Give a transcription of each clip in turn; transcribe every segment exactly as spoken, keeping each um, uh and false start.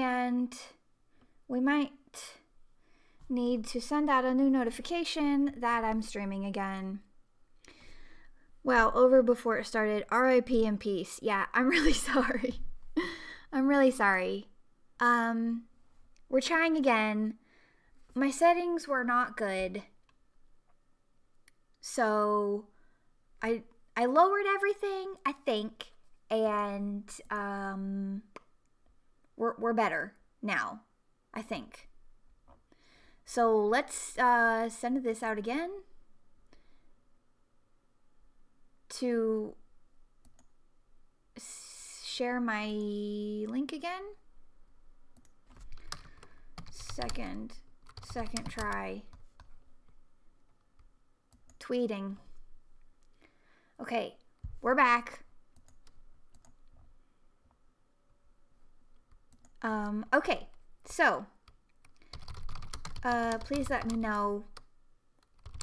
and we might need to send out a new notification that I'm streaming again. Wow, over before it started. R I P in peace. Yeah, I'm really sorry. I'm really sorry. Um, we're trying again. My settings were not good. So I I lowered everything, I think, and um we're we're better now, I think. So let's uh send this out again to share my link again. Second second try. Tweeting. Okay, we're back. Um, okay, so uh, please let me know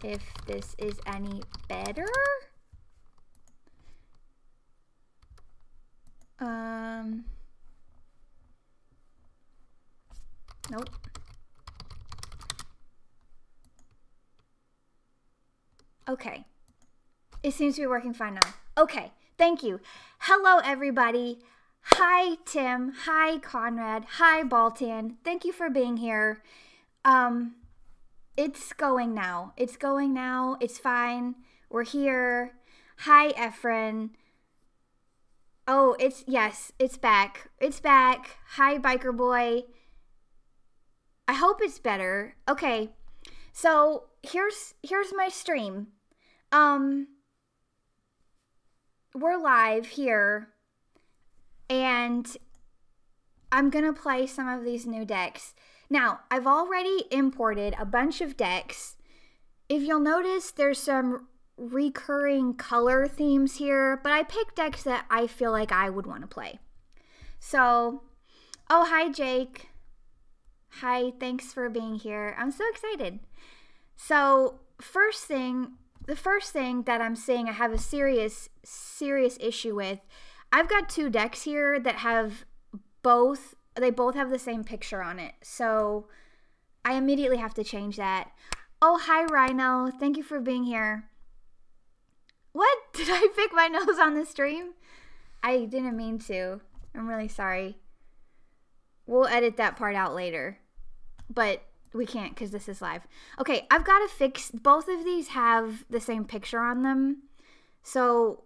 if this is any better. Um, nope. Okay. It seems to be working fine now. Okay, thank you. Hello, everybody. Hi, Tim. Hi, Conrad. Hi, Baltan. Thank you for being here. Um, it's going now. It's going now. It's fine. We're here. Hi, Efren. Oh, it's, yes, it's back. It's back. Hi, Biker Boy. I hope it's better. Okay, so here's, here's my stream. Um, we're live here, and I'm gonna play some of these new decks. Now, I've already imported a bunch of decks. If you'll notice, there's some recurring color themes here, but I picked decks that I feel like I would want to play. So, oh, hi, Jake. Hi, thanks for being here. I'm so excited. So, first thing... The first thing that I'm seeing I have a serious, serious issue with, I've got two decks here that have both, they both have the same picture on it. So I immediately have to change that. Oh, hi, Rhino. Thank you for being here. What? Did I pick my nose on the stream? I didn't mean to. I'm really sorry. We'll edit that part out later. But... we can't because this is live. Okay, I've got to fix... both of these have the same picture on them. So,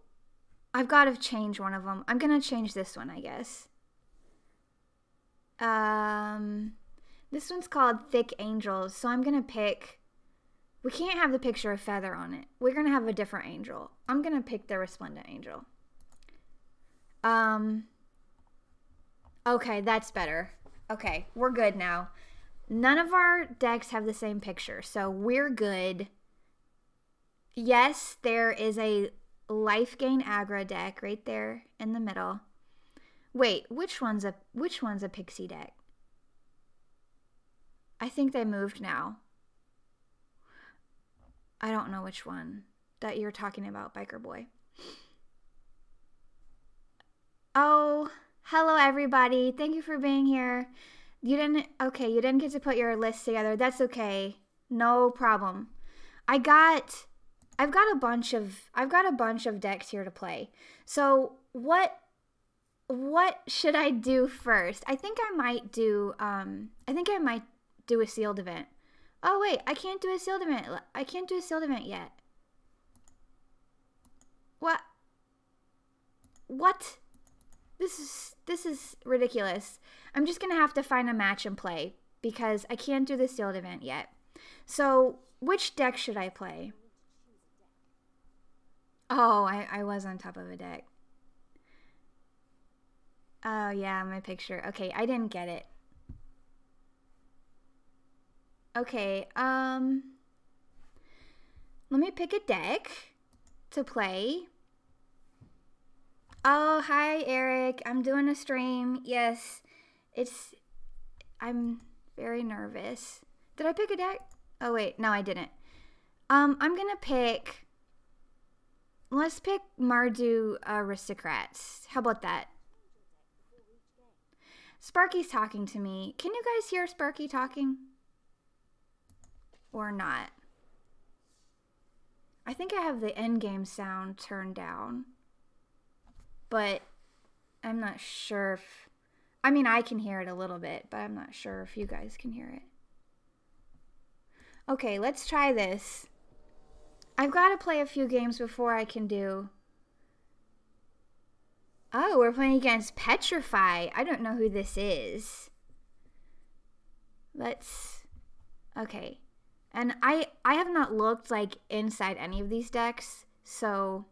I've got to change one of them. I'm going to change this one, I guess. Um, this one's called Thick Angels. So, I'm going to pick... we can't have the picture of Feather on it. We're going to have a different angel. I'm going to pick the Resplendent Angel. Um. Okay, that's better. Okay, we're good now. None of our decks have the same picture, so we're good. Yes, there is a life gain aggro deck right there in the middle. Wait, which one's a which one's a pixie deck? I think they moved now. I don't know which one that you're talking about, Biker Boy. Oh, hello everybody. Thank you for being here. You didn't, okay, you didn't get to put your list together. That's okay. No problem. I got, I've got a bunch of, I've got a bunch of decks here to play. So what, what should I do first? I think I might do, um, I think I might do a sealed event. Oh wait, I can't do a sealed event. I can't do a sealed event yet. What? What? This is, this is ridiculous. I'm just going to have to find a match and play because I can't do the sealed event yet. So which deck should I play? Oh, I, I was on top of a deck. Oh yeah, my picture. Okay, I didn't get it. Okay, um, let me pick a deck to play. Oh, hi, Eric. I'm doing a stream. Yes, it's... I'm very nervous. Did I pick a deck? Oh, wait. No, I didn't. Um, I'm going to pick... let's pick Mardu Aristocrats. How about that? Sparky's talking to me. Can you guys hear Sparky talking? Or not? I think I have the endgame sound turned down. But I'm not sure if... I mean, I can hear it a little bit, but I'm not sure if you guys can hear it. Okay, let's try this. I've got to play a few games before I can do... Oh, we're playing against Petrify. I don't know who this is. Let's... Okay. And I, I have not looked, like, inside any of these decks, so...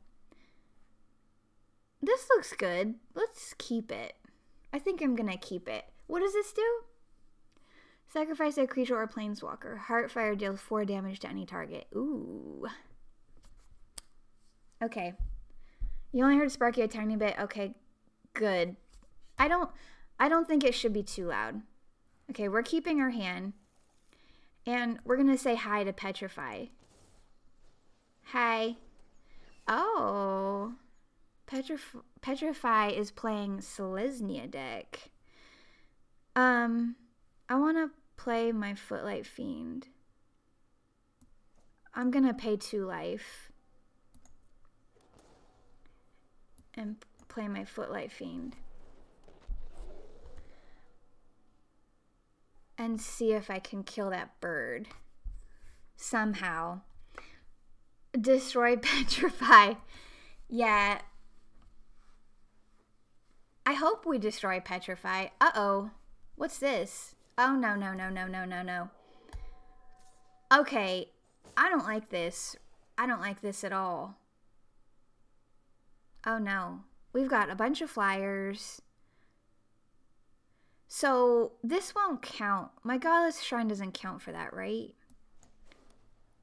This looks good. Let's keep it. I think I'm gonna keep it. What does this do? Sacrifice a creature or planeswalker. Heartfire deals four damage to any target. Ooh. Okay. You only heard Sparky a tiny bit. Okay, good. I don't I don't think it should be too loud. Okay, we're keeping our hand. And we're gonna say hi to Petrify. Hi. Oh. Petrif- Petrify is playing Selesnya deck. Um, I want to play my Footlight Fiend. I'm going to pay two life. And play my Footlight Fiend. And see if I can kill that bird. Somehow. Destroy Petrify. Yeah. I hope we destroy Petrify. Uh-oh. What's this? Oh, no, no, no, no, no, no, no. Okay. I don't like this. I don't like this at all. Oh, no. We've got a bunch of flyers. So, this won't count. My Godless Shrine doesn't count for that, right?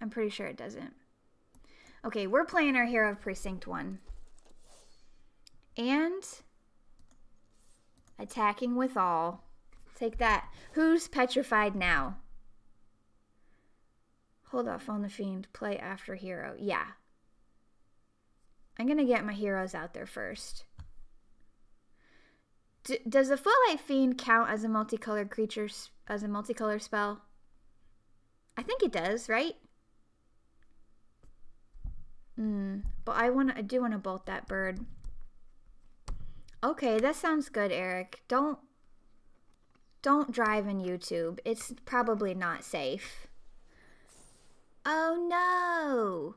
I'm pretty sure it doesn't. Okay, we're playing our Hero of Precinct one. And... attacking with all. Take that. Who's petrified now? Hold off on the fiend. Play after hero. Yeah. I'm going to get my heroes out there first. D does the Footlight Fiend count as a multicolored creature, as a multicolored spell? I think it does, right? Hmm. But I want. I do want to bolt that bird. Okay, that sounds good, Eric. Don't don't drive in YouTube. It's probably not safe. Oh no!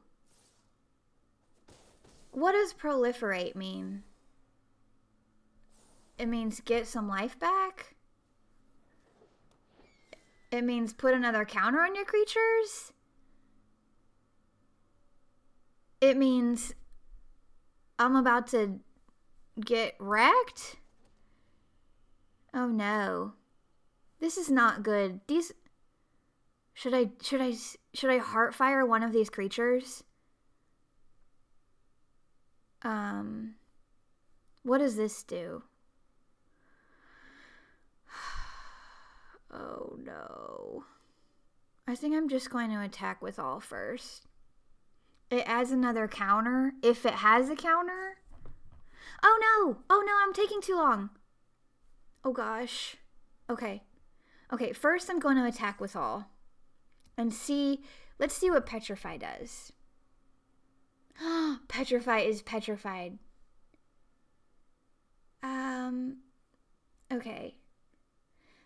What does proliferate mean? It means get some life back? It means put another counter on your creatures? It means I'm about to... get wrecked? Oh no. This is not good. These should I should I should I heartfire one of these creatures? Um what does this do? Oh no. I think I'm just going to attack with all first. It adds another counter if it has a counter. Oh no! Oh no, I'm taking too long. Oh gosh. Okay. Okay, first I'm going to attack with all. And see, let's see what Petrify does. Petrify is petrified. Um, okay.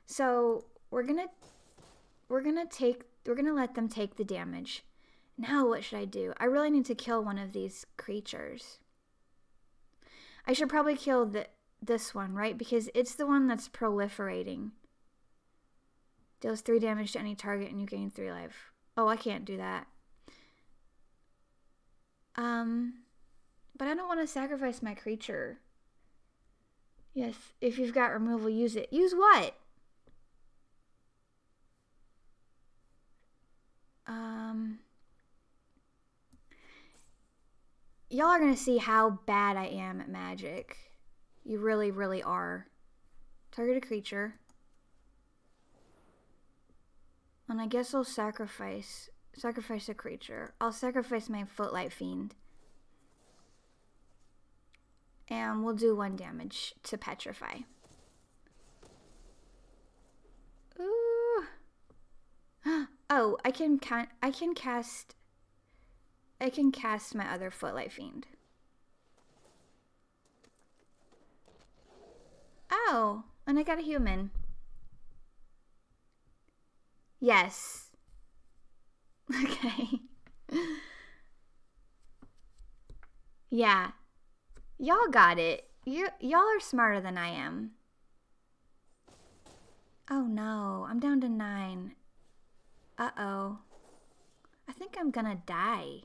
So, we're gonna, we're gonna take, we're gonna let them take the damage. Now what should I do? I really need to kill one of these creatures. I should probably kill the, this one, right? Because it's the one that's proliferating. Deals three damage to any target and you gain three life. Oh, I can't do that. Um, but I don't want to sacrifice my creature. Yes, if you've got removal, use it. Use what? Um... Y'all are going to see how bad I am at magic. You really, really are. Target a creature. And I guess I'll sacrifice. Sacrifice a creature. I'll sacrifice my Footlight Fiend. And we'll do one damage to Petrify. Oh, I can ca I can cast. I can cast my other Footlight Fiend. Oh, and I got a human. Yes. Okay. Yeah. Y'all got it. You y'all are smarter than I am. Oh no, I'm down to nine. Uh-oh. I think I'm gonna die.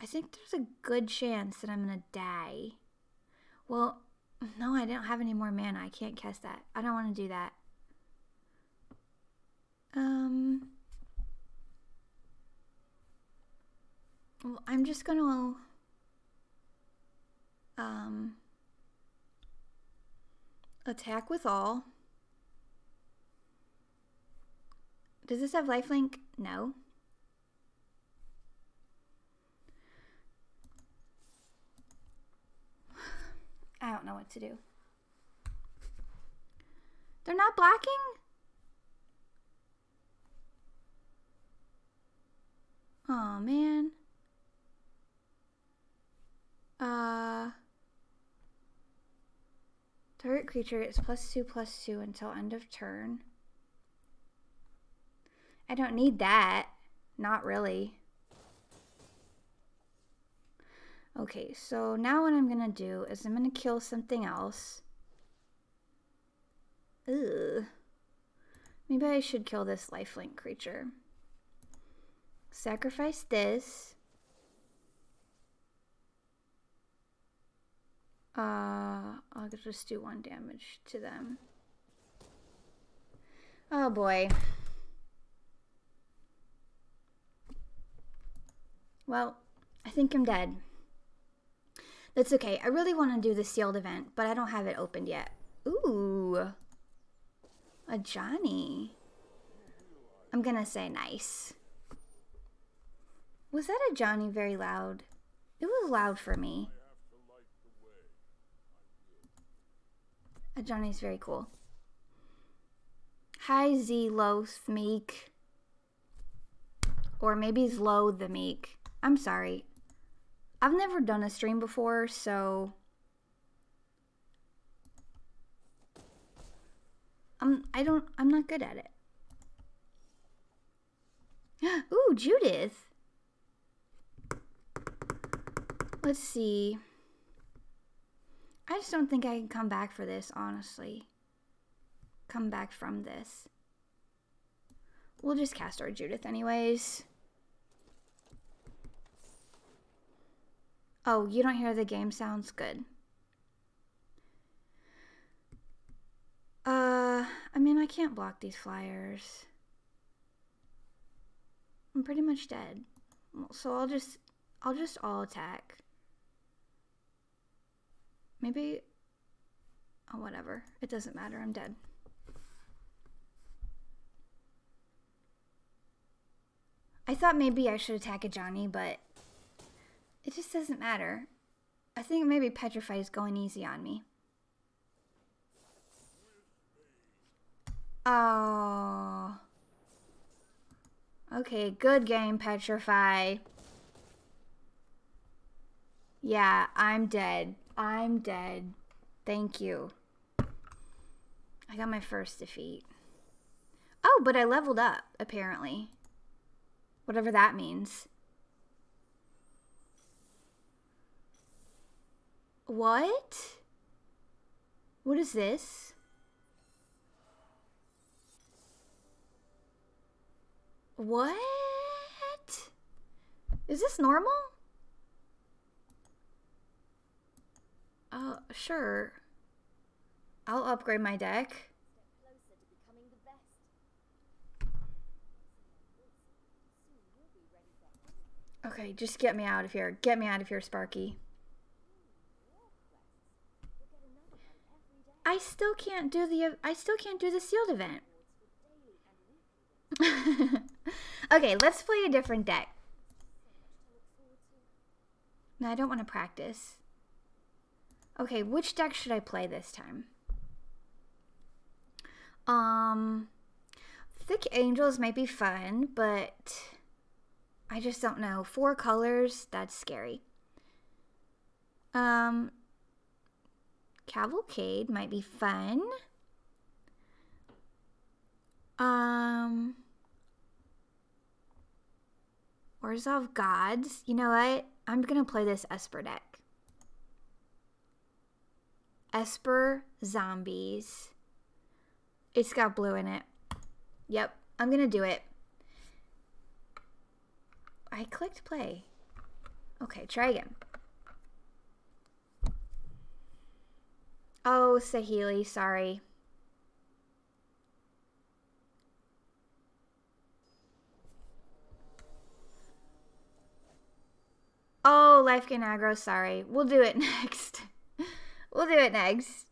I think there's a good chance that I'm gonna die. Well, no, I don't have any more mana. I can't cast that. I don't want to do that. Um, well, I'm just gonna, um, attack with all. Does this have lifelink? No. I don't know what to do. They're not blocking? Oh man. Uh target creature gets plus two plus two until end of turn. I don't need that. Not really. Okay, so now what I'm gonna do is I'm gonna kill something else. Ugh. Maybe I should kill this lifelink creature. Sacrifice this. Uh, I'll just do one damage to them. Oh boy. Well, I think I'm dead. That's okay. I really want to do the sealed event, but I don't have it opened yet. Ooh. A Johnny. I'm going to say nice. Was that a Johnny very loud? It was loud for me. A Johnny's very cool. Hi, Z-Loth Meek. Or maybe Zlo the Meek. I'm sorry. I've never done a stream before, so I'm I don't I'm not good at it. Ooh, Judith. Let's see. I just don't think I can come back for this, honestly. Come back from this. We'll just cast our Judith anyways. Oh, you don't hear the game sounds? Good. Uh, I mean, I can't block these flyers. I'm pretty much dead. So I'll just, I'll just all attack. Maybe, oh, whatever. It doesn't matter, I'm dead. I thought maybe I should attack a Johnny, but it just doesn't matter. I think maybe Petrify is going easy on me. Oh. Okay, good game, Petrify. Yeah, I'm dead. I'm dead. Thank you. I got my first defeat. Oh, but I leveled up, apparently. Whatever that means. What? What is this? What? Is this normal? Uh, sure. I'll upgrade my deck. Okay, just get me out of here. Get me out of here, Sparky. I still can't do the I still can't do the sealed event. Okay, let's play a different deck. No, I don't want to practice. Okay, which deck should I play this time? Um, Thick Angels might be fun, but I just don't know. Four colors, that's scary. Um, Cavalcade might be fun. Um, Wars of Gods. You know what? I'm going to play this Esper deck. Esper Zombies. It's got blue in it. Yep, I'm going to do it. I clicked play. Okay, try again. Oh, Saheeli, sorry. Oh, Life Gain Aggro, sorry. We'll do it next. We'll do it next.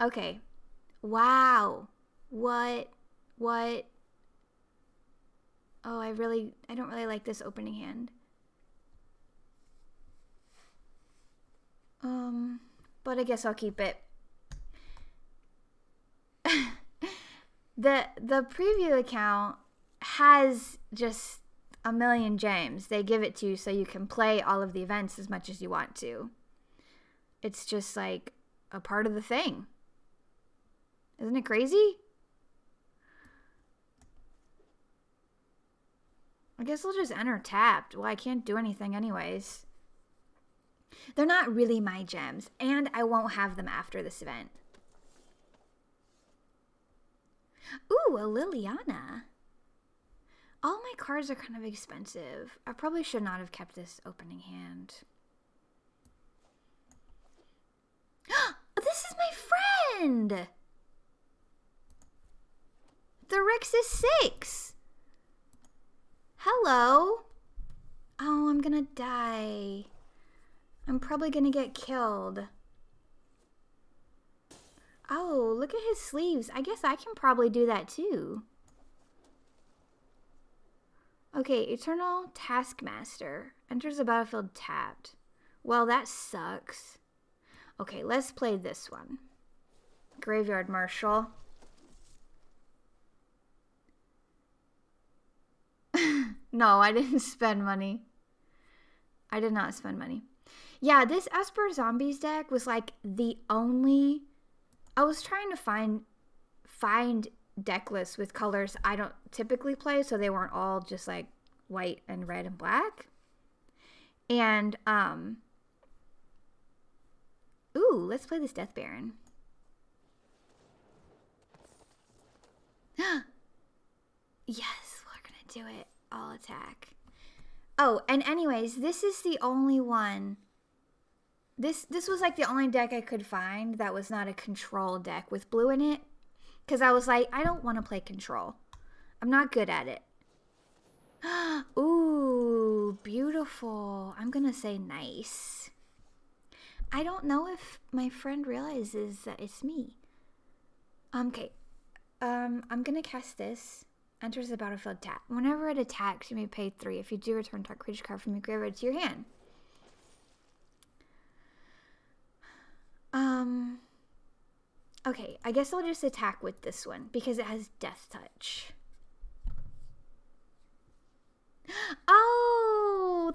Okay. Wow. What? What? Oh, I really, I don't really like this opening hand. Um, but I guess I'll keep it. the the preview account has just a million gems. They give it to you so you can play all of the events as much as you want to. It's just like a part of the thing. Isn't it crazy? I guess I'll just enter tapped. Well, I can't do anything anyways. They're not really my gems, and I won't have them after this event. Ooh, a Liliana. All my cards are kind of expensive. I probably should not have kept this opening hand. This is my friend! Therixis six! Hello! Oh, I'm gonna die. I'm probably gonna get killed. Oh, look at his sleeves. I guess I can probably do that too. Okay, Eternal Taskmaster. Enters the battlefield tapped. Well, that sucks. Okay, let's play this one. Graveyard Marshal. No, I didn't spend money. I did not spend money. Yeah, this Esper Zombies deck was like the only... I was trying to find find deck lists with colors I don't typically play, so they weren't all just like white and red and black. And, um... ooh, let's play this Death Baron. Yes, we're gonna do it. I'll attack. Oh, and anyways, this is the only one. This this was like the only deck I could find that was not a control deck with blue in it. Because I was like, I don't want to play control. I'm not good at it. Ooh, beautiful. I'm going to say nice. I don't know if my friend realizes that it's me. Um, okay. Um, I'm going to cast this. Enters the battlefield tap. Whenever it attacks, you may pay three. If you do, return target creature card from your graveyard to your hand. Um. Okay, I guess I'll just attack with this one because it has Death Touch. Oh,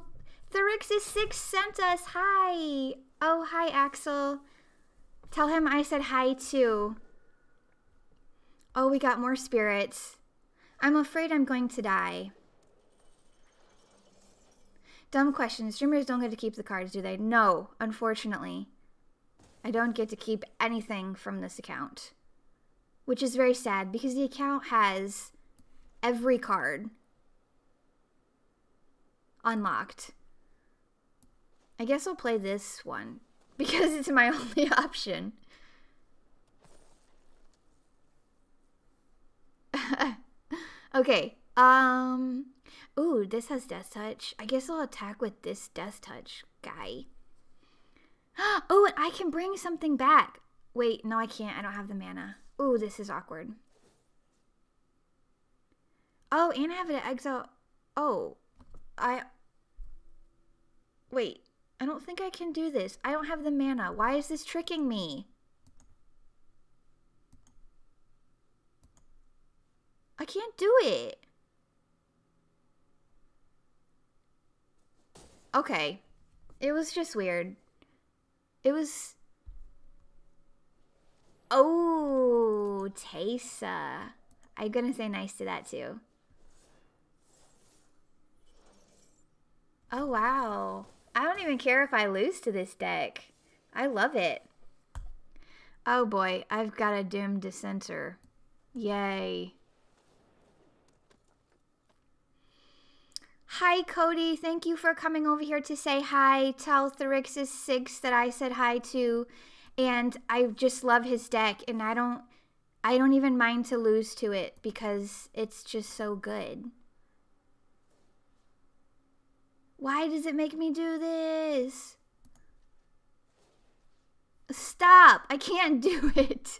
Therixis six sent us. Hi. Oh, hi, Axel. Tell him I said hi too. Oh, we got more spirits. I'm afraid I'm going to die. Dumb question. Streamers don't get to keep the cards, do they? No, unfortunately. I don't get to keep anything from this account. Which is very sad because the account has every card unlocked. I guess I'll play this one because it's my only option. Okay, um, ooh, this has Death Touch. I guess I'll attack with this Death Touch guy. Oh, and I can bring something back. Wait, no, I can't. I don't have the mana. Ooh, this is awkward. Oh, and I have an exile. Oh, I, wait, I don't think I can do this. I don't have the mana. Why is this tricking me? I can't do it. Okay. It was just weird. It was... Oh, Taysa. I'm gonna say nice to that too. Oh, wow. I don't even care if I lose to this deck. I love it. Oh boy, I've got a Doom Dissenter. Yay. Hi, Cody. Thank you for coming over here to say hi. Tell Therixis six that I said hi to. And I just love his deck. And I don't, I don't even mind to lose to it because it's just so good. Why does it make me do this? Stop! I can't do it.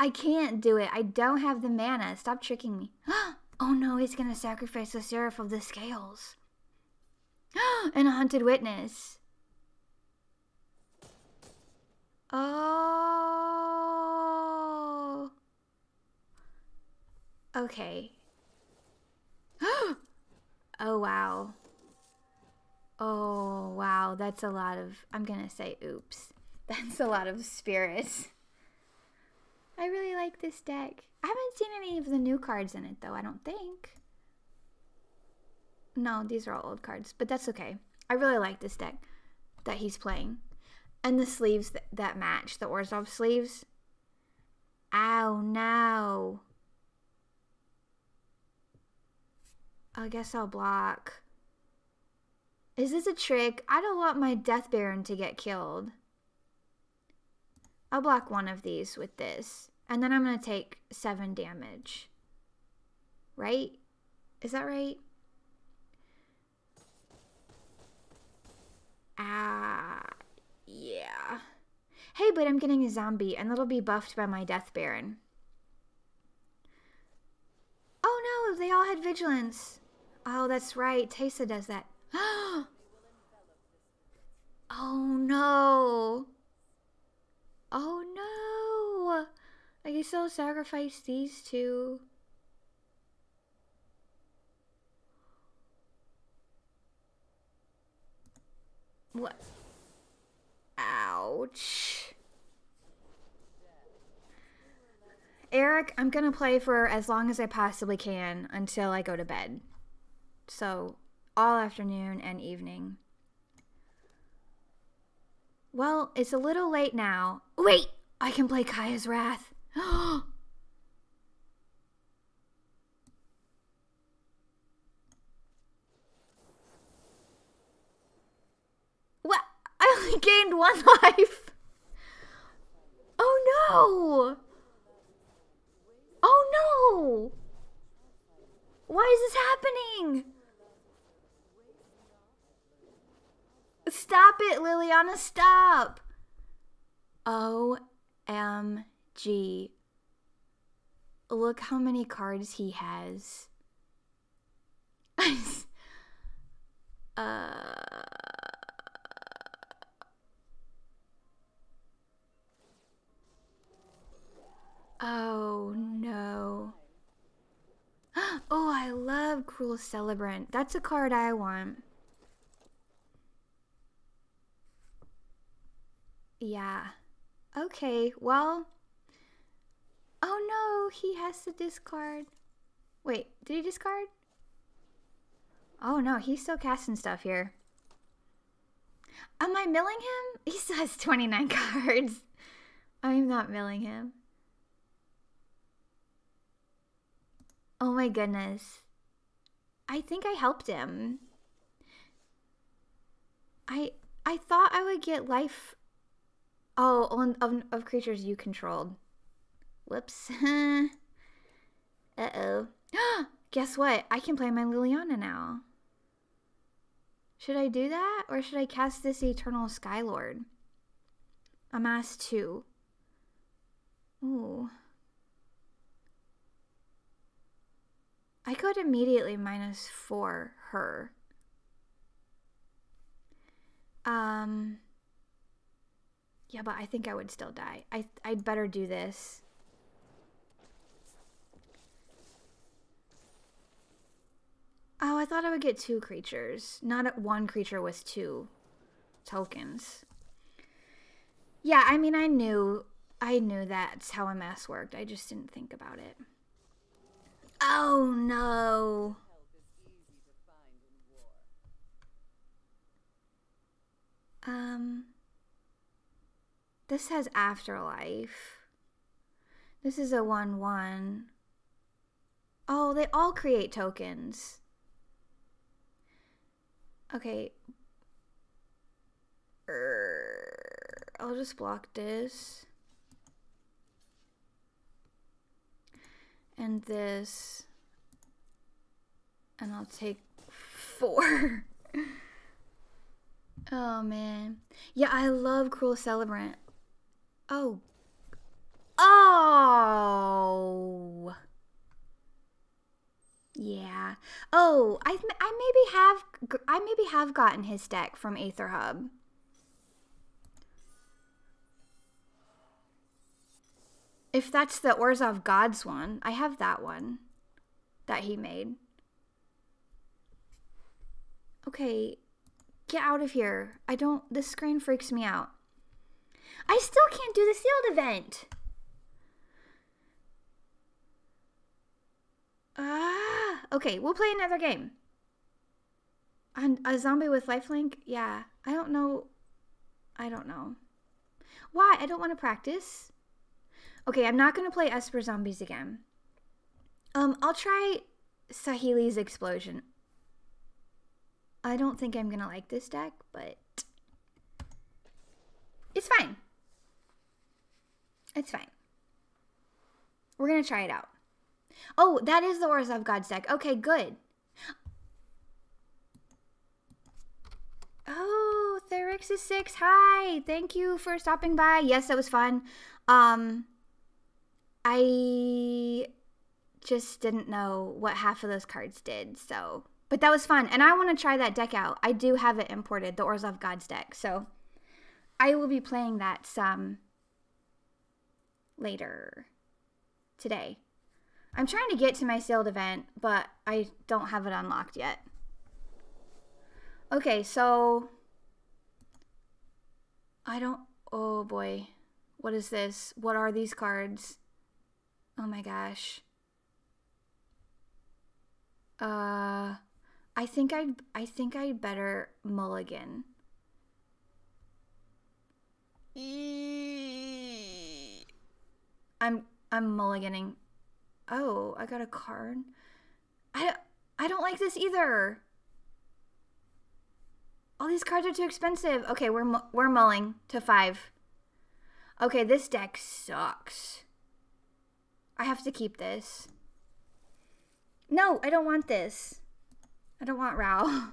I can't do it. I don't have the mana. Stop tricking me. Oh no, he's going to sacrifice the Seraph of the Scales. And a Hunted Witness. Oh. Okay. Oh wow. Oh wow, that's a lot of, I'm going to say oops. That's a lot of spirits. I really like this deck. I haven't seen any of the new cards in it, though, I don't think. No, these are all old cards, but that's okay. I really like this deck that he's playing. And the sleeves th that match, the Orzhov sleeves. Ow, no. I guess I'll block. Is this a trick? I don't want my Death Baron to get killed. I'll block one of these with this. And then I'm going to take seven damage. Right? Is that right? Ah, uh, yeah. Hey, but I'm getting a zombie, and it'll be buffed by my Death Baron. Oh no, they all had vigilance. Oh, that's right. Taysa does that. Oh no. Oh no! I guess I'll sacrifice these two. What? Ouch. Eric, I'm gonna play for as long as I possibly can until I go to bed. So, all afternoon and evening. Well, it's a little late now. Wait! I can play Kaya's Wrath. What? I only gained one life. Oh no! Oh no! Why is this happening? Stop it, Liliana, stop! O M G. Look how many cards he has. uh... Oh, no. Oh, I love Cruel Celebrant. That's a card I want. Yeah. Okay, well. Oh no, he has to discard. Wait, did he discard? Oh no, he's still casting stuff here. Am I milling him? He still has twenty-nine cards. I'm not milling him. Oh my goodness. I think I helped him. I I thought I would get life... Oh, on, of, of creatures you controlled. Whoops. Uh-oh. Guess what? I can play my Liliana now. Should I do that? Or should I cast this Eternal Skylord? Amass two. Ooh. I could immediately minus four her. Um... Yeah, but I think I would still die. I, I'd better do this. Oh, I thought I would get two creatures, not one creature with two tokens. Yeah, I mean, I knew, I knew that's how M S worked. I just didn't think about it. Oh no. Um, this has Afterlife. This is a one one. Oh, they all create tokens. Okay. I'll just block this. And this. And I'll take four. Oh, man. Yeah, I love Cruel Celebrant. Oh. Oh. Yeah. Oh, I I maybe have I maybe have gotten his deck from Aether Hub. If that's the Orzhov Gods one, I have that one that he made. Okay. Get out of here. I don't, this screen freaks me out. I still can't do the sealed event. Ah, okay, we'll play another game. And a zombie with lifelink? Yeah, I don't know. I don't know. Why? I don't want to practice. Okay, I'm not going to play Esper Zombies again. Um, I'll try Sahili's Explosion. I don't think I'm going to like this deck, but it's fine. It's fine. We're going to try it out. Oh, that is the Orzhov Gods deck. Okay, good. Oh, Therixis six, hi. Thank you for stopping by. Yes, that was fun. Um, I just didn't know what half of those cards did, so... But that was fun, and I want to try that deck out. I do have it imported, the Orzhov Gods deck, so I will be playing that some later today. I'm trying to get to my sealed event, but I don't have it unlocked yet. Okay, so I don't... Oh, boy. What is this? What are these cards? Oh, my gosh. Uh... I think I'd, I think I'd better mulligan. I'm, I'm mulliganing. Oh, I got a card. I, I don't like this either. All these cards are too expensive. Okay, we're, we're mulling to five. Okay, this deck sucks. I have to keep this. No, I don't want this. I don't want Rao.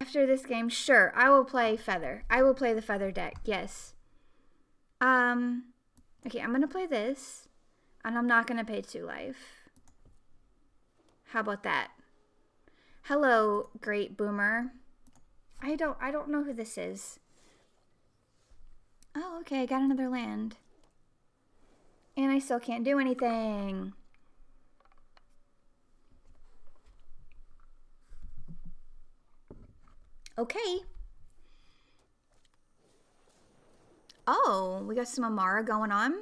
After this game, sure, I will play Feather. I will play the Feather deck, yes. Um, okay, I'm going to play this, and I'm not going to pay two life. How about that? Hello, Great Boomer. I don't, I don't know who this is. Oh, okay, I got another land. And I still can't do anything. Okay. Oh, we got some Amara going on.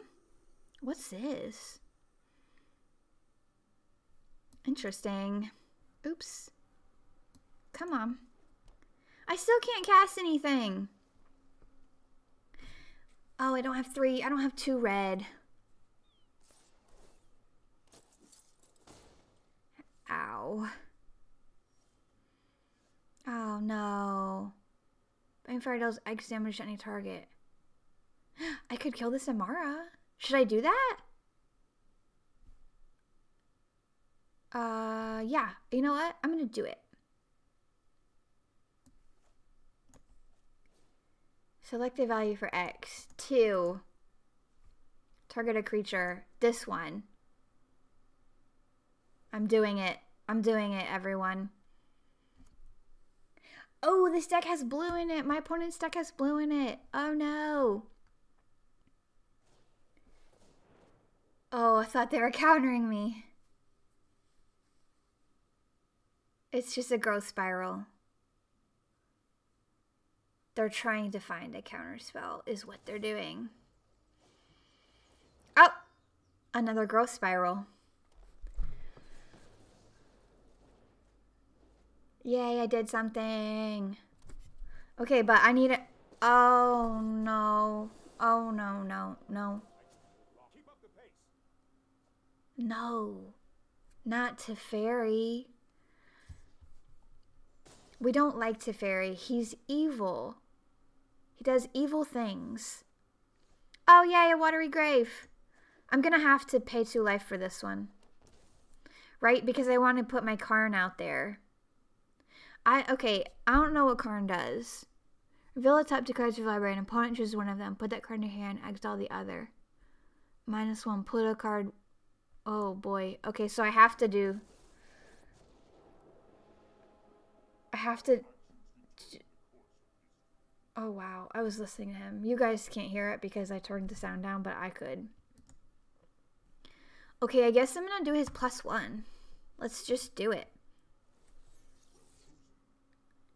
What's this? Interesting. Oops. Come on. I still can't cast anything. Oh, I don't have three. I don't have two red. Ow. Oh no. Fire deals X damage to any target. I could kill this Amara. Should I do that? Uh, yeah. You know what? I'm going to do it. Select a value for X. Two. Target a creature. This one. I'm doing it. I'm doing it, everyone. Oh, this deck has blue in it. My opponent's deck has blue in it. Oh, no. Oh, I thought they were countering me. It's just a growth spiral. They're trying to find a counterspell is what they're doing. Oh, another growth spiral. Yay, I did something. Okay, but I need a... Oh, no. Oh, no, no, no. No. Not Teferi. We don't like Teferi. He's evil. He does evil things. Oh, yay, a watery grave. I'm going to have to pay two life for this one. Right? Because I want to put my Karn out there. I Okay, I don't know what Karn does. Reveal a top two cards of your library. An opponent chooses one of them. Put that card in your hand. Exile the other. Minus one. Put a card... Oh, boy. Okay, so I have to do... I have to... Oh, wow. I was listening to him. You guys can't hear it because I turned the sound down, but I could. Okay, I guess I'm going to do his plus one. Let's just do it.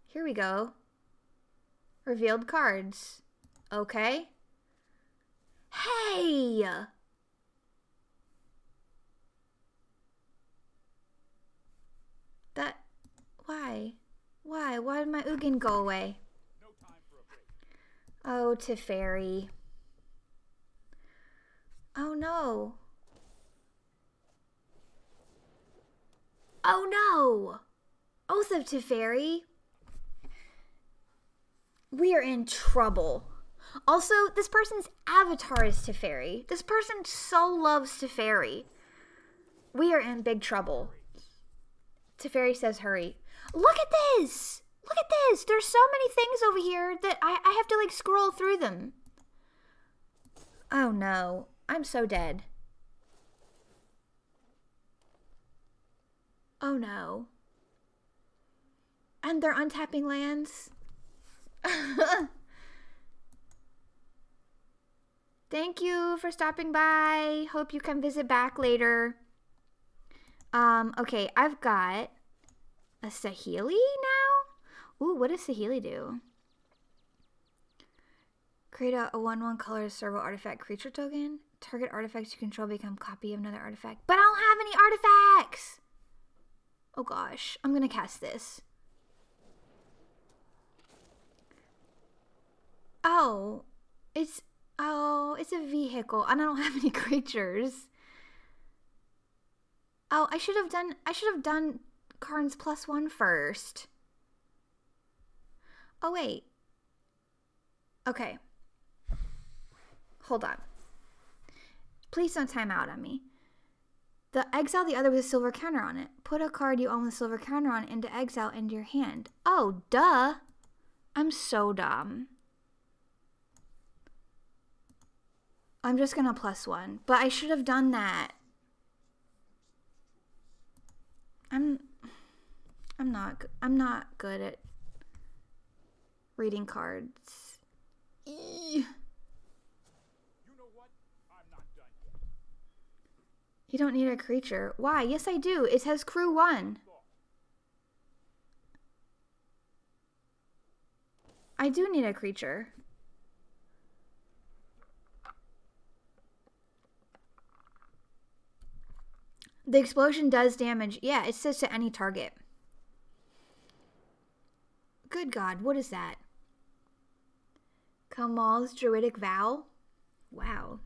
Here we go. Revealed cards. Okay. Hey! That... Why? Why? Why did my Ugin go away? No time for a break. Oh, Teferi. Oh, no. Oh, no! Oath of Teferi. We are in trouble. Also, this person's avatar is Teferi. This person so loves Teferi. We are in big trouble. Teferi says hurry. Look at this! Look at this! There's so many things over here that I, I have to, like, scroll through them. Oh, no. I'm so dead. Oh, no. And they're untapping lands. Thank you for stopping by. Hope you come visit back later. Um, okay, I've got... a Saheeli now? Ooh, what does Saheeli do? Create a one one color serval artifact creature token. Target artifacts you control become copy of another artifact. But I don't have any artifacts! Oh gosh, I'm gonna cast this. Oh, it's... Oh, it's a vehicle and I don't have any creatures. Oh, I should have done... I should have done... Karn's plus one first. Oh, wait. Okay. Hold on. Please don't time out on me. The exile the other with a silver counter on it. Put a card you own with a silver counter on into exile into your hand. Oh, duh. I'm so dumb. I'm just gonna plus one. But I should have done that. I'm... I'm not, I'm not good at reading cards. Eee. You know what? I'm not done yet. You don't need a creature. Why? Yes, I do. It has crew one. I do need a creature. The explosion does damage. Yeah, it says to any target. Good God, what is that? Kamal's Druidic Vow? Wow.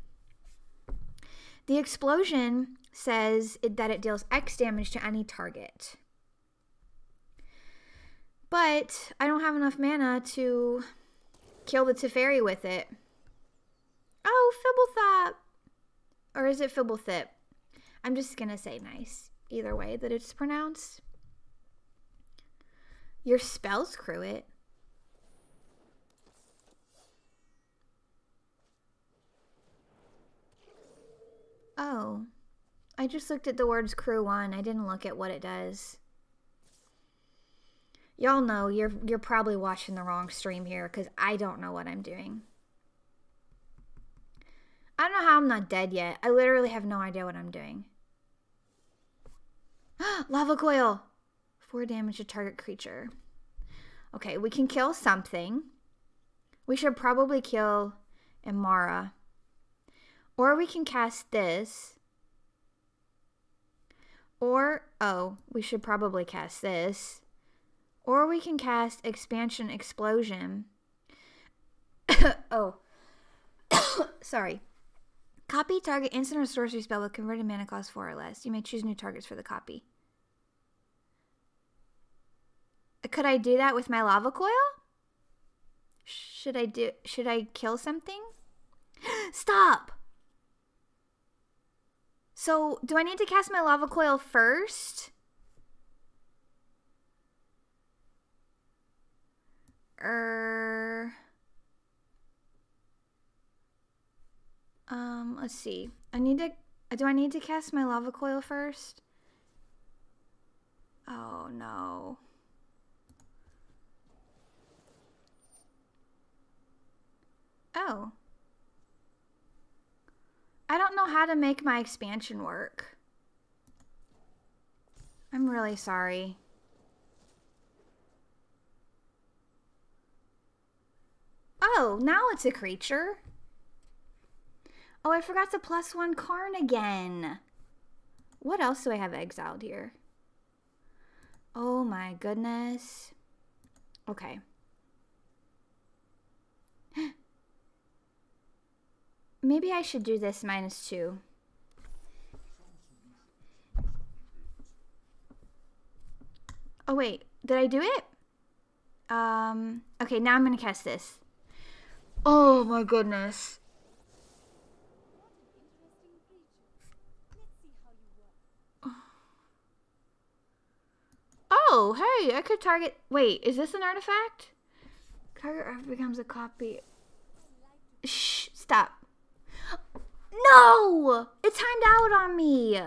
The explosion says it, that it deals X damage to any target. But I don't have enough mana to kill the Teferi with it. Oh, Fblthp! Or is it Fblthp? I'm just going to say nice. Either way that it's pronounced. Your spells crew it. Oh. I just looked at the words crew one. I didn't look at what it does. Y'all know you're you're probably watching the wrong stream here because I don't know what I'm doing. I don't know how I'm not dead yet. I literally have no idea what I'm doing. Lava coil. Four damage to target creature. Okay, we can kill something. We should probably kill Imara. Or we can cast this. Or, oh, we should probably cast this. Or we can cast Expansion Explosion. Oh. Sorry. Copy target instant or sorcery spell with converted mana cost four or less. You may choose new targets for the copy. Could I do that with my lava coil? Should I do? Should I kill something? Stop! So, do I need to cast my lava coil first? Er... Um, let's see. I need to... Do I need to cast my lava coil first? Oh, no. Oh. I don't know how to make my expansion work. I'm really sorry. Oh, now it's a creature. Oh, I forgot to plus one Karn again. What else do I have exiled here? Oh my goodness. Okay. Maybe I should do this minus two. Oh wait, did I do it? Um, okay, now I'm gonna cast this. Oh my goodness. Oh, hey, I could target... Wait, is this an artifact? Target artifact becomes a copy. Shh, stop. No! It timed out on me!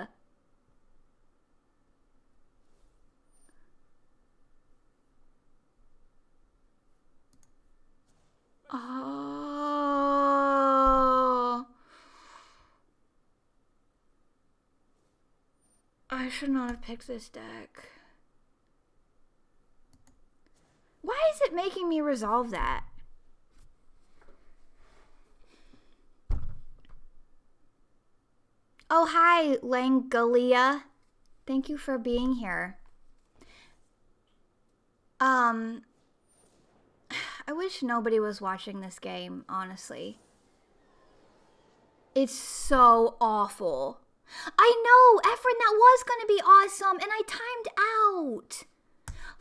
Oh... I should not have picked this deck. Why is it making me resolve that? Oh, hi, Langalia. Thank you for being here. Um, I wish nobody was watching this game, honestly. It's so awful. I know, Efren, that was gonna be awesome, and I timed out.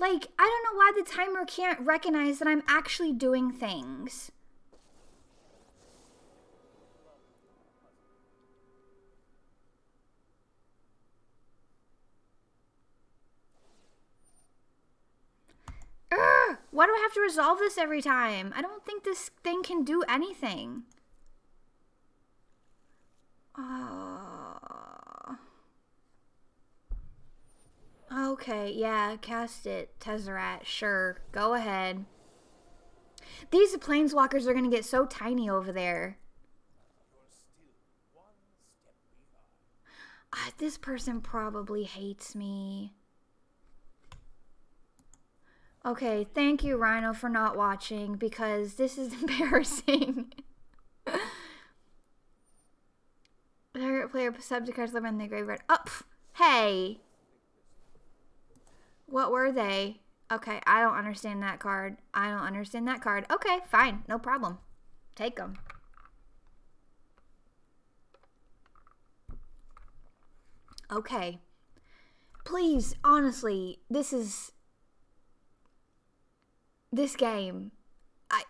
Like, I don't know why the timer can't recognize that I'm actually doing things. Urgh! Why do I have to resolve this every time? I don't think this thing can do anything. Oh. Okay, yeah, cast it, Tezzeret, sure, go ahead. These planeswalkers are going to get so tiny over there. Uh, this person probably hates me. Okay, thank you, Rhino, for not watching, because this is embarrassing. Player, player, sub to cards living in the graveyard. Oh, pff, hey! What were they? Okay, I don't understand that card. I don't understand that card. Okay, fine. No problem. Take them. Okay. Please, honestly, this is... This game. I...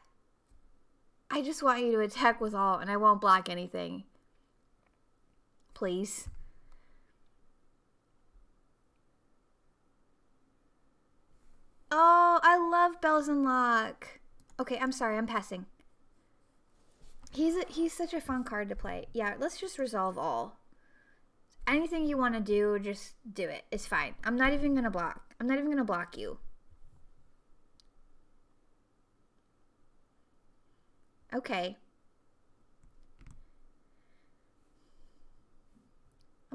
I just want you to attack with all, and I won't block anything. Please. Oh, I love Bells and Lock. Okay, I'm sorry, I'm passing. He's a, he's such a fun card to play. Yeah, let's just resolve all. Anything you want to do, just do it. It's fine. I'm not even gonna block. I'm not even gonna block you. Okay.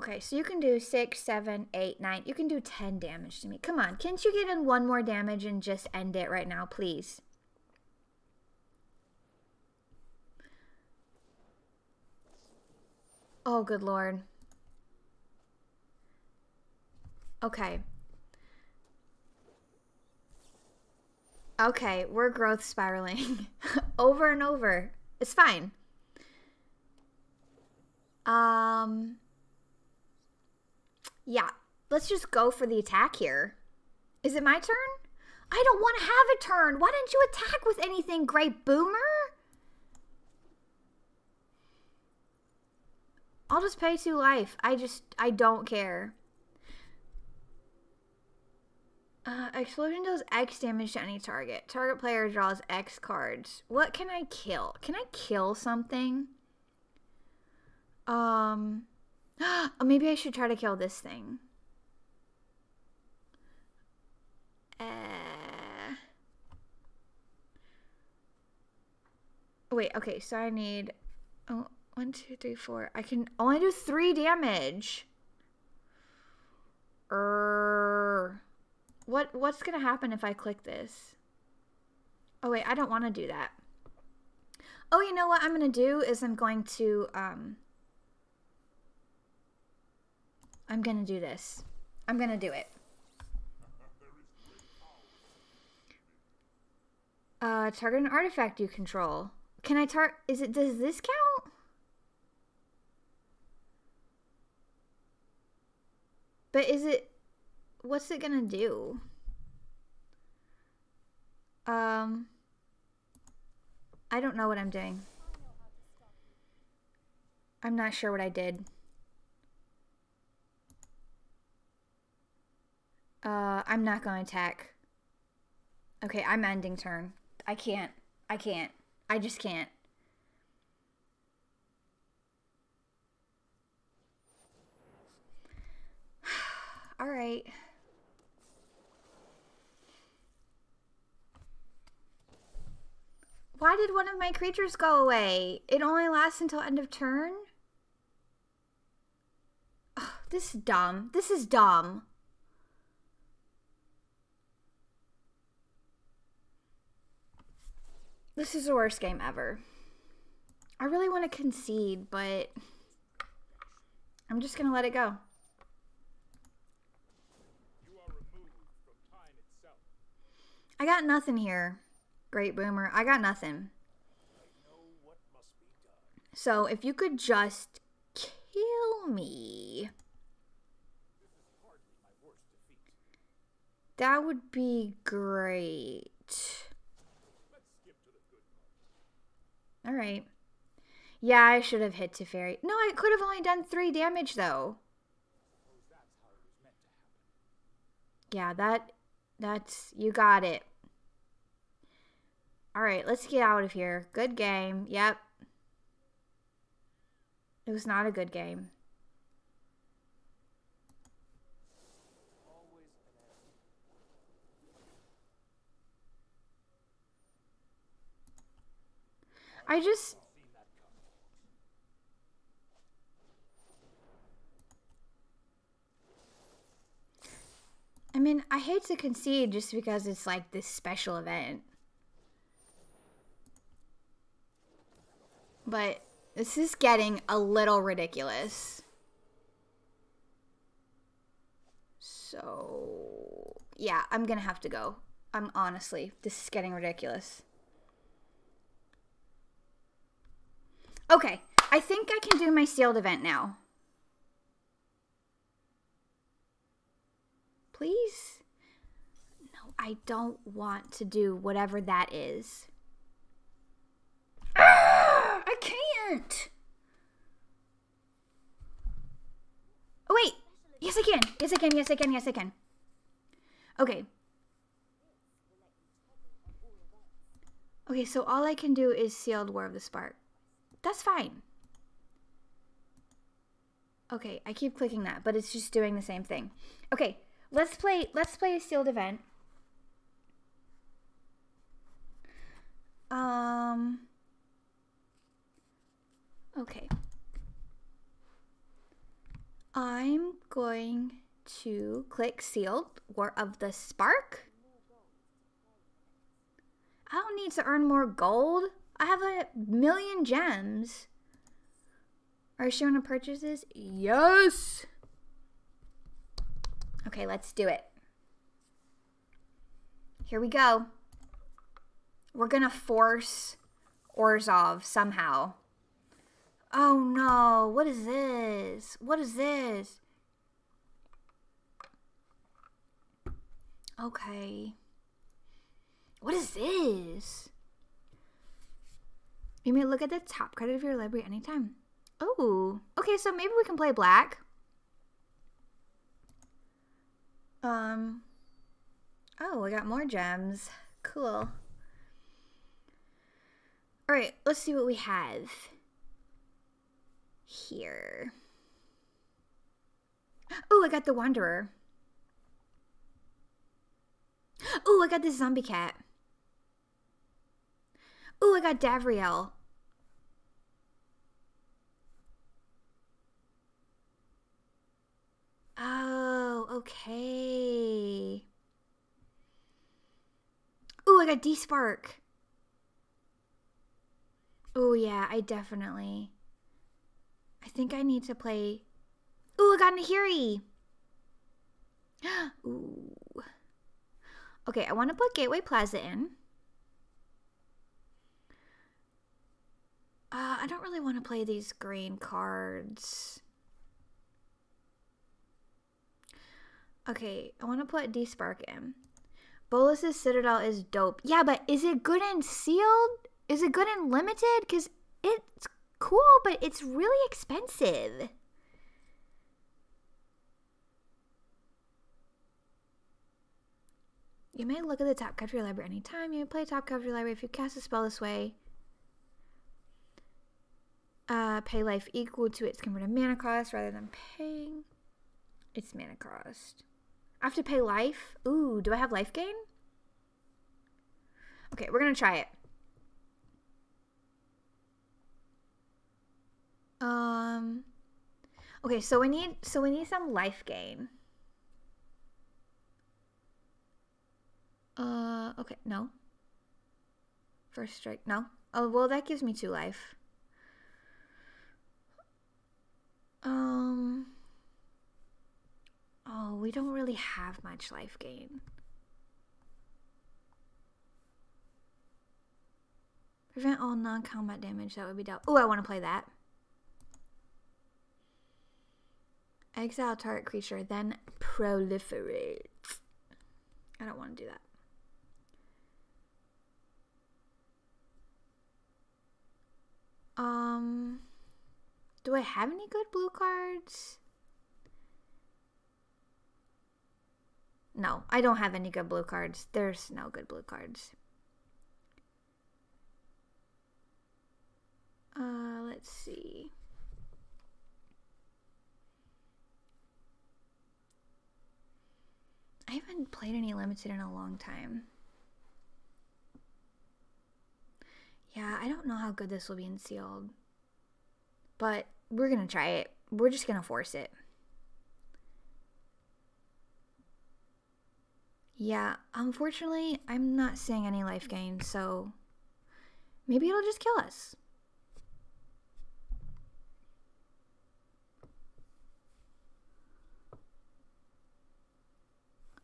Okay, so you can do six, seven, eight, nine. You can do ten damage to me. Come on, can't you get in one more damage and just end it right now, please? Oh, good Lord. Okay. Okay, we're growth spiraling over and over. It's fine. Um... Yeah, let's just go for the attack here. Is it my turn? I don't want to have a turn. Why didn't you attack with anything, Great Boomer? I'll just pay two life. I just, I don't care. Uh, explosion deals X damage to any target. Target player draws X cards. What can I kill? Can I kill something? Um... Oh, maybe I should try to kill this thing. Uh, wait, okay, so I need... Oh, one, two, three, four. I can only do three damage. Er, what, what's going to happen if I click this? Oh, wait, I don't want to do that. Oh, you know what I'm going to do is I'm going to... Um, I'm gonna do this. I'm gonna do it. Uh, target an artifact you control. Can I tar- is it- does this count? But is it- what's it gonna do? Um... I don't know what I'm doing. I'm not sure what I did. Uh, I'm not going to attack. Okay, I'm ending turn. I can't. I can't. I just can't. All right. Why did one of my creatures go away? It only lasts until end of turn? Oh, this is dumb. This is dumb. This is the worst game ever. I really want to concede, but I'm just going to let it go. You are removed from time itself. I got nothing here, Great Boomer. I got nothing. I know what must be done. So if you could just kill me, this is hardly my worst defeat. That would be great. All right. Yeah, I should have hit Teferi. No, I could have only done three damage, though. Yeah, that, that's, you got it. All right, let's get out of here. Good game. Yep. It was not a good game. I just... I mean, I hate to concede just because it's like this special event. But this is getting a little ridiculous. So... yeah, I'm gonna have to go. I'm honestly, this is getting ridiculous. Okay, I think I can do my sealed event now. Please? No, I don't want to do whatever that is. Ah, I can't! Oh, wait! Yes, I can! Yes, I can, yes, I can, yes, I can. Okay. Okay, so all I can do is sealed War of the Spark. That's fine. Okay, I keep clicking that, but it's just doing the same thing. Okay, let's play let's play a sealed event. Um Okay. I'm going to click Sealed, War of the Spark. I don't need to earn more gold. I have a million gems. Are you showing to purchase this? Yes! Okay, let's do it. Here we go. We're gonna force Orzhov somehow. Oh no, what is this? What is this? Okay. What is this? You may look at the top card of your library anytime. Oh, okay, so maybe we can play black. Um, oh, we got more gems. Cool. All right, let's see what we have here. Oh, I got the Wanderer. Oh, I got this zombie cat. Oh, I got Davriel. Oh, okay. Oh, I got D-Spark. Oh, yeah, I definitely... I think I need to play... Ooh, I got Nahiri! Ooh. Okay, I want to put Gateway Plaza in. Uh, I don't really want to play these green cards. Okay, I want to put D-Spark in. Bolas's Citadel is dope. Yeah, but is it good and sealed? Is it good and limited? Because it's cool, but it's really expensive. You may look at the top card of your library anytime. You may play top card of your library if you cast a spell this way. Uh, pay life equal to its converted mana cost rather than paying its mana cost. I have to pay life? Ooh, do I have life gain? Okay, we're gonna try it. Um, okay, so we need, so we need some life gain. Uh, okay, no. First strike, no. Oh, well, that gives me two life. Um, oh, we don't really have much life gain. Prevent all non-combat damage that would be dealt. Oh, I want to play that. Exile target creature, then proliferate. I don't want to do that. Um, do I have any good blue cards? No, I don't have any good blue cards. There's no good blue cards. Uh, let's see. I haven't played any limited in a long time. Yeah, I don't know how good this will be in sealed. But we're gonna try it. We're just gonna force it. Yeah, unfortunately, I'm not seeing any life gain, so maybe it'll just kill us.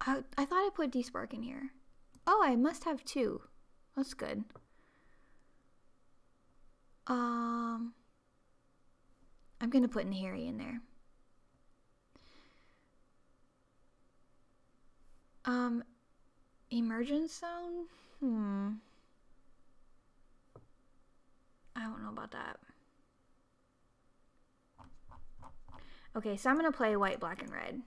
I, I thought I put D-Spark in here. Oh, I must have two. That's good. Um, I'm going to put Nahiri in there. Um, Emergence Zone? Hmm. I don't know about that. Okay, so I'm going to play white, black, and red.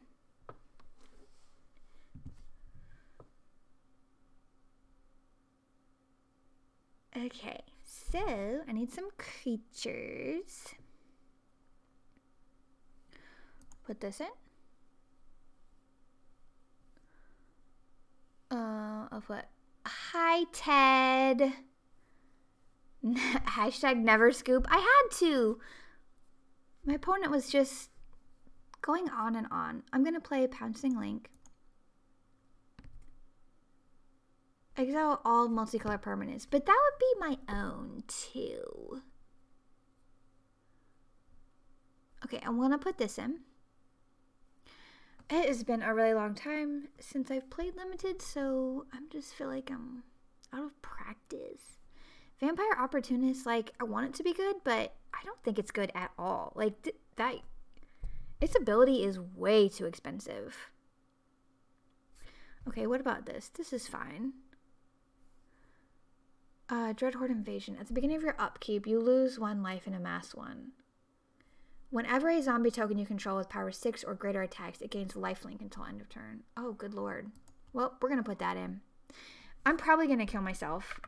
Okay, so I need some creatures. Put this in. Uh, I'll put, hi Ted. Hashtag never scoop. I had to. My opponent was just going on and on. I'm going to play Pouncing Link. Exile all multicolor permanents, but that would be my own too. Okay, I'm going to put this in. It has been a really long time since I've played Limited, so I just feel like I'm out of practice. Vampire Opportunist, like, I want it to be good, but I don't think it's good at all. Like, th that... Its ability is way too expensive. Okay, what about this? This is fine. Uh, Dreadhorde Invasion. At the beginning of your upkeep, you lose one life and amass one. Whenever a zombie token you control with power six or greater attacks, it gains lifelink until end of turn. Oh, good lord. Well, we're going to put that in. I'm probably going to kill myself.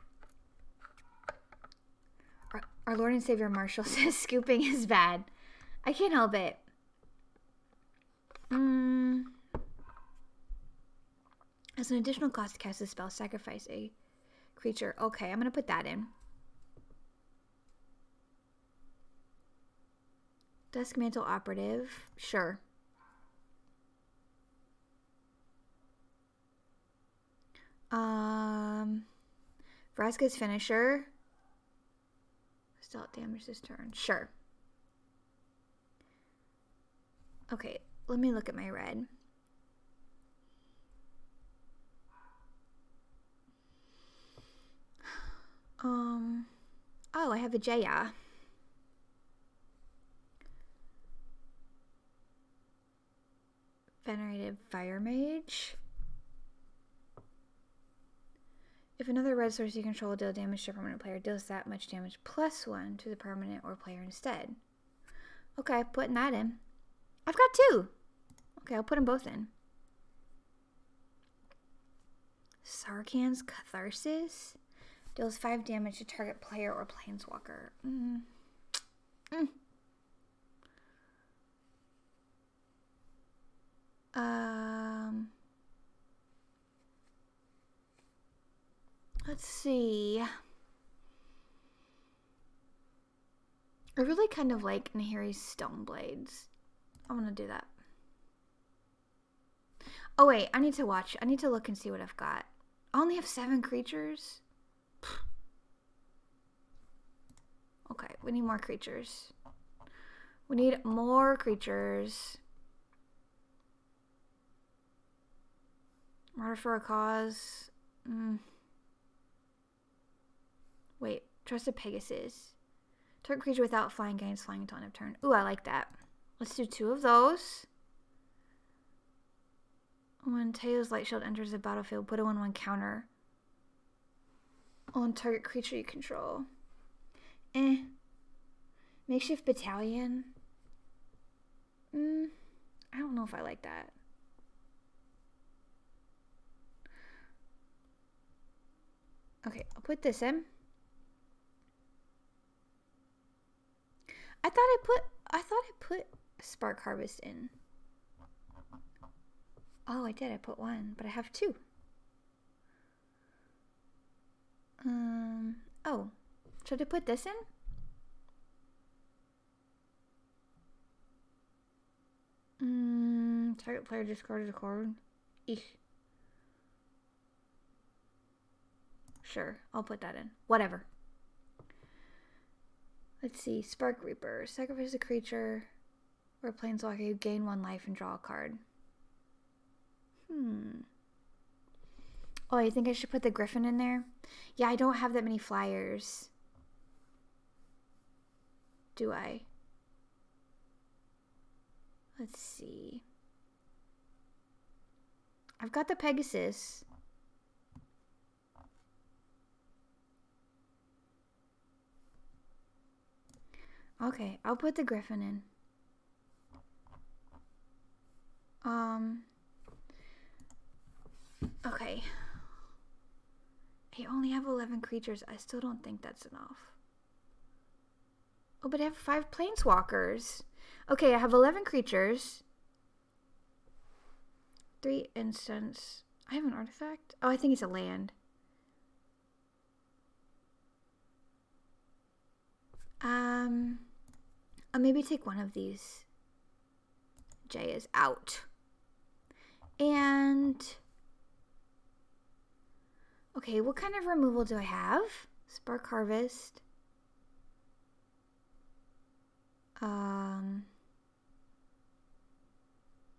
Our, our Lord and Savior Marshall says scooping is bad. I can't help it. Mm. As an additional cost to cast a spell, sacrifice a creature. Okay, I'm going to put that in. Duskmantle Operative, sure. Um, Vraska's Finisher. Stealth damage this turn, sure. Okay, let me look at my red. Um, oh, I have a Jaya. Venerated Fire Mage. If another red source you control deals damage to a permanent player, deals that much damage plus one to the permanent or player instead. Okay, putting that in. I've got two. Okay, I'll put them both in. Sarkhan's Catharsis. Deals five damage to target player or planeswalker. Mm. Mm. Um, let's see. I really kind of like Nahiri's Stone Blades. I want to do that. Oh wait, I need to watch. I need to look and see what I've got. I only have seven creatures. Okay, we need more creatures. We need more creatures. Murder for a Cause. Mm. Wait, Trusted Pegasus. Target creature without flying gains flying until end of turn. Ooh, I like that. Let's do two of those. When Teo's Light Shield enters the battlefield, put a one one counter on target creature you control. Eh. Makeshift Battalion. Mm. I don't know if I like that. Okay, I'll put this in. I thought I put I thought I put Spark Harvest in. Oh, I did. I put one, but I have two. Um. Oh, should I put this in? Mm, target player discarded a card. Eek. Sure, I'll put that in. Whatever. Let's see. Spark Reaper. Sacrifice a creature or a planeswalker. You gain one life and draw a card. Hmm. Oh, you think I should put the Griffin in there? Yeah, I don't have that many flyers. Do I? Let's see. I've got the Pegasus. Okay, I'll put the Griffin in. Um. Okay. I only have eleven creatures. I still don't think that's enough. Oh, but I have five planeswalkers. Okay, I have eleven creatures. Three instants. I have an artifact. Oh, I think it's a land. Um... I'll maybe take one of these. Jay is out. And, okay, what kind of removal do I have? Spark Harvest. Um,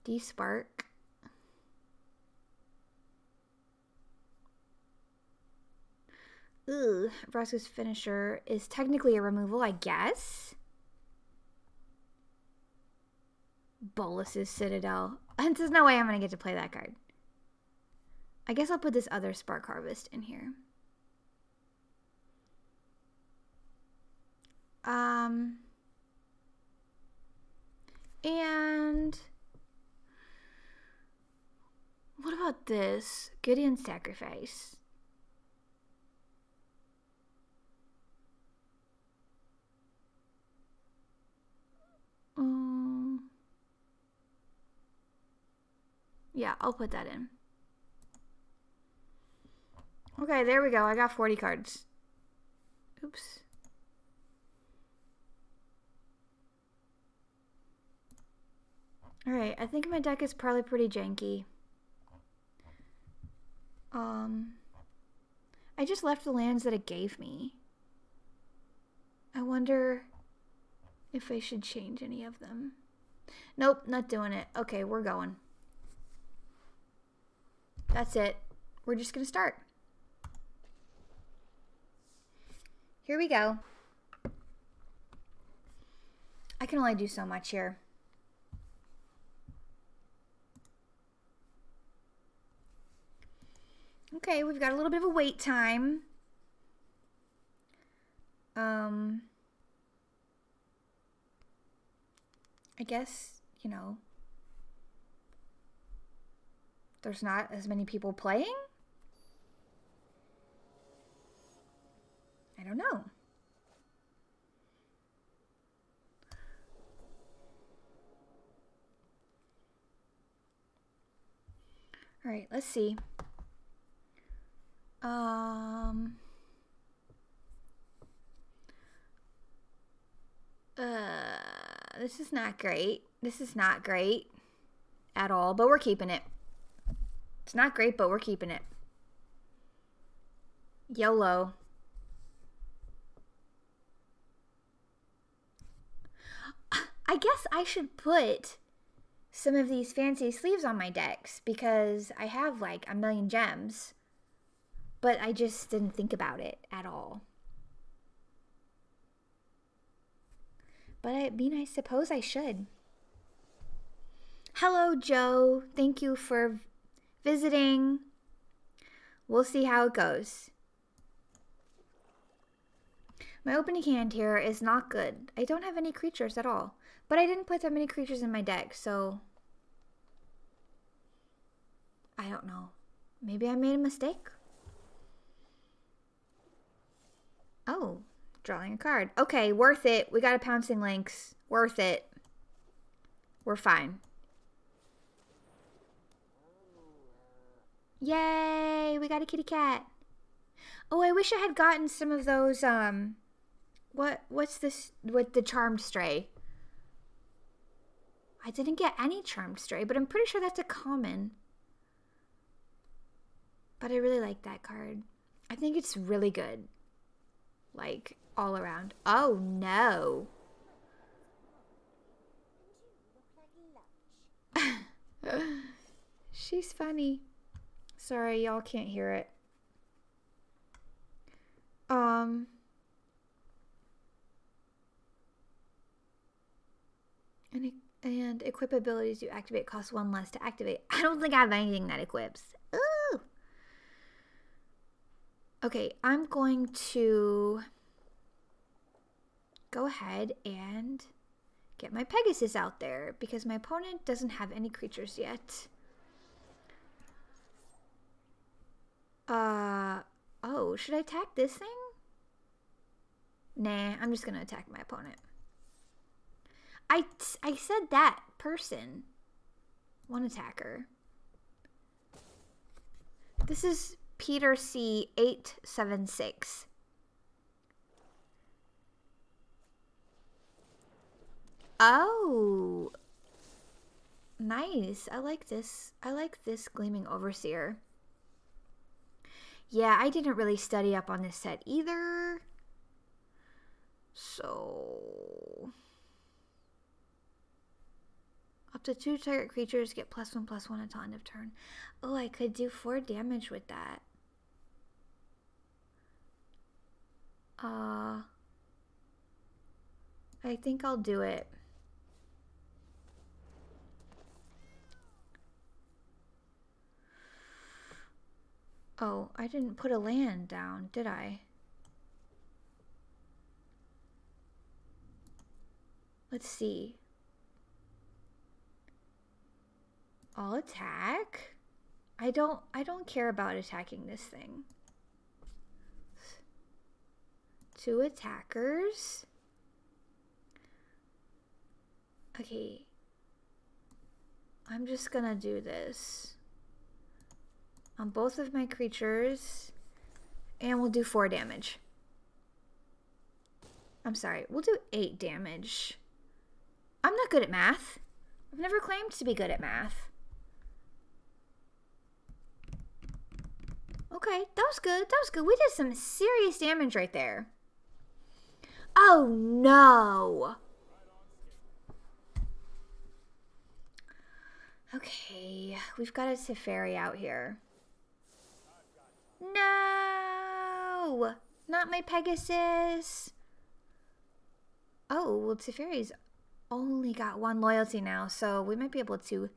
D-Spark. Ugh, Brasco's Finisher is technically a removal, I guess. Bolus's Citadel. There's no way I'm going to get to play that card. I guess I'll put this other Spark Harvest in here. Um, and what about this? Gideon's Sacrifice. Um, yeah, I'll put that in. Okay, there we go. I got forty cards. Oops. Alright, I think my deck is probably pretty janky. Um, I just left the lands that it gave me. I wonder if I should change any of them. Nope, not doing it. Okay, we're going. That's it. We're just going to start. Here we go. I can only do so much here. Okay, we've got a little bit of a wait time. Um, I guess, you know, there's not as many people playing. I don't know. All right, let's see. Um, uh, this is not great. This is not great at all, but we're keeping it. It's not great, but we're keeping it. YOLO. I guess I should put some of these fancy sleeves on my decks because I have like a million gems. But I just didn't think about it at all. But I mean, I suppose I should. Hello, Joe. Thank you for visiting. We'll see how it goes. My opening hand here is not good. I don't have any creatures at all. But I didn't put that many creatures in my deck, so I don't know. Maybe I made a mistake? Oh, drawing a card. Okay, worth it. We got a Pouncing Lynx. Worth it. We're fine. Yay, we got a kitty cat. Oh, I wish I had gotten some of those, um, what, what's this, with the Charmed Stray. I didn't get any Charmed Stray, but I'm pretty sure that's a common. But I really like that card. I think it's really good. Like, all around. Oh, no. She's funny. Sorry, y'all can't hear it. Um. And, and equip abilities you activate cost one less to activate. I don't think I have anything that equips. Ooh. Okay, I'm going to go ahead and get my Pegasus out there because my opponent doesn't have any creatures yet. Uh, oh, should I attack this thing? Nah, I'm just going to attack my opponent. I, t I said that person. One attacker. This is Peter C eight seven six. Oh, Nice. I like this. I like this Gleaming Overseer. Yeah, I didn't really study up on this set either. So... up to two target creatures get plus one, plus one until end of turn. Oh, I could do four damage with that. Uh, I think I'll do it. Oh, I didn't put a land down, did I? Let's see. I'll attack. I don't I don't care about attacking this thing. Two attackers. Okay. I'm just gonna do this on both of my creatures, and we'll do four damage. I'm sorry, we'll do eight damage. I'm not good at math. I've never claimed to be good at math. Okay, that was good. That was good. We did some serious damage right there. Oh no. Okay, we've got a Teferi out here. No! Not my Pegasus. Oh, well, Teferi's only got one loyalty now, so we might be able to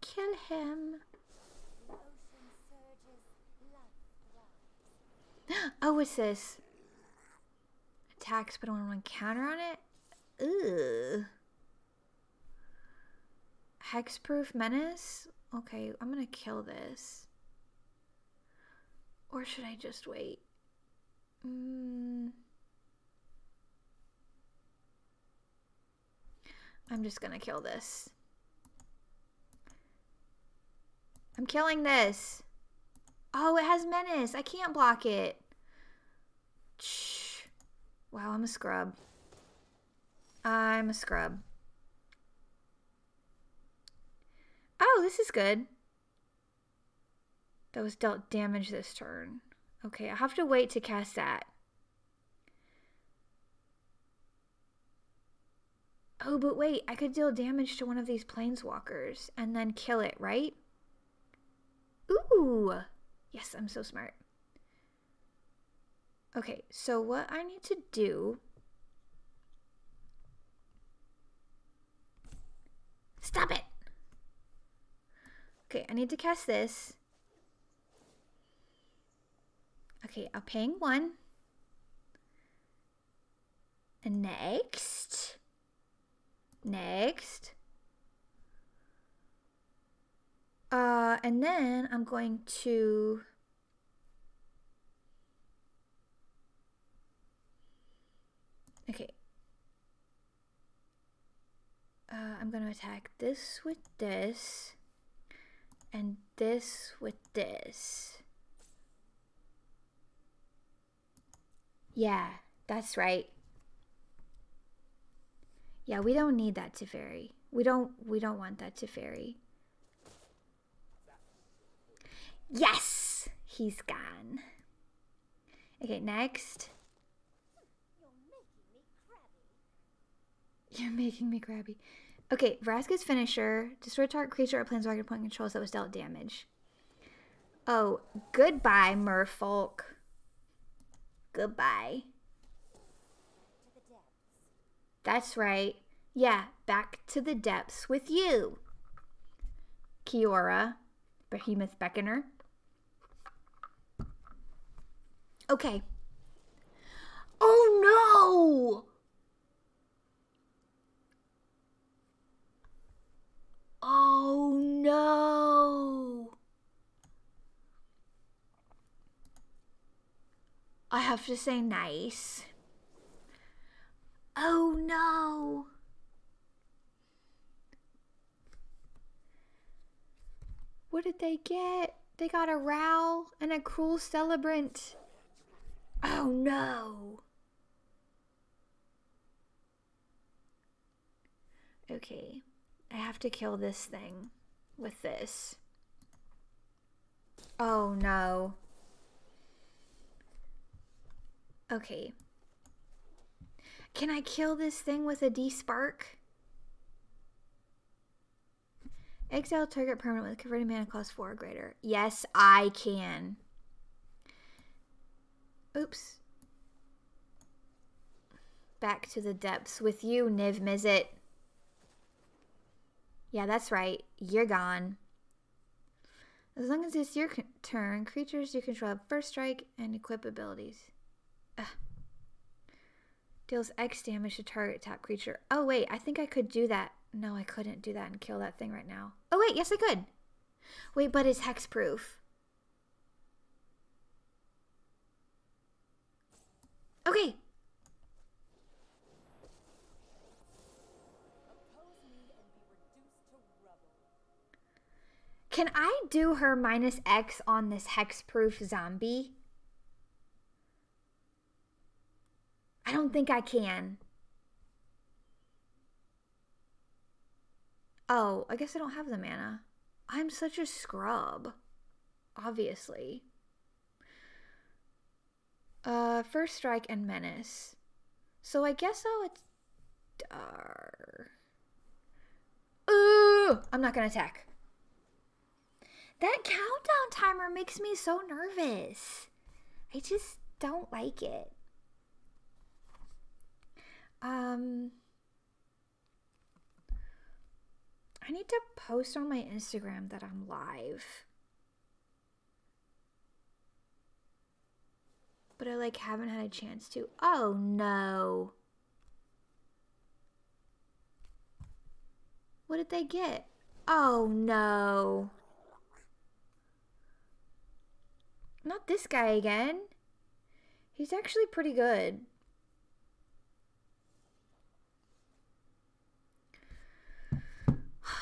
kill him. Oh, what's this? Attacks, but on one counter on it? Ugh. Hexproof Menace? Okay, I'm gonna kill this. Or should I just wait? Mm. I'm just gonna kill this. I'm killing this. Oh, it has Menace. I can't block it. Shh. Wow, I'm a scrub. I'm a scrub. Oh, this is good. That was dealt damage this turn. Okay, I have to wait to cast that. Oh, but wait, I could deal damage to one of these planeswalkers and then kill it, right? Ooh! Yes, I'm so smart. Okay, so what I need to do... Stop it! Okay, I need to cast this. Okay, I'll ping one. And next. Next. Uh, and then I'm going to... Okay. Uh, I'm going to attack this with this. And this with this. Yeah, that's right. Yeah, we don't need that Teferi. We don't we don't want that Teferi. Yes! He's gone. Okay, next. You're making me crabby. Okay, Vraska's Finisher. Destroy target creature or planeswalker point controls that was dealt damage. Oh, goodbye, merfolk. Goodbye. That's right. Yeah, back to the depths with you. Kiora, Behemoth Beckoner. Okay. Oh no! Oh no! I have to say nice. Oh no! What did they get? They got a Raoul and a Cruel Celebrant. Oh no! Okay. I have to kill this thing with this. Oh no. Okay. Can I kill this thing with a D spark? Exile target permanent with converted mana cost four or greater. Yes, I can. Oops. Back to the depths with you, Niv Mizzet. Yeah, that's right. You're gone. As long as it's your turn, creatures you control have first strike and equip abilities. Ugh. Deals X damage to target top creature. Oh wait, I think I could do that. No, I couldn't do that and kill that thing right now. Oh wait, yes I could. Wait, but it's hexproof. Okay. Can I do her minus X on this hexproof zombie? I don't think I can. Oh, I guess I don't have the mana. I'm such a scrub. Obviously. Uh, first strike and menace. So I guess I'll... It's... Ooh! I'm not going to attack. That countdown timer makes me so nervous. I just don't like it. Um, I need to post on my Instagram that I'm live. But I like haven't had a chance to. Oh no. What did they get? Oh no. Not this guy again. He's actually pretty good.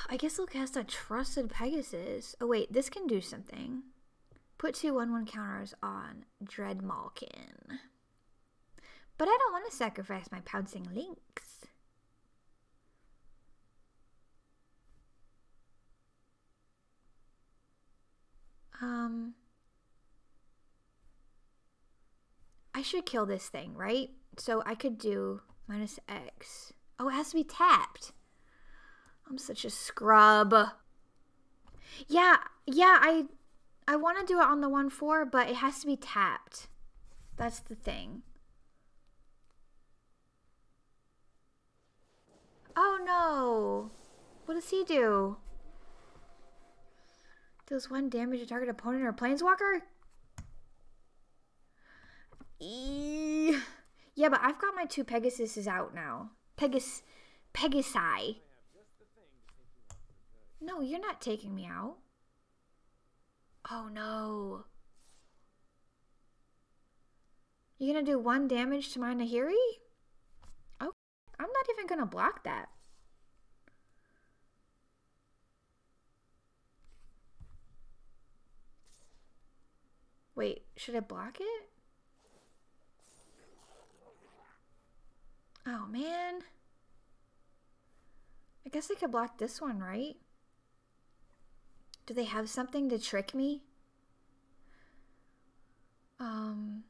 I guess I'll cast a Trusted Pegasus. Oh wait, this can do something. Put two one one counters on Dreadmalkin. But I don't want to sacrifice my Pouncing Lynx. Um... I should kill this thing, right? So I could do minus X. Oh, it has to be tapped. I'm such a scrub. Yeah, yeah, I I want to do it on the one four, but it has to be tapped. That's the thing. Oh no. What does he do? Deals one damage to target opponent or planeswalker? E yeah, but I've got my two Pegasuses out now. Pegas, Pegasi. No, you're not taking me out. Oh no. You're gonna do one damage to my Nahiri? Okay, I'm not even gonna block that. Wait, should I block it? Oh, man. I guess I could block this one, right? Do they have something to trick me? Um,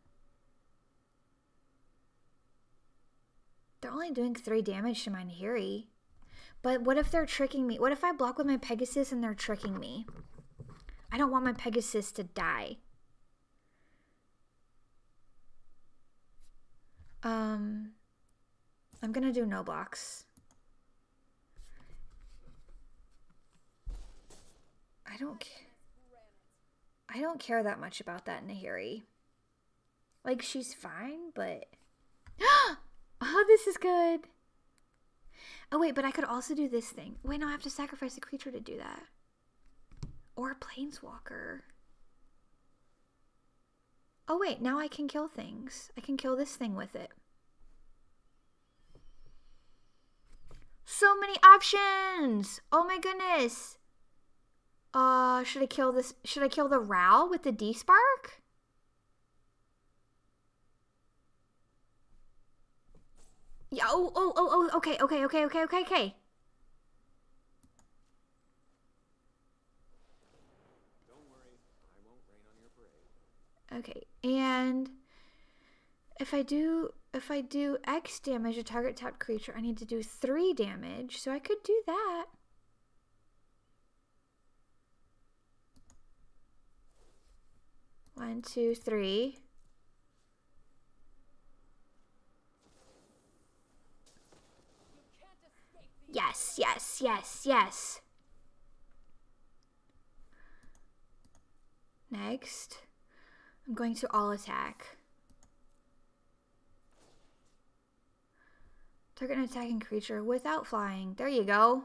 they're only doing three damage to my Nahiri. But what if they're tricking me? What if I block with my Pegasus and they're tricking me? I don't want my Pegasus to die. Um... I'm gonna do no blocks. I don't care. I don't care that much about that Nahiri. Like, she's fine, but... Oh, this is good! Oh wait, but I could also do this thing. Wait, no, I have to sacrifice a creature to do that. Or a planeswalker. Oh wait, now I can kill things. I can kill this thing with it. So many options! Oh my goodness! Uh, should I kill this? Should I kill the Ral with the D Spark? Yeah. Oh, oh, oh, oh. Okay, okay, okay, okay, okay, okay. Okay, and if I do if I do X damage to target tapped creature, I need to do three damage, so I could do that. One, two, three. Yes, yes, yes, yes. Next, I'm going to all attack. Target an attacking creature without flying. There you go.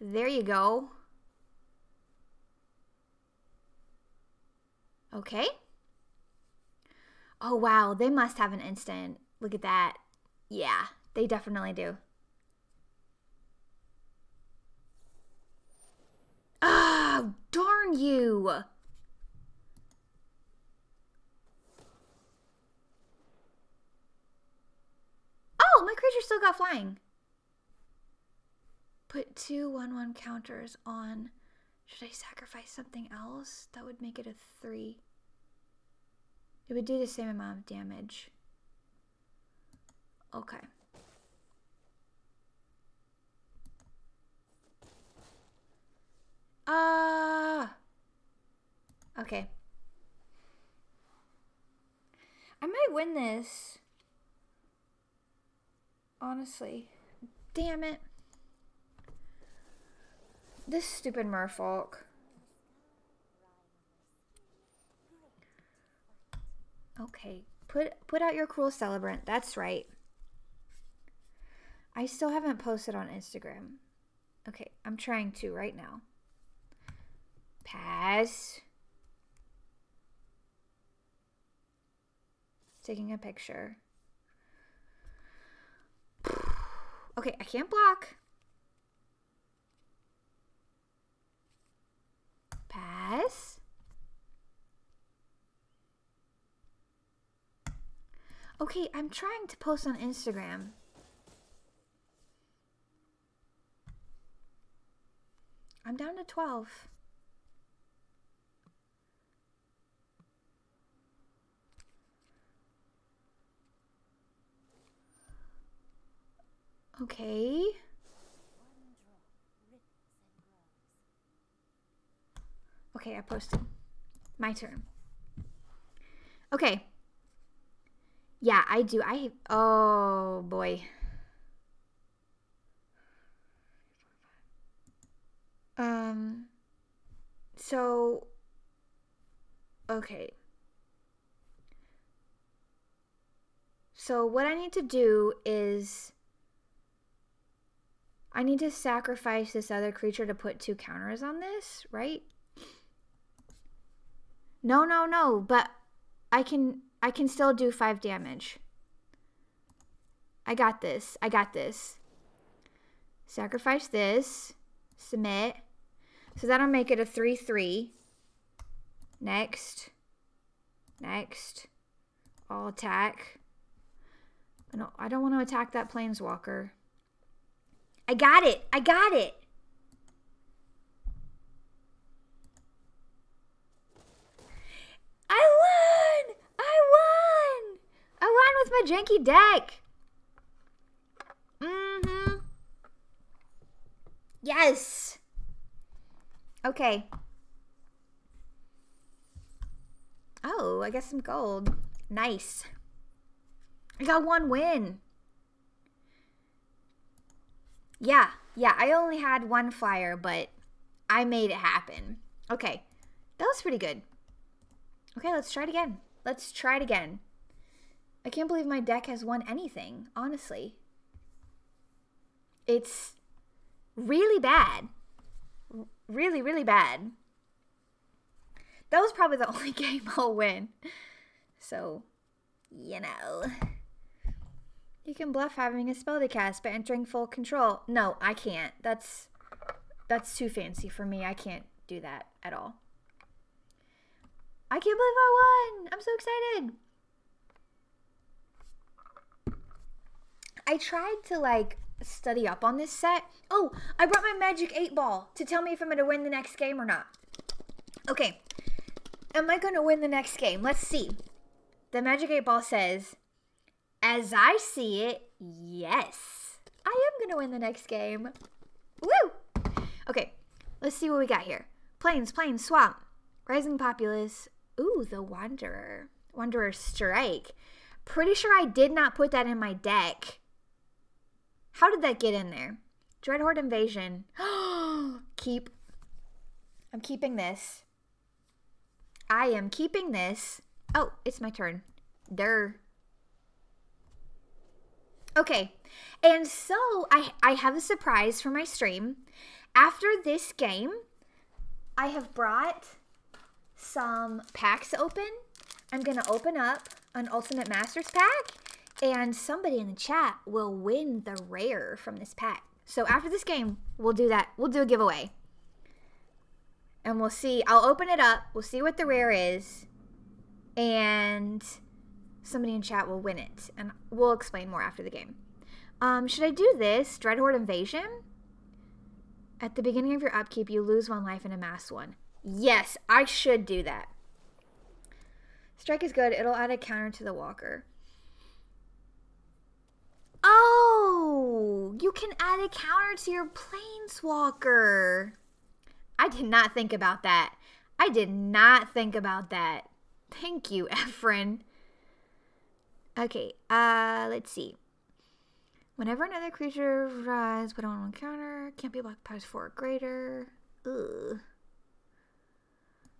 There you go. Okay. Oh, wow. They must have an instant. Look at that. Yeah, they definitely do. Oh, darn you. Oh, my creature still got flying. Put two one one counters on. Should I sacrifice something else? That would make it a three. It would do the same amount of damage. Okay. Ah. Uh, okay. I might win this. Honestly. Damn it. This stupid merfolk. Okay, put put out your cruel celebrant. That's right. I still haven't posted on Instagram. Okay, I'm trying to right now. Pass. Taking a picture. Okay, I can't block. Pass. Okay, I'm trying to post on Instagram. I'm down to twelve. Okay. Okay, I posted. My turn. Okay. Yeah, I do. I oh boy. Um. So. Okay. So what I need to do is. I need to sacrifice this other creature to put two counters on this, right? No, no, no, but I can I can still do five damage. I got this. I got this. Sacrifice this. Submit. So that'll make it a three three. Next. Next. I'll attack. No, I don't want to attack that planeswalker. I got it. I got it. I won! I won! I won with my janky deck! Mm-hmm. Yes! Okay. Oh, I got some gold. Nice. I got one win. Yeah, yeah, I only had one flyer, but I made it happen. Okay, that was pretty good. Okay, let's try it again. Let's try it again. I can't believe my deck has won anything, honestly. It's really bad. Really, really bad. That was probably the only game I'll win. So, you know. You can bluff having a spell to cast by entering full control. No, I can't. That's, that's too fancy for me. I can't do that at all. I can't believe I won. I'm so excited. I tried to like study up on this set. Oh, I brought my magic eight ball to tell me if I'm going to win the next game or not. Okay. am I going to win the next game? Let's see. The Magic eight Ball says, as I see it, yes. I am going to win the next game. Woo! Okay, let's see what we got here. Plains, Plains, Swamp, Rising Populace. Ooh, the Wanderer. Wanderer Strike. Pretty sure I did not put that in my deck. How did that get in there? Dreadhorde Invasion. Keep. I'm keeping this. I am keeping this. Oh, it's my turn. Durr. Okay, and so I, I have a surprise for my stream. After this game, I have brought some packs open. I'm going to open up an Ultimate Masters pack, and somebody in the chat will win the rare from this pack. So after this game, we'll do that. We'll do a giveaway. And we'll see. I'll open it up. We'll see what the rare is. And somebody in chat will win it. And we'll explain more after the game. Um, should I do this? Dreadhorde Invasion? At the beginning of your upkeep, you lose one life and amass one. Yes, I should do that. Strike is good. It'll add a counter to the walker. Oh, you can add a counter to your planeswalker. I did not think about that. I did not think about that. Thank you, Efren. Okay, uh, let's see. Whenever another creature rises, put on one counter. Can't be blocked by four or greater. Ugh.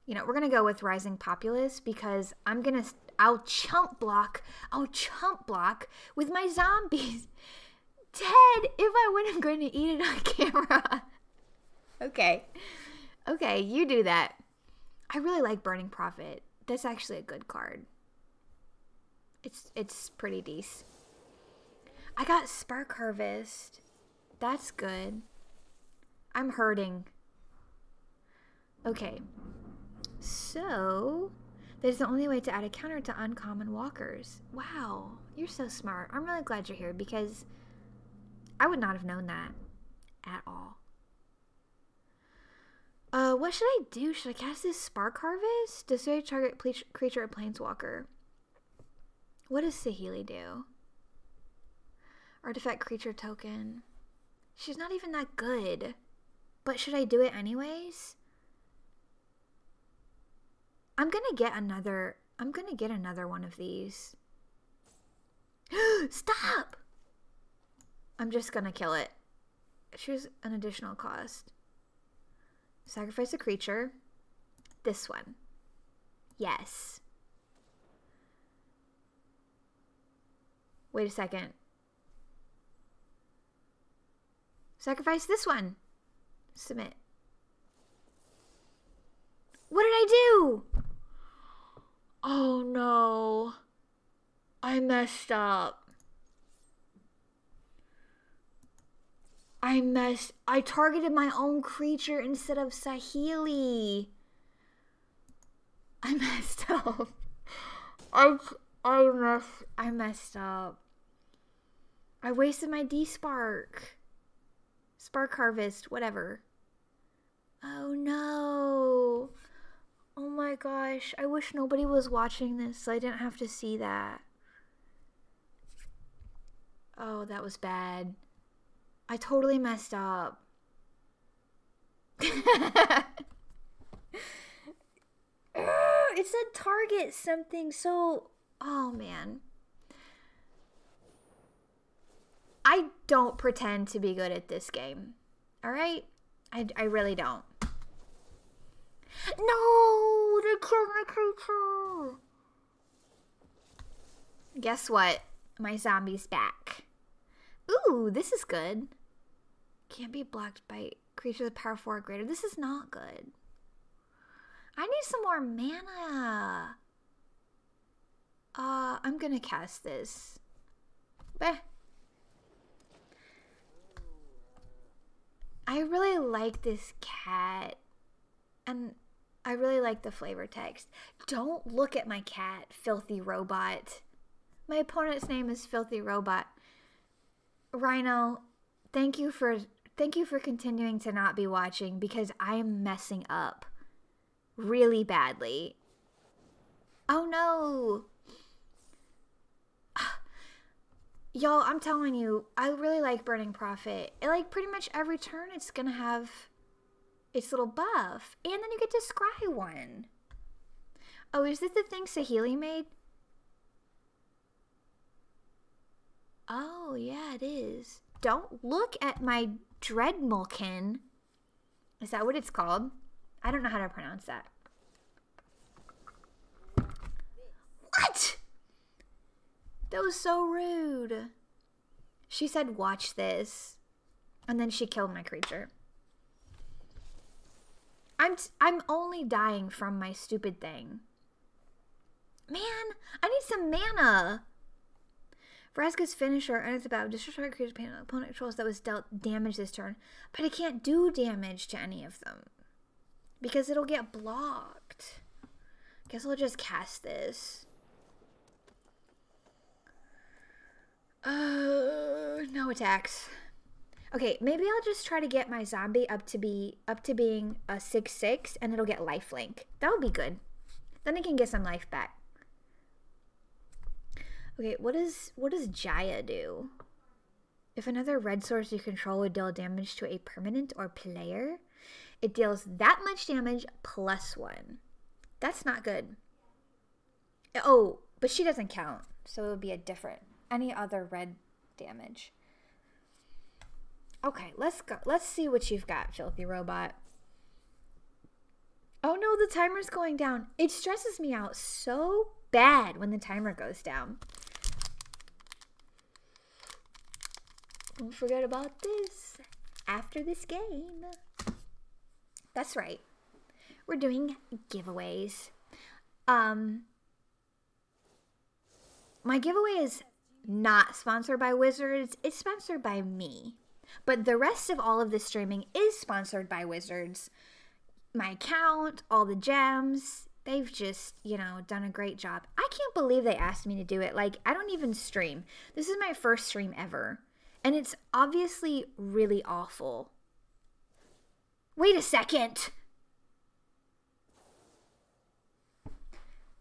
You know, we're going to go with Rising Populace because I'm going to, I'll chump block, I'll chump block with my zombies. Ted, if I win, I'm going to eat it on camera. Okay. Okay, you do that. I really like Burning Prophet. That's actually a good card. It's, it's pretty decent. I got Spark Harvest. That's good. I'm hurting. Okay. So, that is the only way to add a counter to uncommon walkers. Wow, you're so smart. I'm really glad you're here because I would not have known that at all. Uh, what should I do? Should I cast this Spark Harvest? Destroy target creature or planeswalker. What does Saheeli do? Artifact creature token. She's not even that good. But should I do it anyways? I'm gonna get another, I'm gonna get another one of these. Stop! I'm just gonna kill it. Choose an additional cost. Sacrifice a creature. This one. Yes. Wait a second. Sacrifice this one. Submit. What did I do? Oh no, I messed up. I messed, I targeted my own creature instead of Saheeli. I messed up. I, I, messed, I messed up. I wasted my D-Spark. Spark Harvest, whatever. Oh no. Oh my gosh, I wish nobody was watching this so I didn't have to see that. Oh, that was bad. I totally messed up. It said target something, so... Oh man. I don't pretend to be good at this game. Alright? I, I really don't. No, they killed my creature. Guess what? My zombie's back. Ooh, this is good. Can't be blocked by creatures with power four or greater. This is not good. I need some more mana. Uh, I'm gonna cast this. Bleh. I really like this cat. And I really like the flavor text. Don't look at my cat, Filthy Robot. My opponent's name is Filthy Robot. Rhino, thank you for thank you for continuing to not be watching because I'm messing up really badly. Oh no! Y'all, I'm telling you, I really like Burning Prophet. It, like, pretty much every turn it's gonna have its little buff. And then you get to scry one. Oh, is this the thing Saheeli made? Oh, yeah, it is. Don't look at my Dreadmulkin. Is that what it's called? I don't know how to pronounce that. What? That was so rude. She said, watch this. And then she killed my creature. I'm, t I'm only dying from my stupid thing. Man, I need some mana. Vraska's finisher enters the battle. Destroy target creature panel. Opponent controls that was dealt damage this turn. But it can't do damage to any of them. Because it'll get blocked. Guess I'll just cast this. Uh, no attacks. Okay, maybe I'll just try to get my zombie up to be up to being a six six, and it'll get lifelink. That would be good. Then I can get some life back. Okay, what is what does Jaya do? If another red source you control would deal damage to a permanent or player, it deals that much damage plus one. That's not good. Oh, but she doesn't count, so it would be a different. Any other red damage. Okay, let's go. Let's see what you've got, filthy robot. Oh no, the timer's going down. It stresses me out so bad when the timer goes down. Don't forget about this after this game. That's right. We're doing giveaways. Um, my giveaway is not sponsored by Wizards, it's sponsored by me. But the rest of all of the streaming is sponsored by Wizards. My account, all the gems, they've just, you know, done a great job. I can't believe they asked me to do it. Like, I don't even stream. This is my first stream ever. And it's obviously really awful. Wait a second.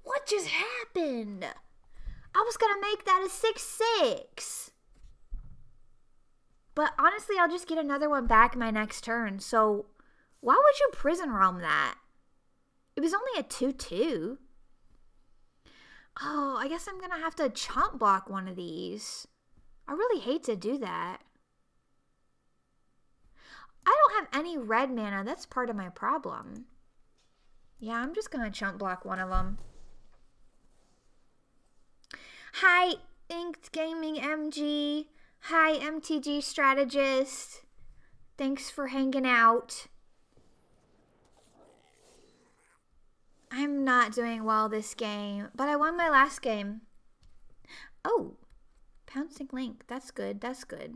What just happened? I was gonna make that a six six. But honestly, I'll just get another one back my next turn. So why would you prison realm that? It was only a two two. Oh, I guess I'm gonna have to chomp block one of these. I really hate to do that. I don't have any red mana. That's part of my problem. Yeah, I'm just gonna chomp block one of them. Hi, Inked Gaming M G. Hi, M T G Strategist. Thanks for hanging out. I'm not doing well this game, but I won my last game. Oh, Pouncing Link. That's good. That's good.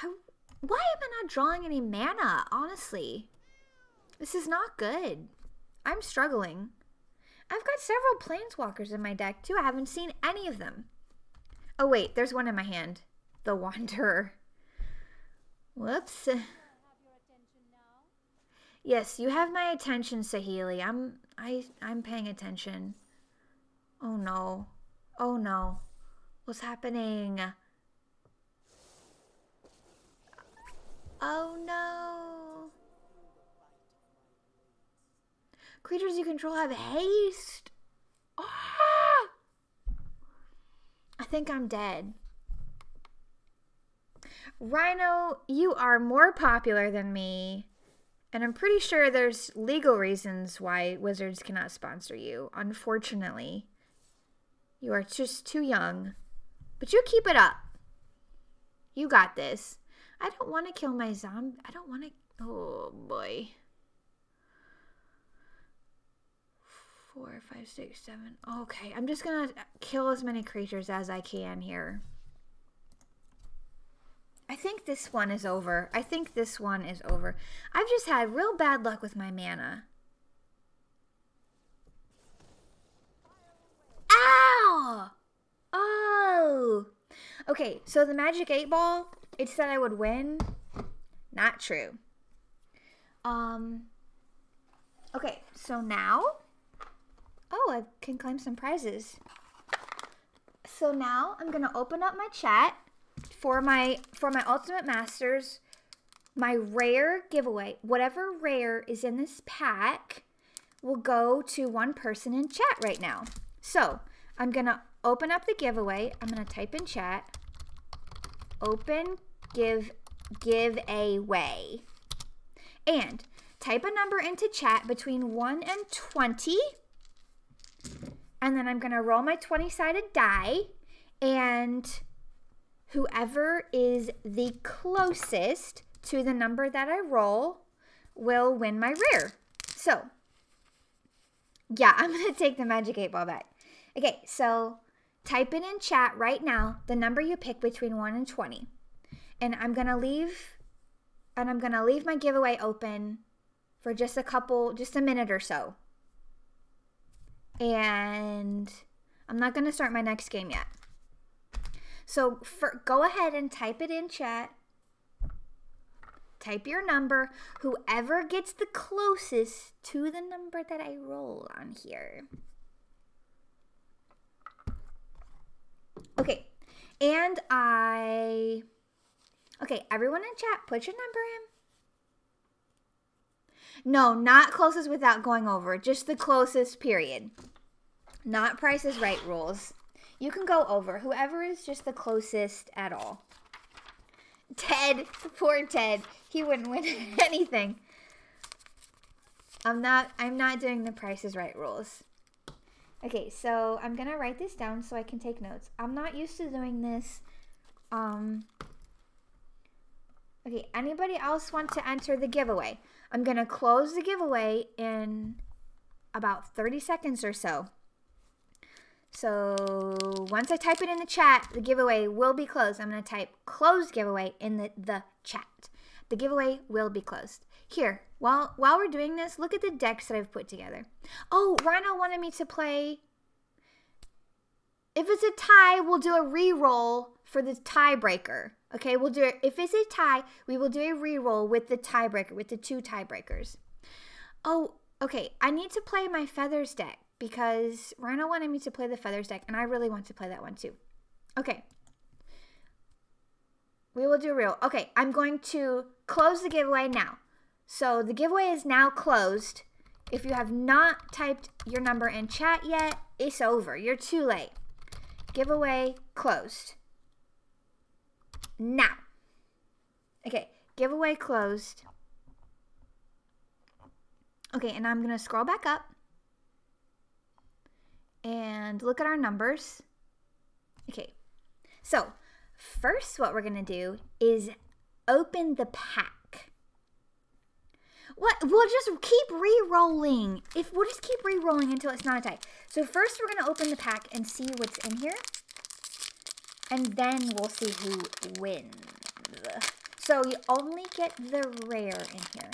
I, why am I not drawing any mana, honestly? This is not good. I'm struggling. I've got several planeswalkers in my deck, too. I haven't seen any of them. Oh, wait. There's one in my hand. The Wanderer. Whoops. You have your attention now? Yes, you have my attention, Saheeli. I'm, I, I'm paying attention. Oh, no. Oh, no. What's happening? Oh, no. Creatures you control have haste. Ah! I think I'm dead. Rhino, you are more popular than me. And I'm pretty sure there's legal reasons why Wizards cannot sponsor you. Unfortunately, you are just too young. But you keep it up. You got this. I don't want to kill my zombie. I don't want to. Oh, boy. Four, five, six, seven. Okay, I'm just gonna kill as many creatures as I can here. I think this one is over. I think this one is over. I've just had real bad luck with my mana. Ow! Oh! Okay, so the magic eight ball, it said I would win. Not true. Um. Okay, so now Oh, I can claim some prizes. So now I'm gonna open up my chat for my for my Ultimate Masters, my rare giveaway. Whatever rare is in this pack will go to one person in chat right now. So I'm gonna open up the giveaway. I'm gonna type in chat, open give giveaway, and type a number into chat between one and twenty, and then I'm gonna roll my twenty-sided die, and whoever is the closest to the number that I roll will win my rare. So yeah, I'm gonna take the Magic eight Ball back. Okay, so type it in chat right now, the number you pick between one and twenty. And I'm gonna leave, and I'm gonna leave my giveaway open for just a couple, just a minute or so. And I'm not gonna start my next game yet. So for, go ahead and type it in chat. Type your number. Whoever gets the closest to the number that I roll on here. Okay, and I, okay, everyone in chat, put your number in. No, not closest without going over, just the closest, period. Not Price is Right rules. You can go over, whoever is just the closest at all. Ted, poor Ted, he wouldn't win anything. I'm not, I'm not doing the Price is Right rules. Okay, so I'm gonna write this down so I can take notes. I'm not used to doing this. Um, okay, anybody else want to enter the giveaway? I'm gonna close the giveaway in about thirty seconds or so. So once I type it in the chat, the giveaway will be closed. I'm gonna type close giveaway in the, the chat. The giveaway will be closed. Here, while while we're doing this, look at the decks that I've put together. Oh, Rhino wanted me to play. If it's a tie, we'll do a re-roll for the tiebreaker. Okay, we'll do it. If it's a tie, we will do a re-roll with the tiebreaker, with the two tiebreakers. Oh, okay. I need to play my Feathers deck because Rhino wanted me to play the Feathers deck, and I really want to play that one too. Okay. We will do a re-roll. Okay, I'm going to close the giveaway now. So the giveaway is now closed. If you have not typed your number in chat yet, it's over. You're too late. Giveaway closed. Now. Okay, giveaway closed. Okay, and I'm gonna scroll back up and look at our numbers. Okay, so first what we're gonna do is open the pack. What? We'll just keep re-rolling. If we'll just keep re-rolling until it's not a tie. So first we're going to open the pack and see what's in here. And then we'll see who wins. So you only get the rare in here.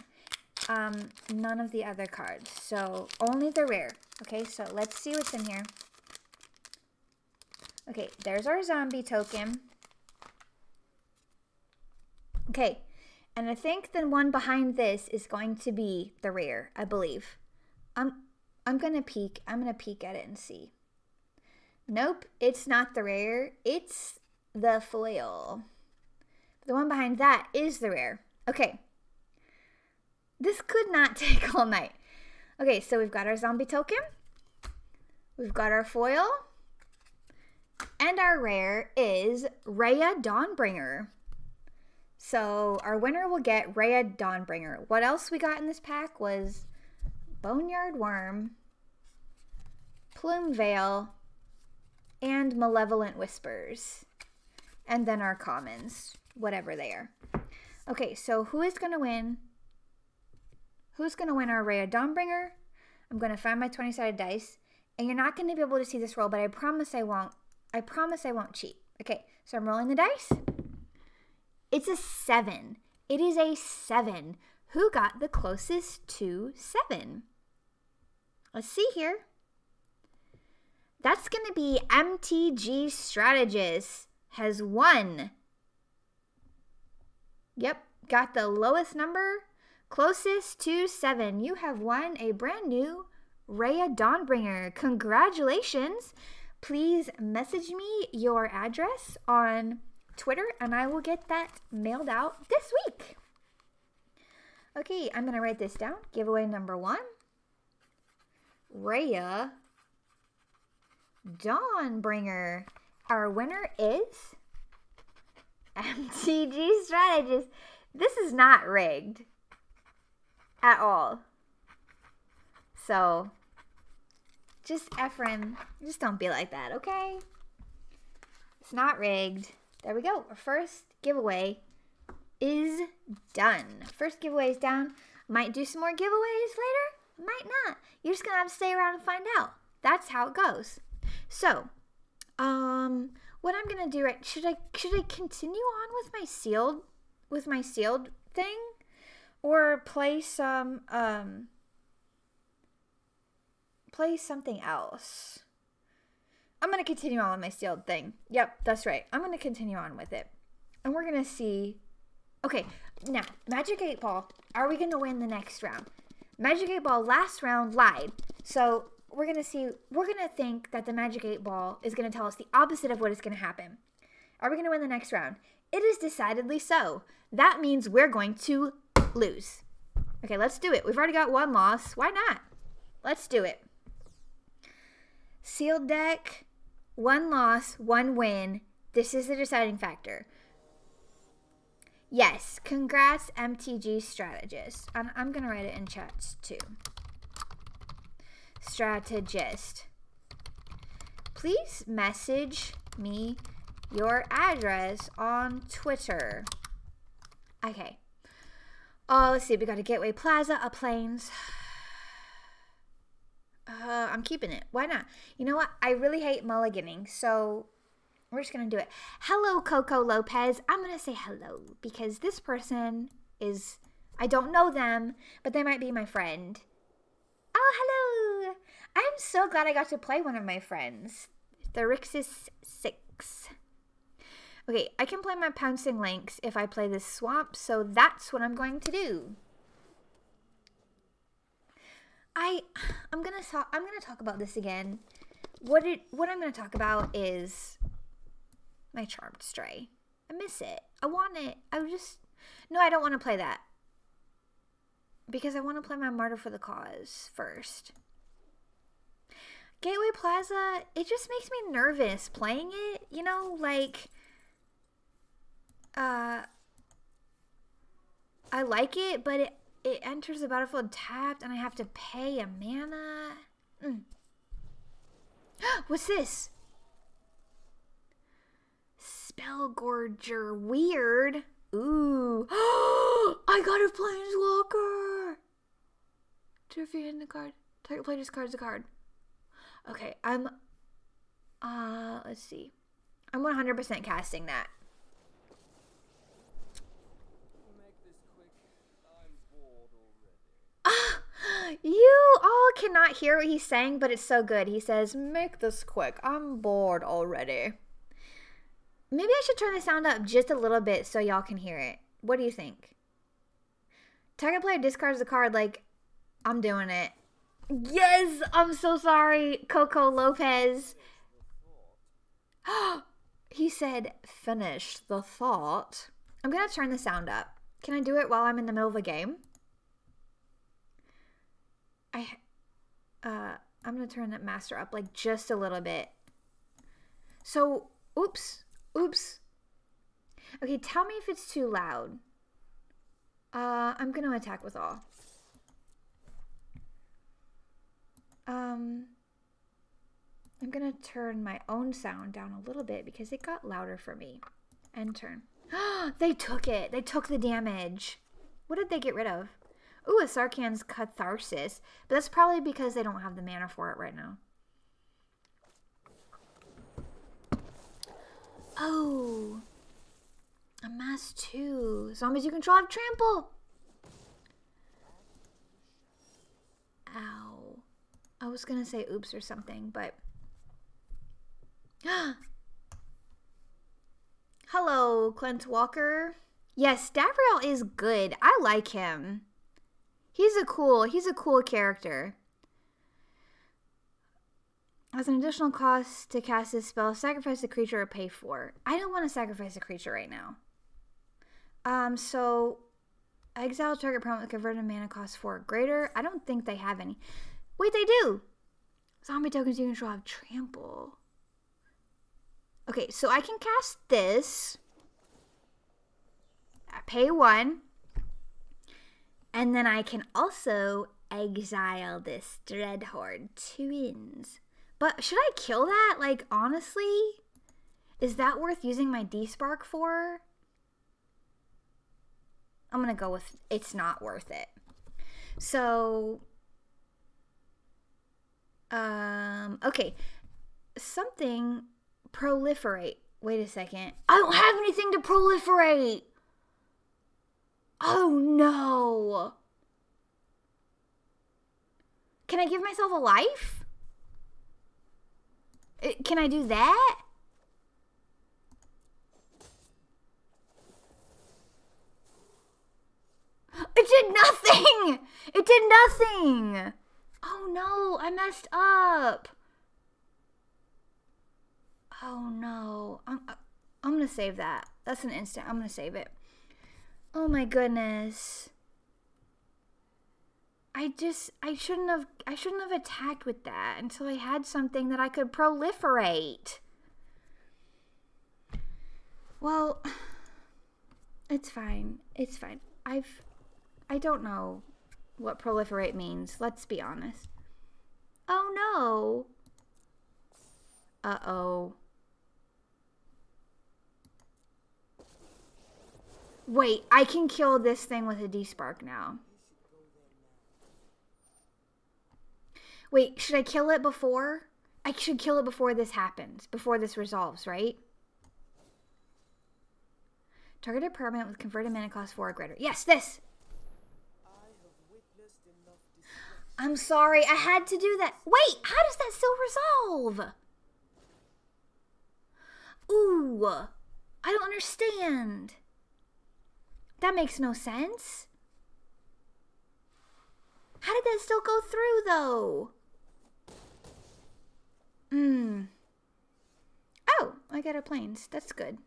Um, none of the other cards. So only the rare. Okay, so let's see what's in here. Okay, there's our zombie token. Okay. And I think the one behind this is going to be the rare, I believe. I'm I'm gonna peek. I'm gonna peek at it and see. Nope, it's not the rare. It's the foil. The one behind that is the rare. Okay. This could not take all night. Okay, so we've got our zombie token. We've got our foil. And our rare is Rhea Dawnbringer. So our winner will get Rhea Dawnbringer. What else we got in this pack was Boneyard Worm, Plume Veil, and Malevolent Whispers. And then our commons, whatever they are. Okay, so who is going to win? Who's going to win our Rhea Dawnbringer? I'm going to find my twenty-sided dice. And you're not going to be able to see this roll, but I promise I won't. I promise I won't cheat. Okay, so I'm rolling the dice. It's a seven. It is a seven. Who got the closest to seven? Let's see here. That's going to be M T G Strategist has won. Yep, got the lowest number, closest to seven. You have won a brand new Rhea Dawnbringer, congratulations. Please message me your address on Twitter and I will get that mailed out this week. Okay, I'm gonna write this down. Giveaway number one. Rhea Dawnbringer. Our winner is M T G Strategist. This is not rigged at all. So just Ephraim, just don't be like that, okay? It's not rigged. There we go. Our first giveaway is done. First giveaway is down. Might do some more giveaways later. Might not. You're just gonna have to stay around and find out. That's how it goes. So, um, what I'm gonna do right? Should I should I continue on with my sealed with my sealed thing, or play some um play something else? I'm gonna continue on with my sealed thing. Yep, that's right. I'm gonna continue on with it, and we're gonna see. Okay, now, Magic eight Ball, are we going to win the next round? Magic eight Ball last round lied. So we're going to see, we're going to think that the Magic eight Ball is going to tell us the opposite of what is going to happen. Are we going to win the next round? It is decidedly so. That means we're going to lose. Okay, let's do it. We've already got one loss. Why not? Let's do it. Sealed deck, one loss, one win. This is the deciding factor. Yes, congrats M T G Strategist. And I'm gonna write it in chats too. Strategist. Please message me your address on Twitter. Okay. Oh, let's see, we got a Gateway Plaza, a Plains. Uh, I'm keeping it, why not? You know what, I really hate mulliganing, so we're just going to do it. Hello, Coco Lopez. I'm going to say hello because this person is, I don't know them, but they might be my friend. Oh, hello. I'm so glad I got to play one of my friends. Therixis six. Okay, I can play my Pouncing Lynx if I play this Swamp, so that's what I'm going to do. I, I'm going to talk, I'm going to talk about this again. What it, what I'm going to talk about is my Charmed Stray. I miss it. I want it. I just... No, I don't want to play that. Because I want to play my Martyr for the Cause first. Gateway Plaza, it just makes me nervous playing it. You know, like... Uh, I like it, but it, it enters the battlefield tapped and I have to pay a mana. Mm. What's this? Spellgorger, weird. Ooh. I got a Planeswalker. Trophy hidden the card. Target player discards a card. Okay, I'm uh let's see. I'm one hundred percent casting that. You all cannot hear what he's saying, but it's so good. He says, "Make this quick. I'm bored already." Maybe I should turn the sound up just a little bit so y'all can hear it. What do you think? Target player discards the card, like, I'm doing it. Yes! I'm so sorry, Coco Lopez. He said, finish the thought. I'm going to turn the sound up. Can I do it while I'm in the middle of a game? I, uh, I'm going to turn that master up, like, just a little bit. So, oops. Oops. Okay, tell me if it's too loud. Uh, I'm going to attack with all. Um, I'm going to turn my own sound down a little bit because it got louder for me. End turn. They took it. They took the damage. What did they get rid of? Ooh, a Sarkhan's Catharsis. But that's probably because they don't have the mana for it right now. Oh, a mass two. Zombies you control have trample. Ow. I was going to say oops or something, but. Hello, Clint Walker. Yes, Davriel is good. I like him. He's a cool, he's a cool character. Has an additional cost to cast this spell, sacrifice a creature or pay four. I don't want to sacrifice a creature right now. Um, so exile target permanent with converted mana cost four or greater. I don't think they have any. Wait, they do! Zombie tokens you control have trample. Okay, so I can cast this. I pay one. And then I can also exile this Dreadhorde Twins. But should I kill that? Like, honestly? Is that worth using my D-Spark for? I'm going to go with it's not worth it. So, um, okay. Something, proliferate. Wait a second. I don't have anything to proliferate. Oh, no. Can I give myself a life? Can I do that? It did nothing! It did nothing! Oh no, I messed up. Oh no. I'm, I'm gonna save that. That's an instant. I'm gonna save it. Oh my goodness. I just, I shouldn't have, I shouldn't have attacked with that until I had something that I could proliferate. Well, it's fine. It's fine. I've, I don't know what proliferate means. Let's be honest. Oh no. Uh-oh. Wait, I can kill this thing with a D-Spark now. Wait, should I kill it before? I should kill it before this happens, before this resolves, right? Targeted permanent with converted mana cost four or greater. Yes, this! I have witnessed enough destruction. I'm sorry, I had to do that. Wait, how does that still resolve? Ooh, I don't understand. That makes no sense. How did that still go through, though? Mm. Oh, I got a plains. That's good.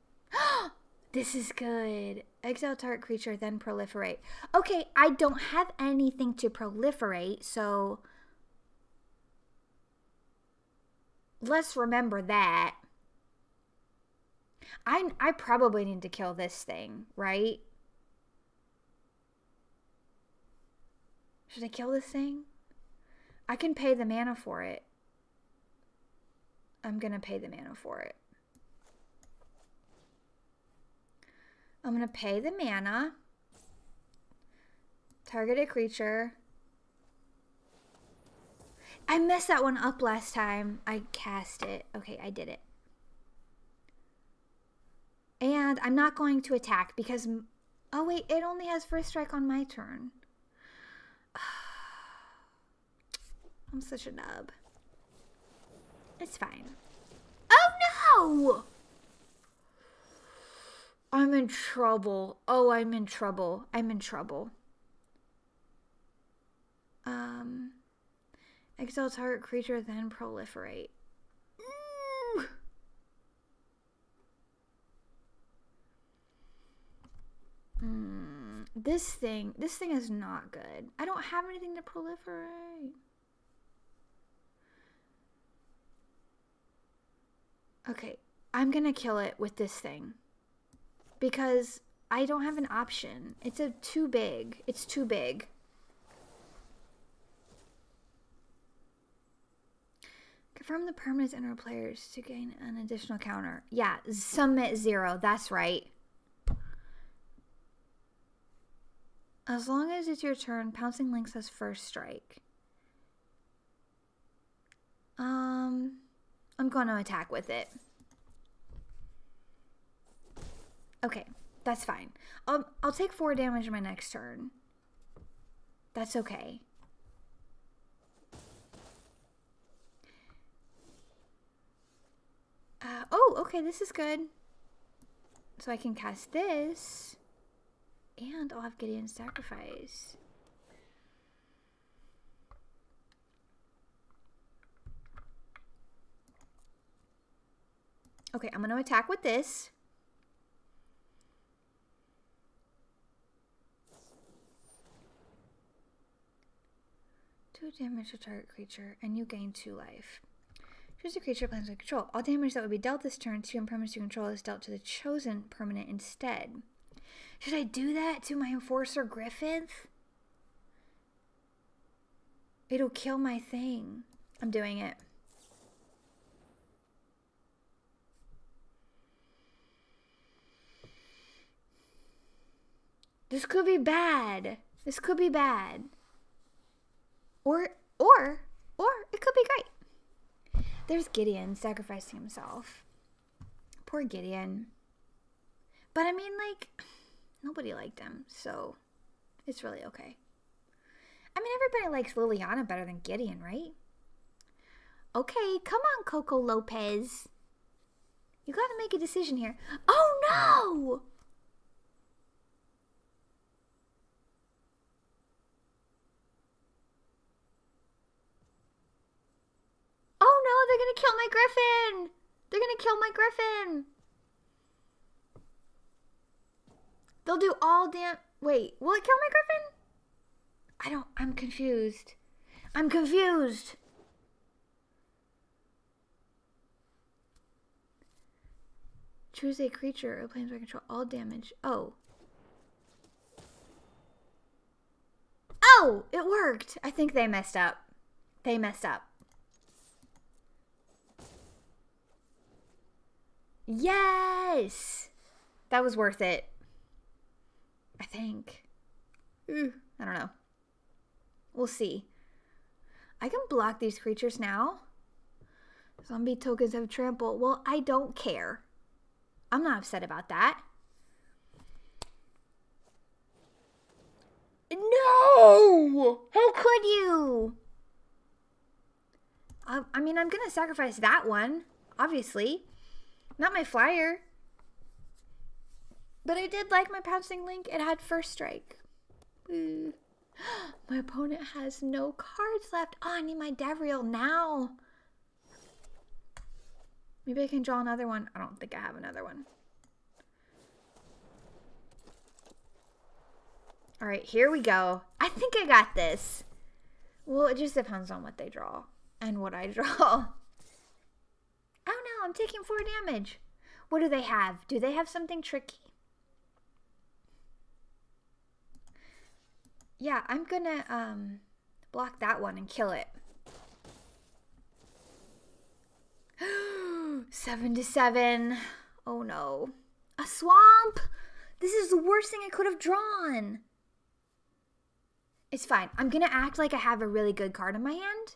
This is good. Exile target creature, then proliferate. Okay, I don't have anything to proliferate, so let's remember that. I, I probably need to kill this thing, right? Should I kill this thing? I can pay the mana for it. I'm gonna pay the mana for it. I'm gonna pay the mana. Target a creature. I messed that one up last time. I cast it. Okay, I did it. And I'm not going to attack because, oh wait, it only has first strike on my turn. I'm such a nub. It's fine. Oh no! I'm in trouble. Oh, I'm in trouble. I'm in trouble. Um, exile target creature, then proliferate. Mm. Mm. This thing, this thing is not good. I don't have anything to proliferate. Okay, I'm gonna kill it with this thing because I don't have an option. It's a too big. It's too big. Confirm the permanents and our players to gain an additional counter. Yeah, summit zero. That's right. As long as it's your turn, Pouncing Lynx has first strike. Um... I'm going to attack with it. Okay, that's fine. I'll, I'll take four damage in my next turn. That's okay. Uh, oh, okay, this is good. So I can cast this. And I'll have Gideon's Sacrifice. Okay, I'm going to attack with this. Two damage to target creature, and you gain two life. Choose a creature plans to control. All damage that would be dealt this turn to impermanence you control is dealt to the chosen permanent instead. Should I do that to my Enforcer Griffith? It'll kill my thing. I'm doing it. This could be bad. This could be bad. Or, or, or it could be great. There's Gideon sacrificing himself. Poor Gideon. But I mean, like, nobody liked him, so it's really okay. I mean, everybody likes Liliana better than Gideon, right? Okay, come on, Coco Lopez. You gotta make a decision here. Oh, no! They're gonna kill my griffin! They're gonna kill my griffin! They'll do all damn... Wait, will it kill my griffin? I don't... I'm confused. I'm confused! Choose a creature or planes by control. All damage. Oh. Oh! It worked! I think they messed up. They messed up. Yes! That was worth it. I think. Ooh, I don't know. We'll see. I can block these creatures now. Zombie tokens have trample. Well, I don't care. I'm not upset about that. No! How could you? I, I mean, I'm gonna sacrifice that one, obviously. Not my flyer. But I did like my Pouncing Link. It had first strike. Ooh. My opponent has no cards left. Oh, I need my Devreal now. Maybe I can draw another one. I don't think I have another one. All right, here we go. I think I got this. Well, it just depends on what they draw and what I draw. I'm taking four damage. What do they have? Do they have something tricky? Yeah, I'm gonna um, block that one and kill it. seven to seven. Oh no. A swamp? This is the worst thing I could have drawn. It's fine. I'm gonna act like I have a really good card in my hand.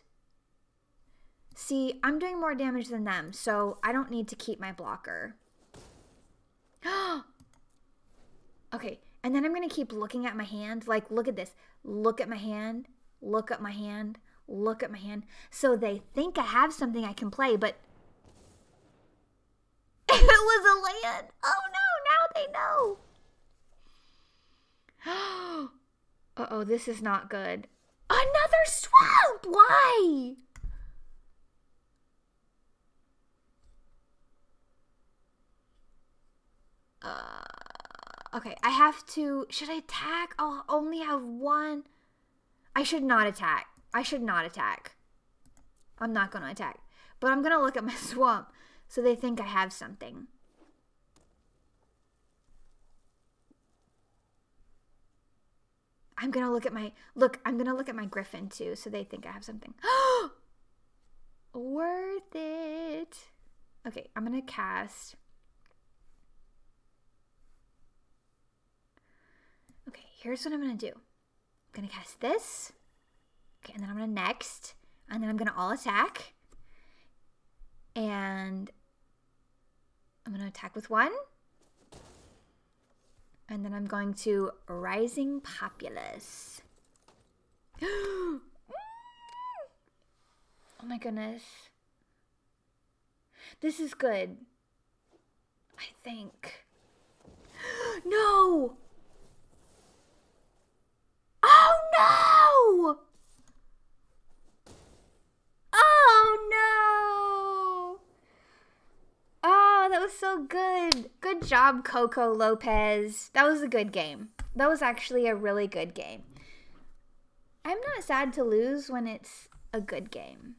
See, I'm doing more damage than them, so I don't need to keep my blocker. Okay, and then I'm going to keep looking at my hand. Like, look at this. Look at my hand. Look at my hand. Look at my hand. So they think I have something I can play, but... it was a land! Oh no, now they know! Uh-oh, this is not good. Another swamp! Why? Uh, okay, I have to... Should I attack? I'll only have one. I should not attack. I should not attack. I'm not going to attack. But I'm going to look at my swamp so they think I have something. I'm going to look at my... Look, I'm going to look at my griffin too so they think I have something. Worth it. Okay, I'm going to cast... Okay, here's what I'm going to do. I'm going to cast this. Okay, and then I'm going to next. And then I'm going to all attack. And I'm going to attack with one. And then I'm going to Rising Populace. Oh my goodness. This is good. I think. No! Oh no! Oh no! Oh, good. Good job, Coco Lopez. That was a good game. That was actually a really good game. I'm not sad to lose when it's a good game.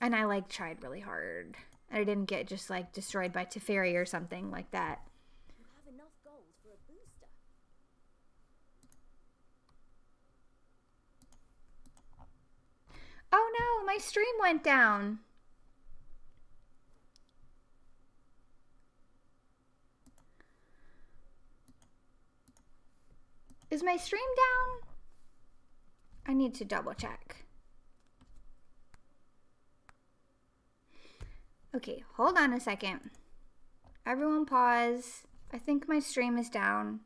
And I, like, tried really hard. And I didn't get just, like, destroyed by Teferi or something like that. You have enough gold for a booster. Oh, no. My stream went down. Is my stream down? I need to double check. Okay, hold on a second. Everyone pause. I think my stream is down.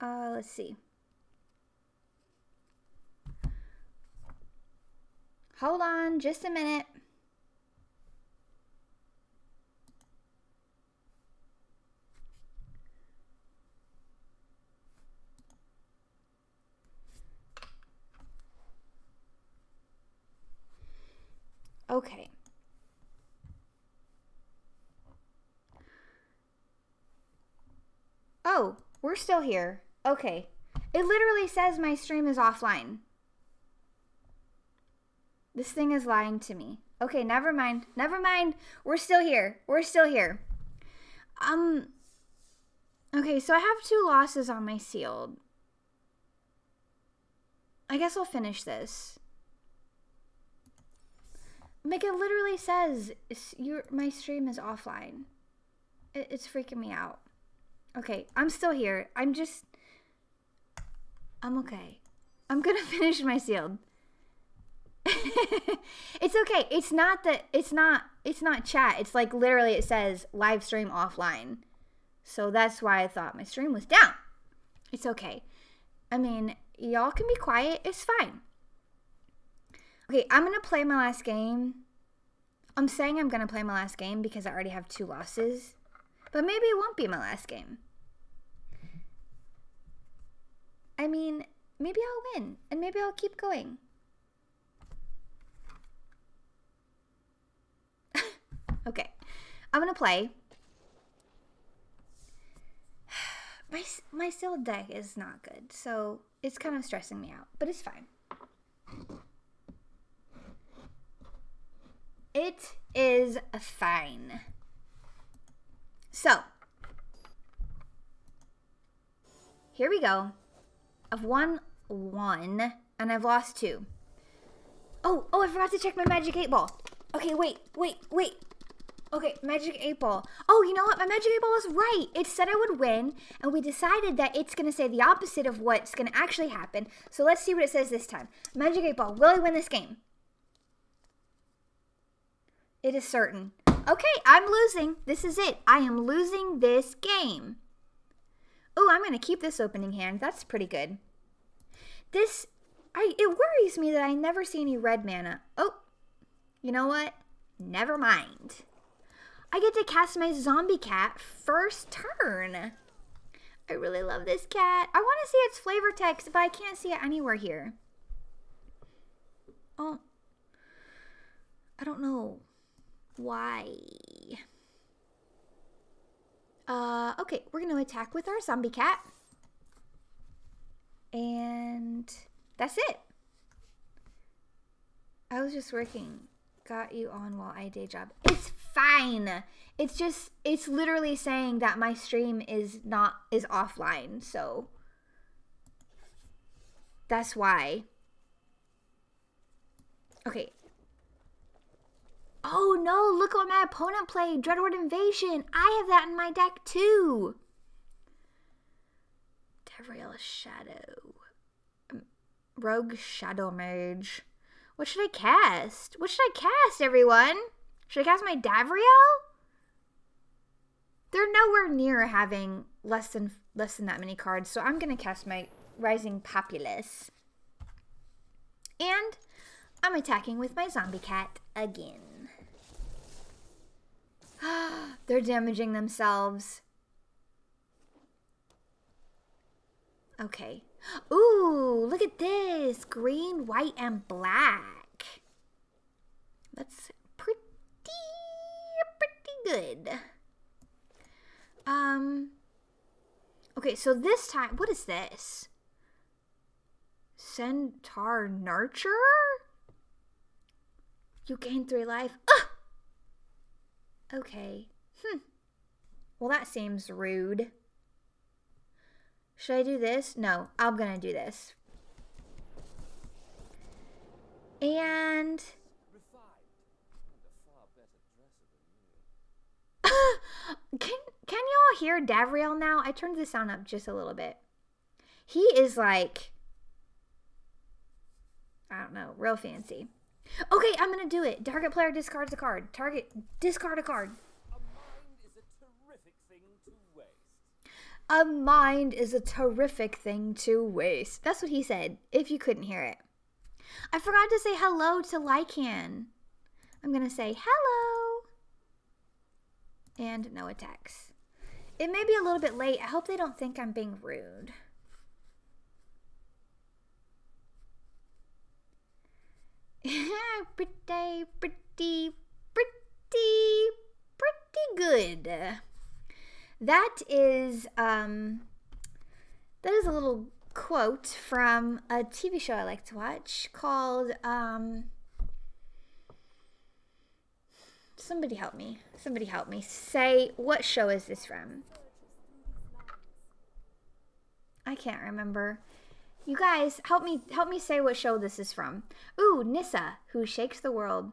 Uh, let's see. Hold on just a minute. Okay. Oh, we're still here. Okay. It literally says my stream is offline. This thing is lying to me. Okay, never mind. Never mind. We're still here. We're still here. Um. Okay, so I have two losses on my sealed. I guess I'll finish this. Like, it literally says, your, my stream is offline. It, it's freaking me out. Okay, I'm still here. I'm just... I'm okay. I'm gonna finish my sealed. It's okay. It's not that... It's not... It's not chat. It's like, literally, it says, live stream offline. So that's why I thought my stream was down. It's okay. I mean, y'all can be quiet. It's fine. Okay, I'm going to play my last game. I'm saying I'm going to play my last game because I already have two losses. But maybe it won't be my last game. I mean, maybe I'll win. And maybe I'll keep going. Okay. I'm going to play. My, my sealed deck is not good. So it's kind of stressing me out. But it's fine. It is fine. So, here we go. I've won one, and I've lost two. Oh, oh, I forgot to check my Magic eight Ball. Okay, wait, wait, wait. Okay, Magic eight Ball. Oh, you know what? My Magic eight Ball is right. It said I would win, and we decided that it's going to say the opposite of what's going to actually happen. So let's see what it says this time. Magic eight Ball, will I win this game? It is certain. Okay, I'm losing. This is it. I am losing this game. Oh, I'm going to keep this opening hand. That's pretty good. This, I it worries me that I never see any red mana. Oh, you know what? Never mind. I get to cast my zombie cat first turn. I really love this cat. I want to see its flavor text, but I can't see it anywhere here. Oh, I don't know. Why? Uh, okay, we're going to attack with our zombie cat. And that's it. I was just working. Got you on while I day job. It's fine. It's just, it's literally saying that my stream is not, is offline. So that's why. Okay. Oh no, look what my opponent played, Dreadhorde Invasion. I have that in my deck too. Devriel Shadow. Rogue Shadow Mage. What should I cast? What should I cast, everyone? Should I cast my Davriel? They're nowhere near having less than, less than that many cards, so I'm gonna cast my Rising Populace. And I'm attacking with my zombie cat again. They're damaging themselves. Okay. Ooh, look at this. Green, white, and black. Let's good. Um, okay, so this time, what is this? Centaur Nurture? You gain three life. Ah! Okay. Hmm. Well, that seems rude. Should I do this? No, I'm gonna do this. And... Can can y'all hear Davriel now? I turned the sound up just a little bit. He is like, I don't know, real fancy. Okay, I'm gonna do it. Target player discards a card. Target discard a card. A mind is a terrific thing to waste. A mind is a terrific thing to waste. That's what he said, if you couldn't hear it. I forgot to say hello to Lycan. I'm gonna say hello. And no attacks. It may be a little bit late. I hope they don't think I'm being rude. pretty, pretty, pretty, pretty good. That is, um, that is a little quote from a T V show I like to watch called, um, Somebody help me. Somebody help me. Say, what show is this from? I can't remember. You guys, help me help me say what show this is from. Ooh, Nyssa, Who Shakes the World.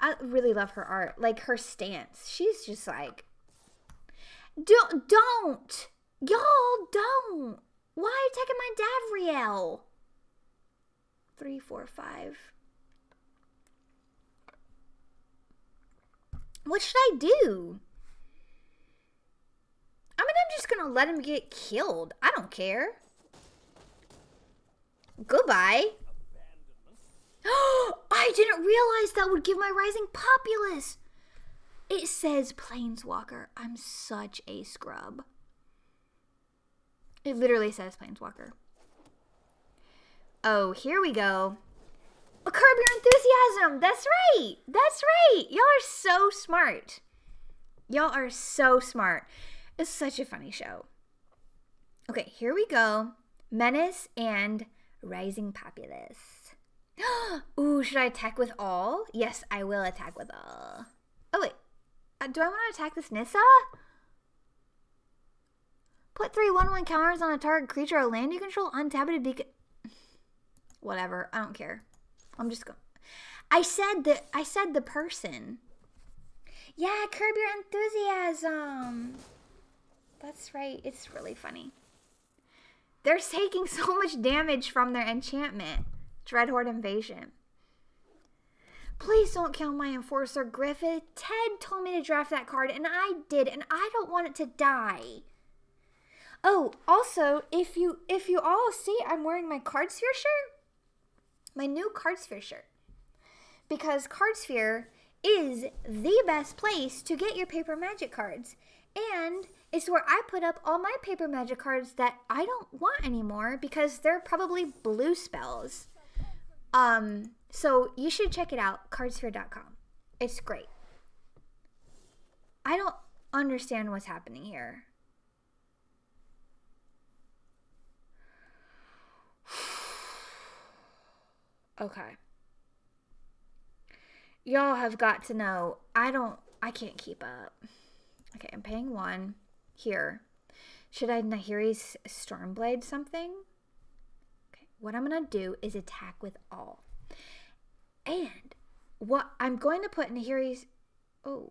I really love her art. Like, her stance. She's just like... Don't! Don't! Y'all don't! Why are you taking my Davriel? Three, four, five... What should I do? I mean, I'm just gonna let him get killed. I don't care. Goodbye. I didn't realize that would give my rising populace. It says Planeswalker. I'm such a scrub. It literally says Planeswalker. Oh, here we go. Curb your enthusiasm. That's right. That's right. Y'all are so smart. Y'all are so smart. It's such a funny show. Okay, here we go. Menace and Rising Populace. Ooh, should I attack with all? Yes, I will attack with all. Oh, wait. Uh, do I want to attack this Nyssa? Put three one one counters on a target creature or land you control. Untap it to be... Whatever. I don't care. I'm just going. I said the I said the person. Yeah, curb your enthusiasm. That's right. It's really funny. They're taking so much damage from their enchantment, Dreadhorde Invasion. Please don't kill my enforcer, Griffith. Ted told me to draft that card, and I did, and I don't want it to die. Oh, also, if you if you all see, I'm wearing my Cardsphere shirt. My new Cardsphere shirt, because Cardsphere is the best place to get your paper magic cards, and it's where I put up all my paper magic cards that I don't want anymore because they're probably blue spells. Um, so you should check it out, cardsphere dot com. It's great. I don't understand what's happening here. Okay. Y'all have got to know, I don't, I can't keep up. Okay, I'm paying one here. Should I Nahiri's Stormblade something? Okay, what I'm going to do is attack with all. And what I'm going to put Nahiri's, oh,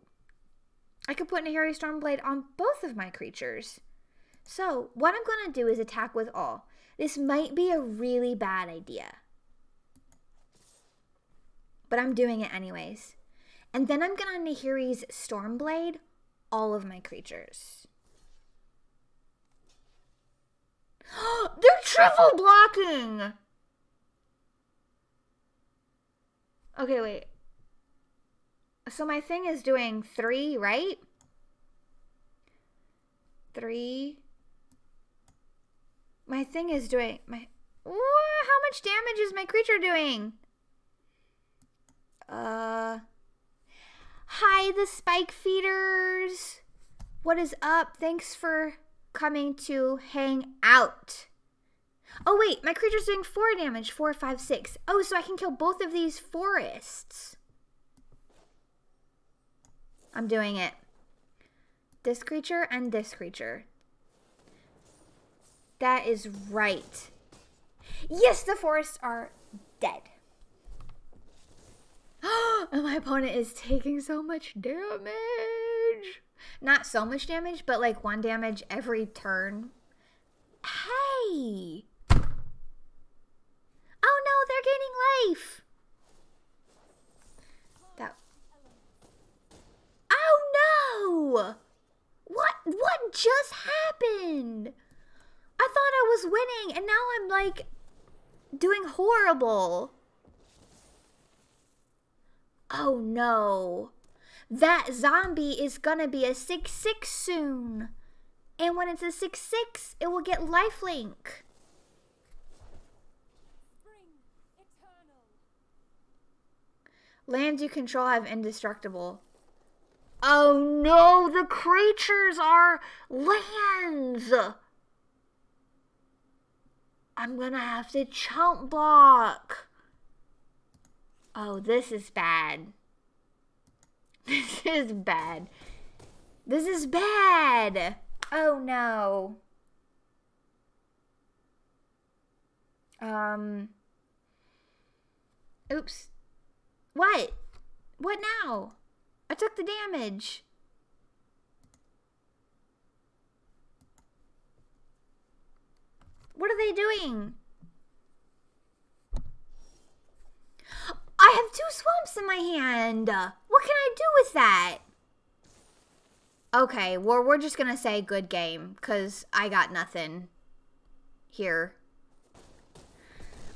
I could put Nahiri's Stormblade on both of my creatures. So what I'm going to do is attack with all. This might be a really bad idea. But I'm doing it anyways. And then I'm gonna Nahiri's Stormblade all of my creatures. They're triple blocking! Okay, wait. So my thing is doing three, right? Three. My thing is doing, my, ooh, how much damage is my creature doing? Uh, hi Hi, the Spike Feeders. What is up? Thanks for coming to hang out. Oh wait, my creature's doing four damage. Four, five, six. Oh, so I can kill both of these forests. I'm doing it. This creature and this creature. That is right. Yes, the forests are dead. Oh, my opponent is taking so much damage. Not so much damage, but like one damage every turn. Hey! Oh no, they're gaining life. That. Oh no! What? What just happened? I thought I was winning, and now I'm like doing horrible. Oh no, that zombie is gonna be a six six soon. And when it's a six six, it will get lifelink. Lands you control have indestructible. Oh no, the creatures are lands. I'm gonna have to chump block. Oh, this is bad. This is bad. This is bad. Oh no. Um. Oops. What? What now? I took the damage. What are they doing? I have two swamps in my hand. What can I do with that? Okay, well, we're just gonna say good game, because I got nothing here.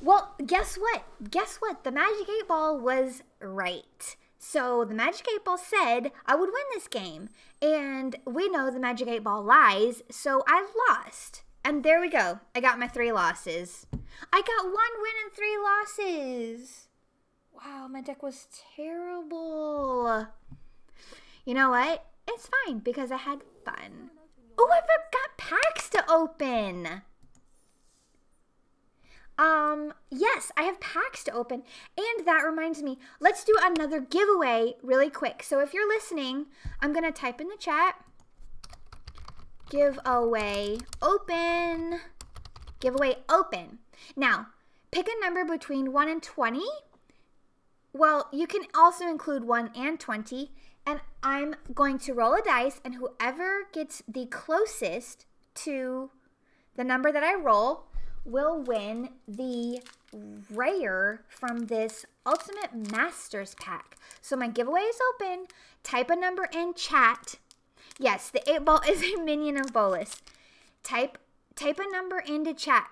Well, guess what? Guess what? The Magic eight Ball was right. So the Magic eight Ball said I would win this game. And we know the Magic eight Ball lies, so I lost. And there we go. I got my three losses. I got one win and three losses. Wow, my deck was terrible. You know what? It's fine because I had fun. Oh, I forgot packs to open. Um, yes, I have packs to open. And that reminds me, let's do another giveaway really quick. So if you're listening, I'm going to type in the chat. Giveaway open. Giveaway open. Now, pick a number between one and twenty. Well, you can also include one and twenty, and I'm going to roll a dice, and whoever gets the closest to the number that I roll will win the rare from this Ultimate Masters pack. So my giveaway is open. Type a number in chat. Yes, the eight ball is a minion of Bolas. Type type a number into chat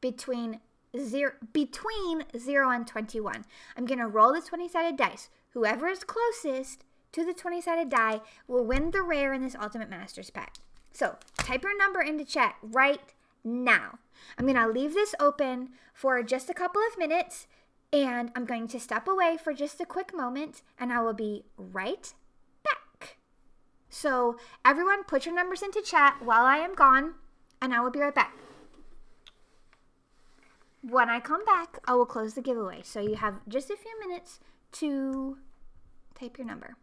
between Zero, between zero and twenty-one. I'm going to roll the twenty-sided dice. Whoever is closest to the twenty-sided die will win the rare in this Ultimate Masters pack. So type your number into chat right now. I'm going to leave this open for just a couple of minutes, and I'm going to step away for just a quick moment, and I will be right back. So everyone, put your numbers into chat while I am gone, and I will be right back. When I come back, I will close the giveaway. So you have just a few minutes to type your number.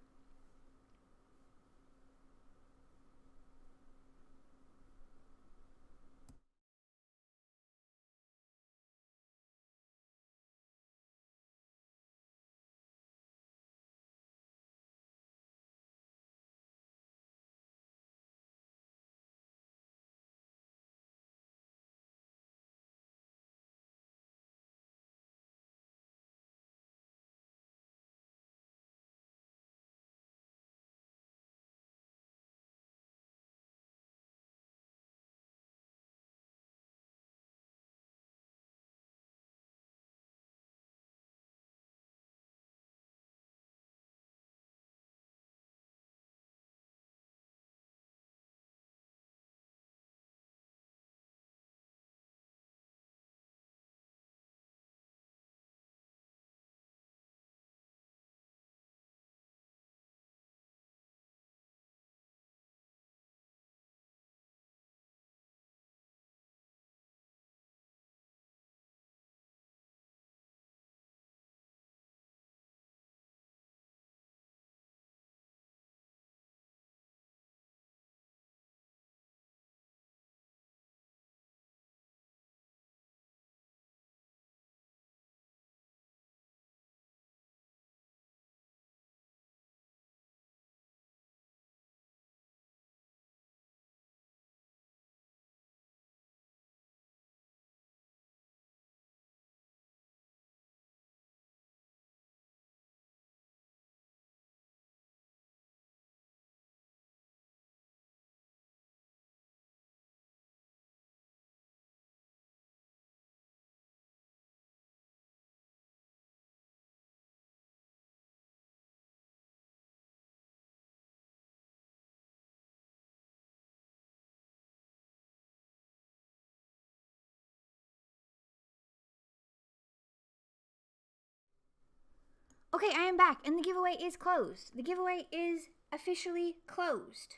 Okay, I am back, and the giveaway is closed. The giveaway is officially closed.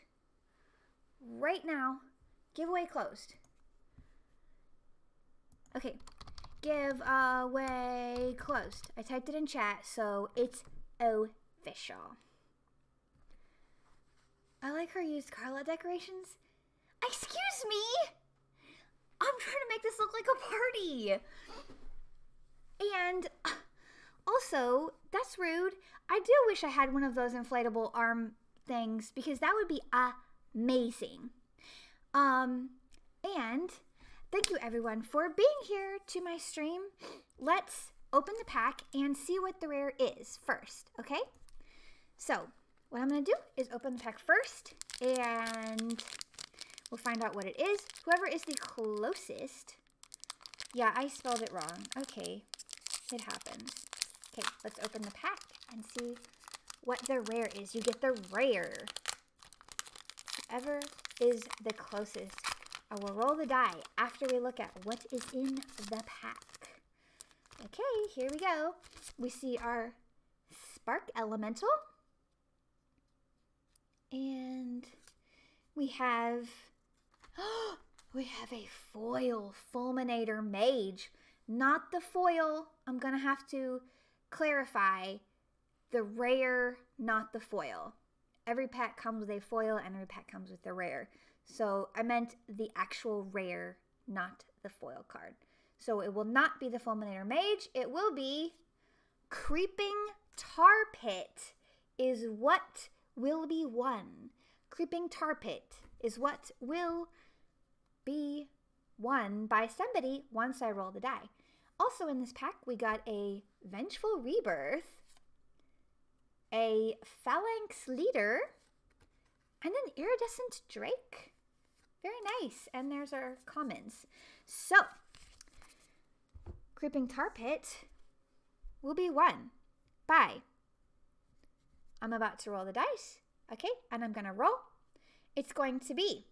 Right now, giveaway closed. Okay, giveaway closed. I typed it in chat, so it's official. I like her used Carla decorations. Excuse me! I'm trying to make this look like a party! And... also, that's rude. I do wish I had one of those inflatable arm things because that would be amazing. Um, and thank you everyone for being here to my stream. Let's open the pack and see what the rare is first, okay? So, what I'm gonna do is open the pack first and we'll find out what it is. Whoever is the closest. Yeah, I spelled it wrong. Okay, it happens. Okay, let's open the pack and see what the rare is. You get the rare. Whoever is the closest. I will roll the die after we look at what is in the pack. Okay, here we go. We see our Spark Elemental. And we have... we have a foil Fulminator Mage. Not the foil. I'm going to have to... clarify the rare, not the foil. Every pack comes with a foil and every pack comes with the rare. So I meant the actual rare, not the foil card. So it will not be the Fulminator Mage. It will be Creeping Tar Pit is what will be won. Creeping Tar Pit is what will be won by somebody once I roll the die. Also in this pack, we got a Vengeful Rebirth, a Phalanx Leader, and an Iridescent Drake. Very nice. And there's our commons. So, Creeping Tar Pit will be won by... I'm about to roll the dice. Okay, and I'm going to roll. It's going to be...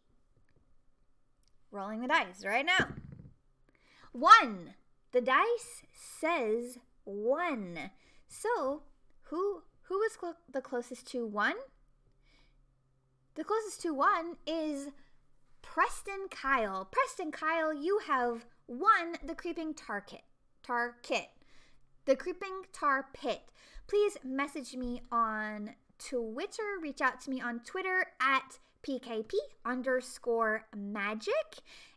rolling the dice right now. One! The dice says one. So, who who was cl the closest to one? The closest to one is Preston Kyle. Preston Kyle, you have won the Creeping Tar Kit. Tar Kit. The Creeping Tar Pit. Please message me on Twitter. Reach out to me on Twitter at pkp underscore magic.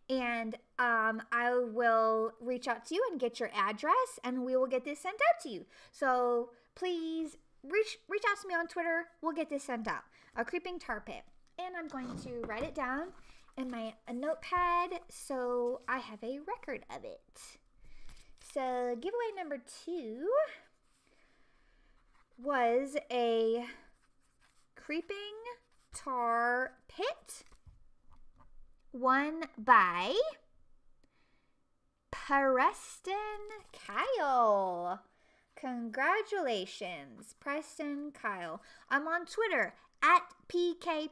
And um, I will reach out to you and get your address, and we will get this sent out to you. So please reach reach out to me on Twitter. We'll get this sent out. A Creeping Tar Pit. And I'm going to write it down in my a notepad so I have a record of it. So giveaway number two was a Creeping Tar Pit. One by Preston Kyle. Congratulations, Preston Kyle. I'm on Twitter at pkp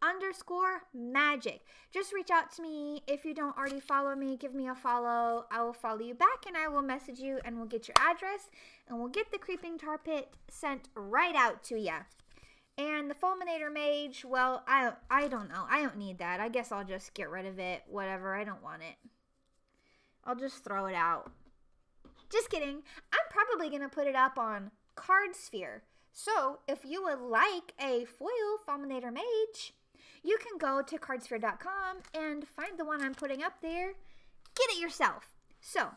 underscore magic. Just reach out to me. If you don't already follow me, give me a follow. I will follow you back and I will message you and we'll get your address and we'll get the Creeping Tar Pit sent right out to you. And the Fulminator Mage, well, I, I don't know. I don't need that. I guess I'll just get rid of it. Whatever. I don't want it. I'll just throw it out. Just kidding. I'm probably going to put it up on Cardsphere. So, if you would like a foil Fulminator Mage, you can go to Cardsphere dot com and find the one I'm putting up there. Get it yourself. So,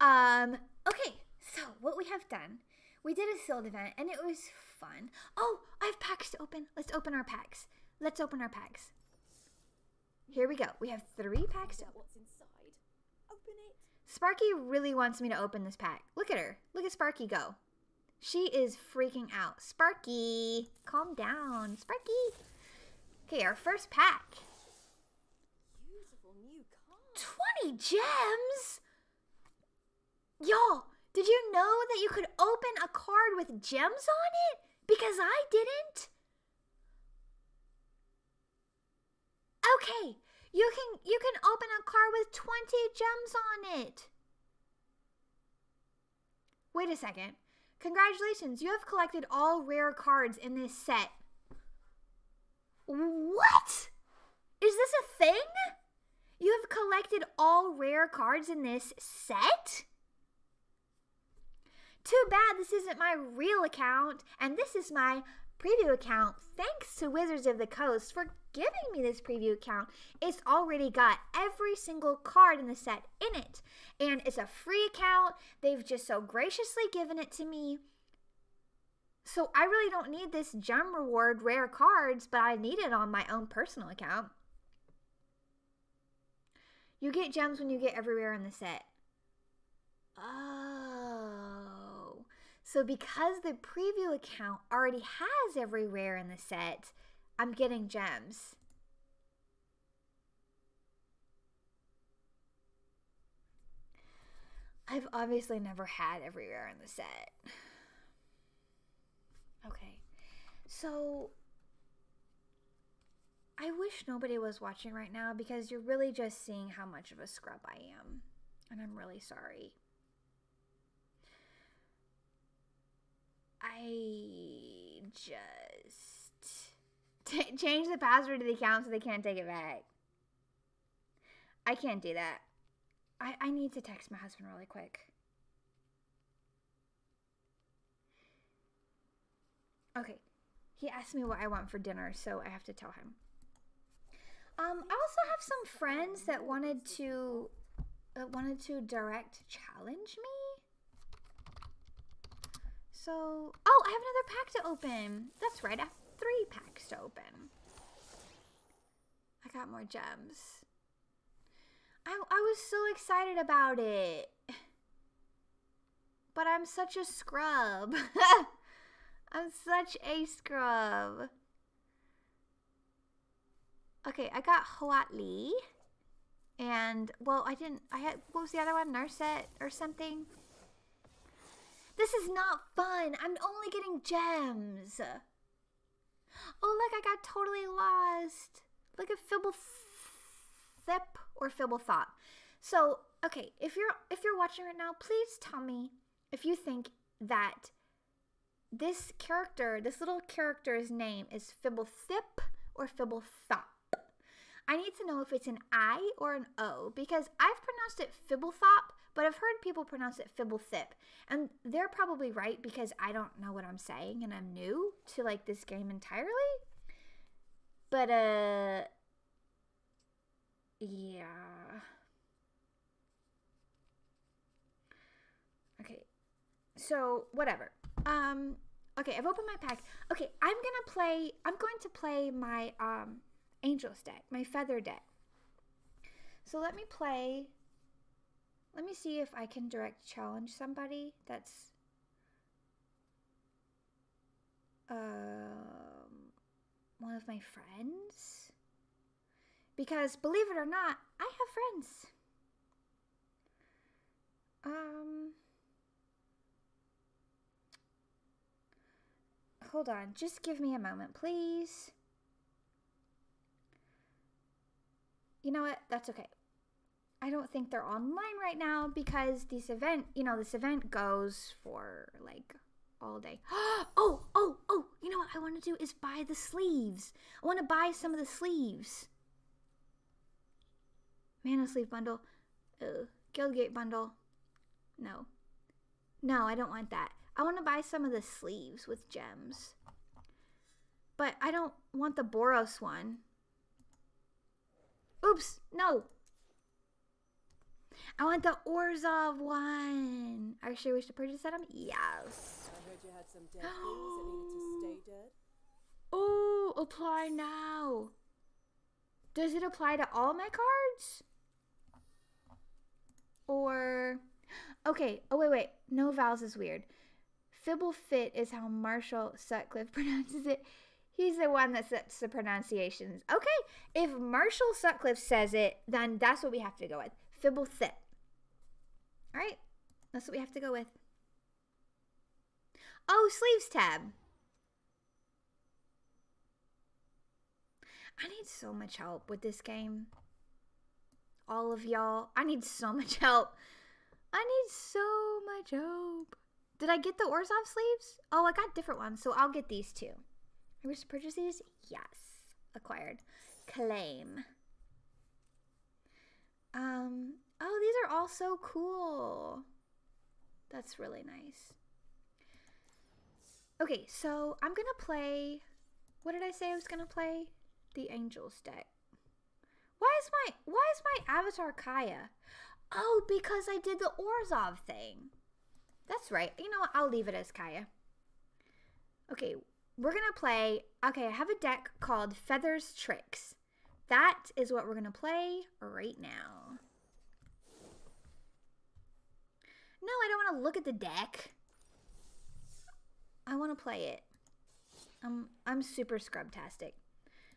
um, okay. So, what we have done... we did a sealed event, and it was fun. Oh, I have packs to open. Let's open our packs. Let's open our packs. Here we go. We have three packs to open. What's inside? Open it. Sparky really wants me to open this pack. Look at her. Look at Sparky go. She is freaking out. Sparky, calm down. Sparky. Okay, our first pack. Beautiful new card. twenty gems? Y'all. Did you know that you could open a card with gems on it? Because I didn't. Okay, you can you can open a card with twenty gems on it. Wait a second. Congratulations, you have collected all rare cards in this set. What? Is this a thing? You have collected all rare cards in this set? Too bad this isn't my real account, and this is my preview account. Thanks to Wizards of the Coast for giving me this preview account. It's already got every single card in the set in it, and it's a free account. They've just so graciously given it to me. So I really don't need this gem reward rare cards, but I need it on my own personal account. You get gems when you get every rare in the set. Oh. So because the preview account already has every rare in the set, I'm getting gems. I've obviously never had every rare in the set. Okay, so I wish nobody was watching right now because you're really just seeing how much of a scrub I am, and I'm really sorry. I just change the password to the account so they can't take it back. I can't do that. I, I need to text my husband really quick. Okay, he asked me what I want for dinner, so I have to tell him. Um, I also have some friends that wanted to that wanted to direct challenge me. So, oh, I have another pack to open. That's right, I have three packs to open. I got more gems. I I was so excited about it, but I'm such a scrub. I'm such a scrub. Okay, I got Hoatli. And, well, I didn't, I had, what was the other one? Narset or something? This is not fun. I'm only getting gems. Oh, look, I got totally lost. Look at Fblthp or Fblthop. So, okay, if you're, if you're watching right now, please tell me if you think that this character, this little character's name is Fblthp or Fblthop. I need to know if it's an I or an O because I've pronounced it Fblthop, but I've heard people pronounce it Fblthp. And they're probably right because I don't know what I'm saying and I'm new to like this game entirely. But, uh, yeah. Okay, so whatever. Um, okay, I've opened my pack. Okay, I'm gonna play, I'm going to play my, um, Angels deck, my Feather deck. So let me play, let me see if I can direct challenge somebody that's, um, one of my friends. Because, believe it or not, I have friends. Um... Hold on, just give me a moment, please. You know what? That's okay. I don't think they're online right now because this event, you know, this event goes for like all day. Oh, oh, oh, you know what I want to do is buy the sleeves. I want to buy some of the sleeves. Mana sleeve bundle. Ugh. Guildgate bundle. No. No, I don't want that. I want to buy some of the sleeves with gems. But I don't want the Boros one. Oops, no. I want the Orzhov one. Are you sure we should purchase that? Yes. I heard you had some dead things that needed to stay dead. Oh, apply now. Does it apply to all my cards? Or, okay. Oh, wait, wait. No vowels is weird. Fblthp is how Marshall Sutcliffe pronounces it. He's the one that sets the pronunciations. Okay, if Marshall Sutcliffe says it, then that's what we have to go with. Fblthp. All right, that's what we have to go with. Oh, sleeves tab. I need so much help with this game. All of y'all, I need so much help. I need so much help. Did I get the Orzhov sleeves? Oh, I got different ones, so I'll get these two. I wish to purchase these? Yes. Acquired. Claim. Um, oh, these are all so cool. That's really nice. Okay, so I'm gonna play, what did I say I was gonna play? The Angels deck. Why is my, why is my avatar Kaya? Oh, because I did the Orzhov thing. That's right. You know what? I'll leave it as Kaya. Okay, we're gonna play, okay, I have a deck called Feathers Tricks. That is what we're gonna play right now. No, I don't wanna look at the deck. I wanna play it. Um, I'm super scrubtastic.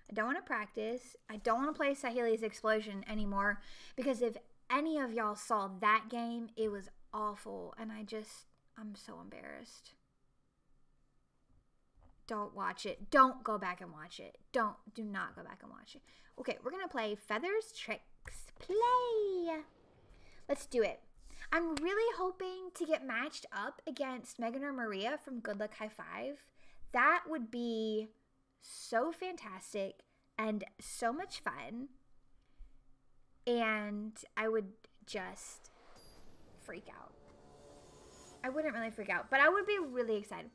I don't wanna practice. I don't wanna play Sahili's Explosion anymore because if any of y'all saw that game, it was awful and I just, I'm so embarrassed. Don't watch it. Don't go back and watch it. Don't, do not go back and watch it. Okay, we're gonna play Feathers Tricks. Play! Let's do it. I'm really hoping to get matched up against Megan or Maria from Good Luck High Five. That would be so fantastic and so much fun. And I would just freak out. I wouldn't really freak out, but I would be really excited.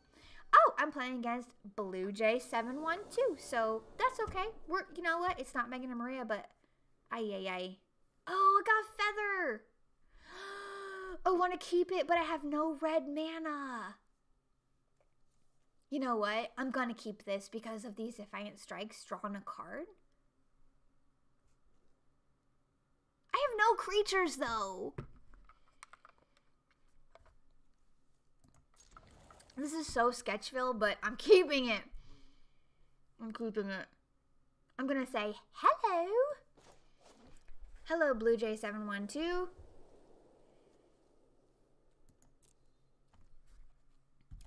Oh, I'm playing against Blue Jay seven one two, so that's okay. We're, you know what? It's not Megan and Maria, but ay ay ay. Oh, I got Feather. I want to keep it, but I have no red mana. You know what? I'm gonna keep this because of these Defiant Strikes. Drawing a card. I have no creatures though. This is so Sketchville, but I'm keeping it. I'm keeping it. I'm gonna say hello. Hello, Blue Jay seven one two.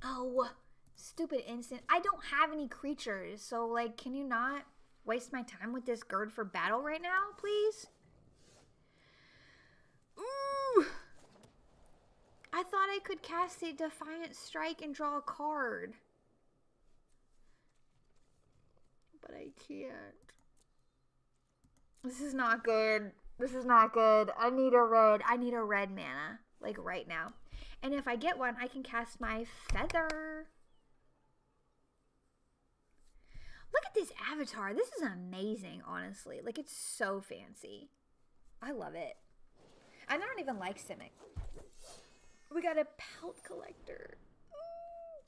Oh, stupid instant. I don't have any creatures, so like, can you not waste my time with this Gird for Battle right now, please? Ooh. I thought I could cast a Defiant Strike and draw a card. But I can't. This is not good. This is not good. I need a red. I need a red mana. Like right now. And if I get one, I can cast my Feather. Look at this avatar. This is amazing, honestly. Like, it's so fancy. I love it. And I don't even like Simic. We got a Pelt Collector. Ooh.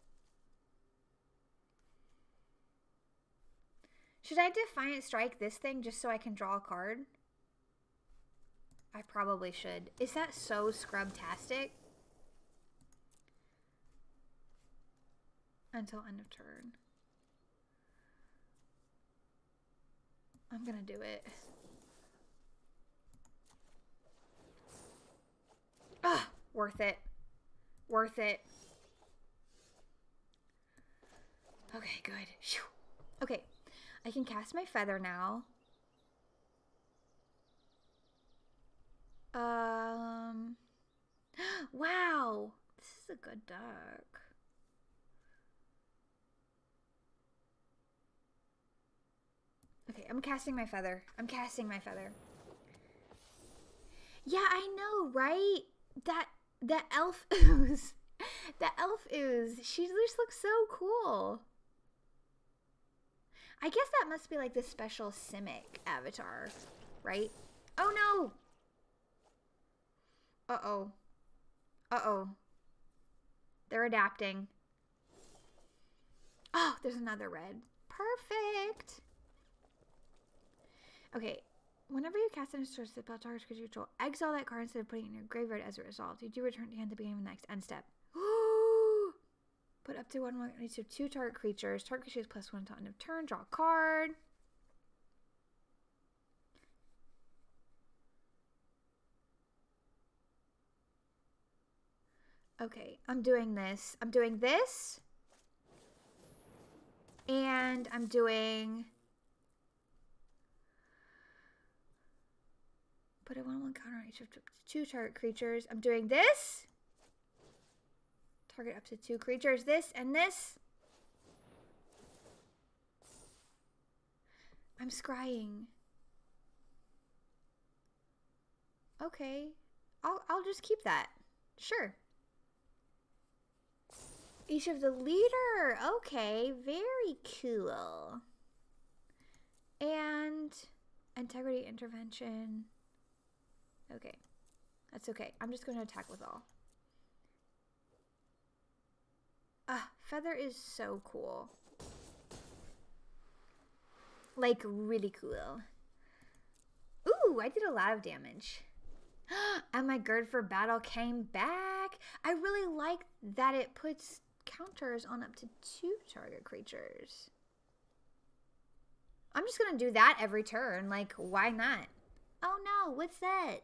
Should I Defiant Strike this thing just so I can draw a card? I probably should. Is that so scrubtastic? Until end of turn. I'm gonna do it. Ugh, worth it. Worth it. Okay, good. Whew. Okay, I can cast my Feather now. Um. Wow, this is a good deck. Okay, I'm casting my Feather. I'm casting my Feather. Yeah, I know, right? That the elf ooze, the elf ooze. She just looks so cool. I guess that must be like the special Simic avatar, right? Oh no. Uh-oh. Uh-oh. They're adapting. Oh, there's another red. Perfect. Okay. Whenever you cast an instant spell target creature you control, exile that card instead of putting it in your graveyard as a result. You do return to hand at the beginning of the next end step. Put up to one one each of two target creatures. Target creatures plus one until end of turn. Draw a card. Okay, I'm doing this. I'm doing this. And I'm doing... Put a one one counter on each of two target creatures. I'm doing this. target up to two creatures. This and this. I'm scrying. Okay. I'll, I'll just keep that. Sure. Each of the leader. Okay, very cool. And integrity intervention. Okay. That's okay. I'm just going to attack with all. Ah, feather is so cool. Like, really cool. Ooh, I did a lot of damage. And my Gird for Battle came back. I really like that it puts counters on up to two target creatures. I'm just going to do that every turn. Like, why not? Oh, no. What's that?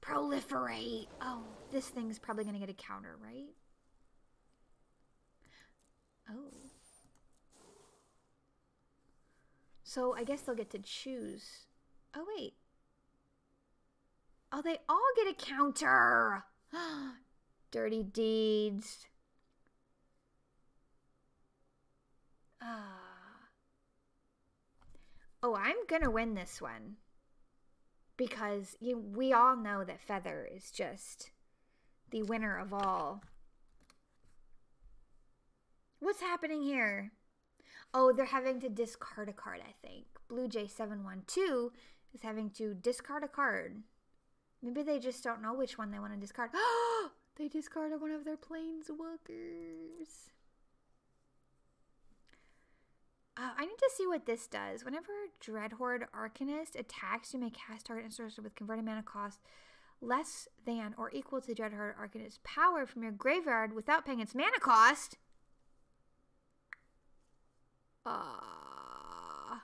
Proliferate. Oh, this thing's probably going to get a counter, right? Oh. So, I guess they'll get to choose. Oh, wait. Oh, they all get a counter. Dirty Deeds. Ah. Uh. Oh, I'm going to win this one because you, we all know that Feather is just the winner of all. What's happening here? Oh, they're having to discard a card, I think. Blue J seven one two is having to discard a card. Maybe they just don't know which one they want to discard. Oh, they discarded one of their Planeswalkers. Uh, I need to see what this does. Whenever Dreadhorde Arcanist attacks, you may cast target sorcery with converted mana cost less than or equal to Dreadhorde Arcanist's power from your graveyard without paying its mana cost. Uh,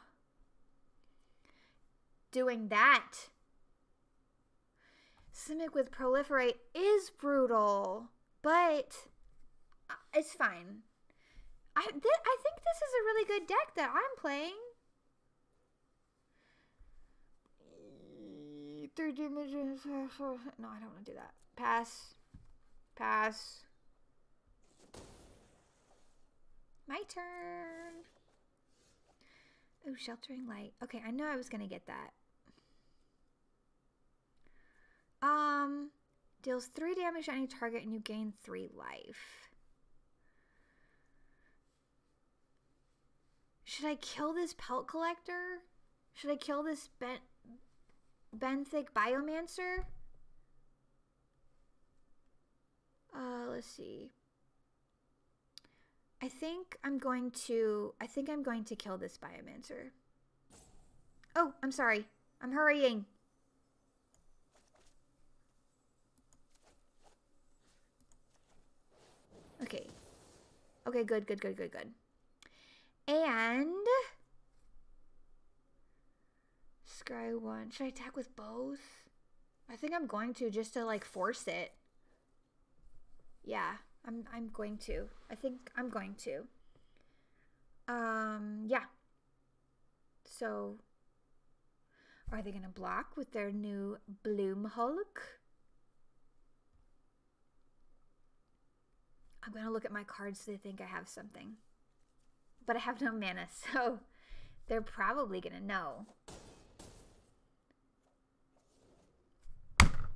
doing that. Simic with Proliferate is brutal, but it's fine. I, th I think this is a really good deck that I'm playing. Three dimensions. No, I don't want to do that. Pass. Pass. My turn. Oh, Sheltering Light. Okay, I know I was going to get that. Um, deals three damage to any target and you gain three life. Should I kill this Pelt Collector? Should I kill this ben Benthic Biomancer? Uh, let's see. I think I'm going to, I think I'm going to kill this Biomancer. Oh, I'm sorry. I'm hurrying. Okay. Okay, good, good, good, good, good. And scry one. Should I attack with both? I think I'm going to just to like force it. Yeah, I'm I'm going to. I think I'm going to. Um, yeah. So are they gonna block with their new Bloom Hulk? I'm gonna look at my cards so they think I have something. But I have no mana, so they're probably going to know.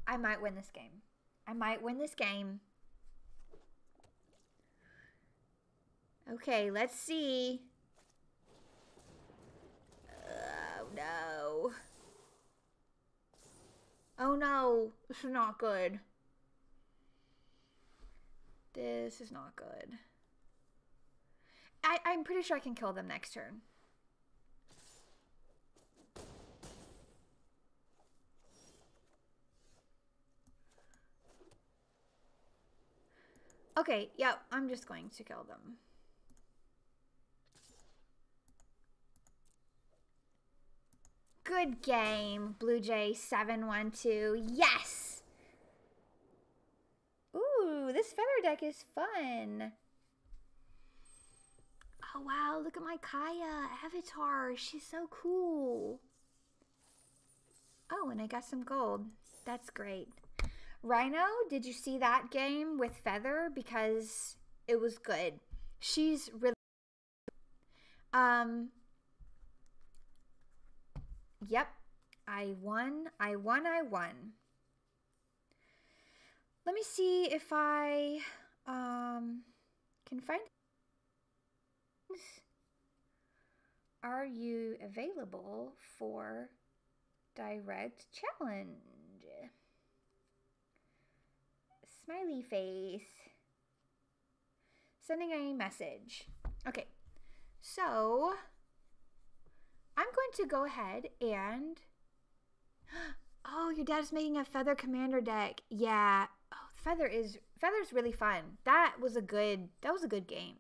I might win this game. I might win this game. Okay, let's see. Oh, no. Oh, no. This is not good. This is not good. I, I'm pretty sure I can kill them next turn. Okay, yeah, I'm just going to kill them. Good game, Blue J seven one two. Yes! Ooh, this feather deck is fun. Oh, wow, look at my Kaya avatar. She's so cool. Oh, and I got some gold. That's great. Rhino, did you see that game with Feather? Because it was good. She's really good. Um, yep. I won. I won. I won. Let me see if I um, can find. Are you available for direct challenge? Smiley face. Sending a message. Okay, so I'm going to go ahead and... Oh, your dad is making a Feather Commander deck. Yeah. Oh, Feather is Feather's really fun. That was a good that was a good game.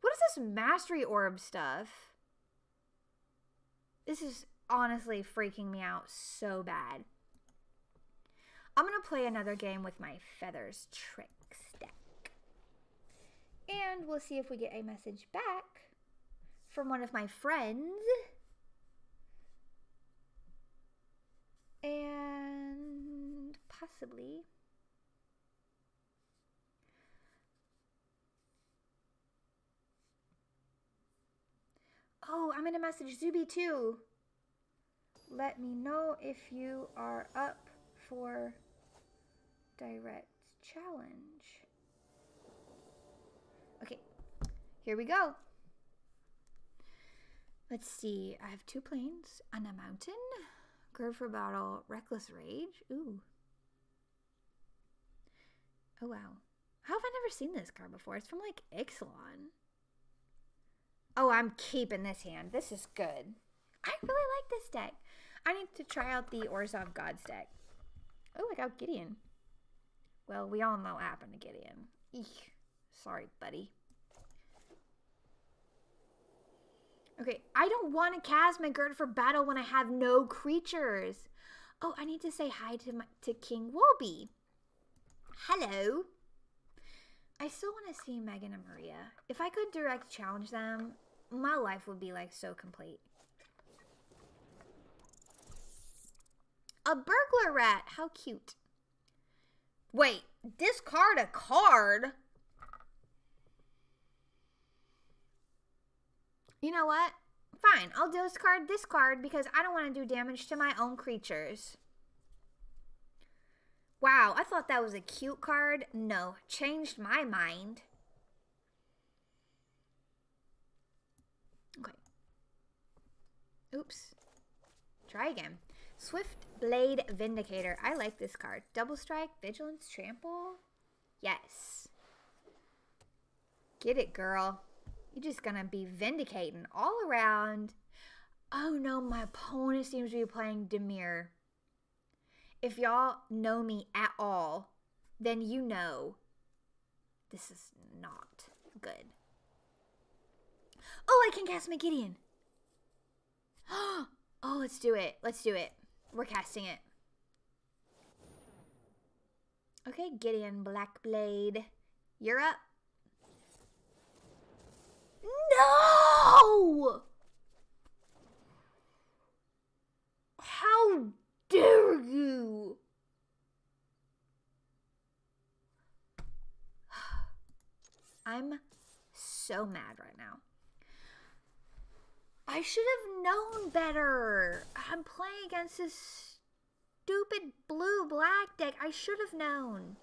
What is this Mastery Orb stuff? This is honestly freaking me out so bad. I'm gonna play another game with my Feathers Tricks deck. And we'll see if we get a message back from one of my friends. And possibly oh, I'm gonna message Zuby too. Let me know if you are up for direct challenge. Okay, here we go. Let's see, I have two planes and a mountain. Curve for battle, Reckless Rage. Ooh. Oh, wow. How have I never seen this card before? It's from, like, Ixalan. Oh, I'm keeping this hand. This is good. I really like this deck. I need to try out the Orzhov Gods deck. Oh, I got Gideon. Well, we all know what happened to Gideon. Eek. Sorry, buddy. Okay, I don't want to cast my Gird for Battle when I have no creatures. Oh, I need to say hi to my, to King Wolby. Hello. I still want to see Megan and Maria. If I could direct challenge them, my life would be like so complete. A burglar rat. How cute. Wait, discard a card? You know what? Fine, I'll discard this card because I don't want to do damage to my own creatures. Wow, I thought that was a cute card. No, changed my mind. Okay. Oops. Try again. Swift Blade Vindicator. I like this card. Double Strike, Vigilance, Trample. Yes. Get it, girl. You're just going to be vindicating all around. Oh no, my opponent seems to be playing Dimir. If y'all know me at all, then you know this is not good. Oh, I can cast my Gideon. Oh, let's do it. Let's do it. We're casting it. Okay, Gideon Blackblade, you're up. No! How dare you? I'm so mad right now. I should have known better. I'm playing against this stupid blue-black deck. I should have known.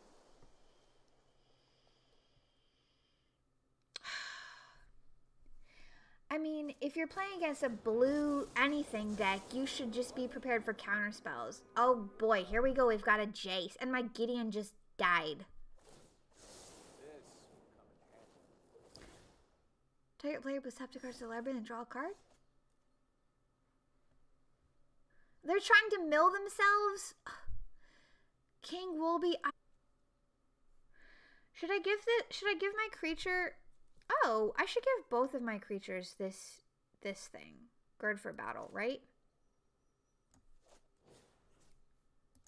I mean, if you're playing against a blue anything deck, you should just be prepared for counter spells. Oh boy, here we go. We've got a Jace, and my Gideon just died. Target player puts top two cards to the library and draw a card. They're trying to mill themselves. King Wolby. I should I give the? Should I give my creature? Oh, I should give both of my creatures this this thing. Gird for Battle, right?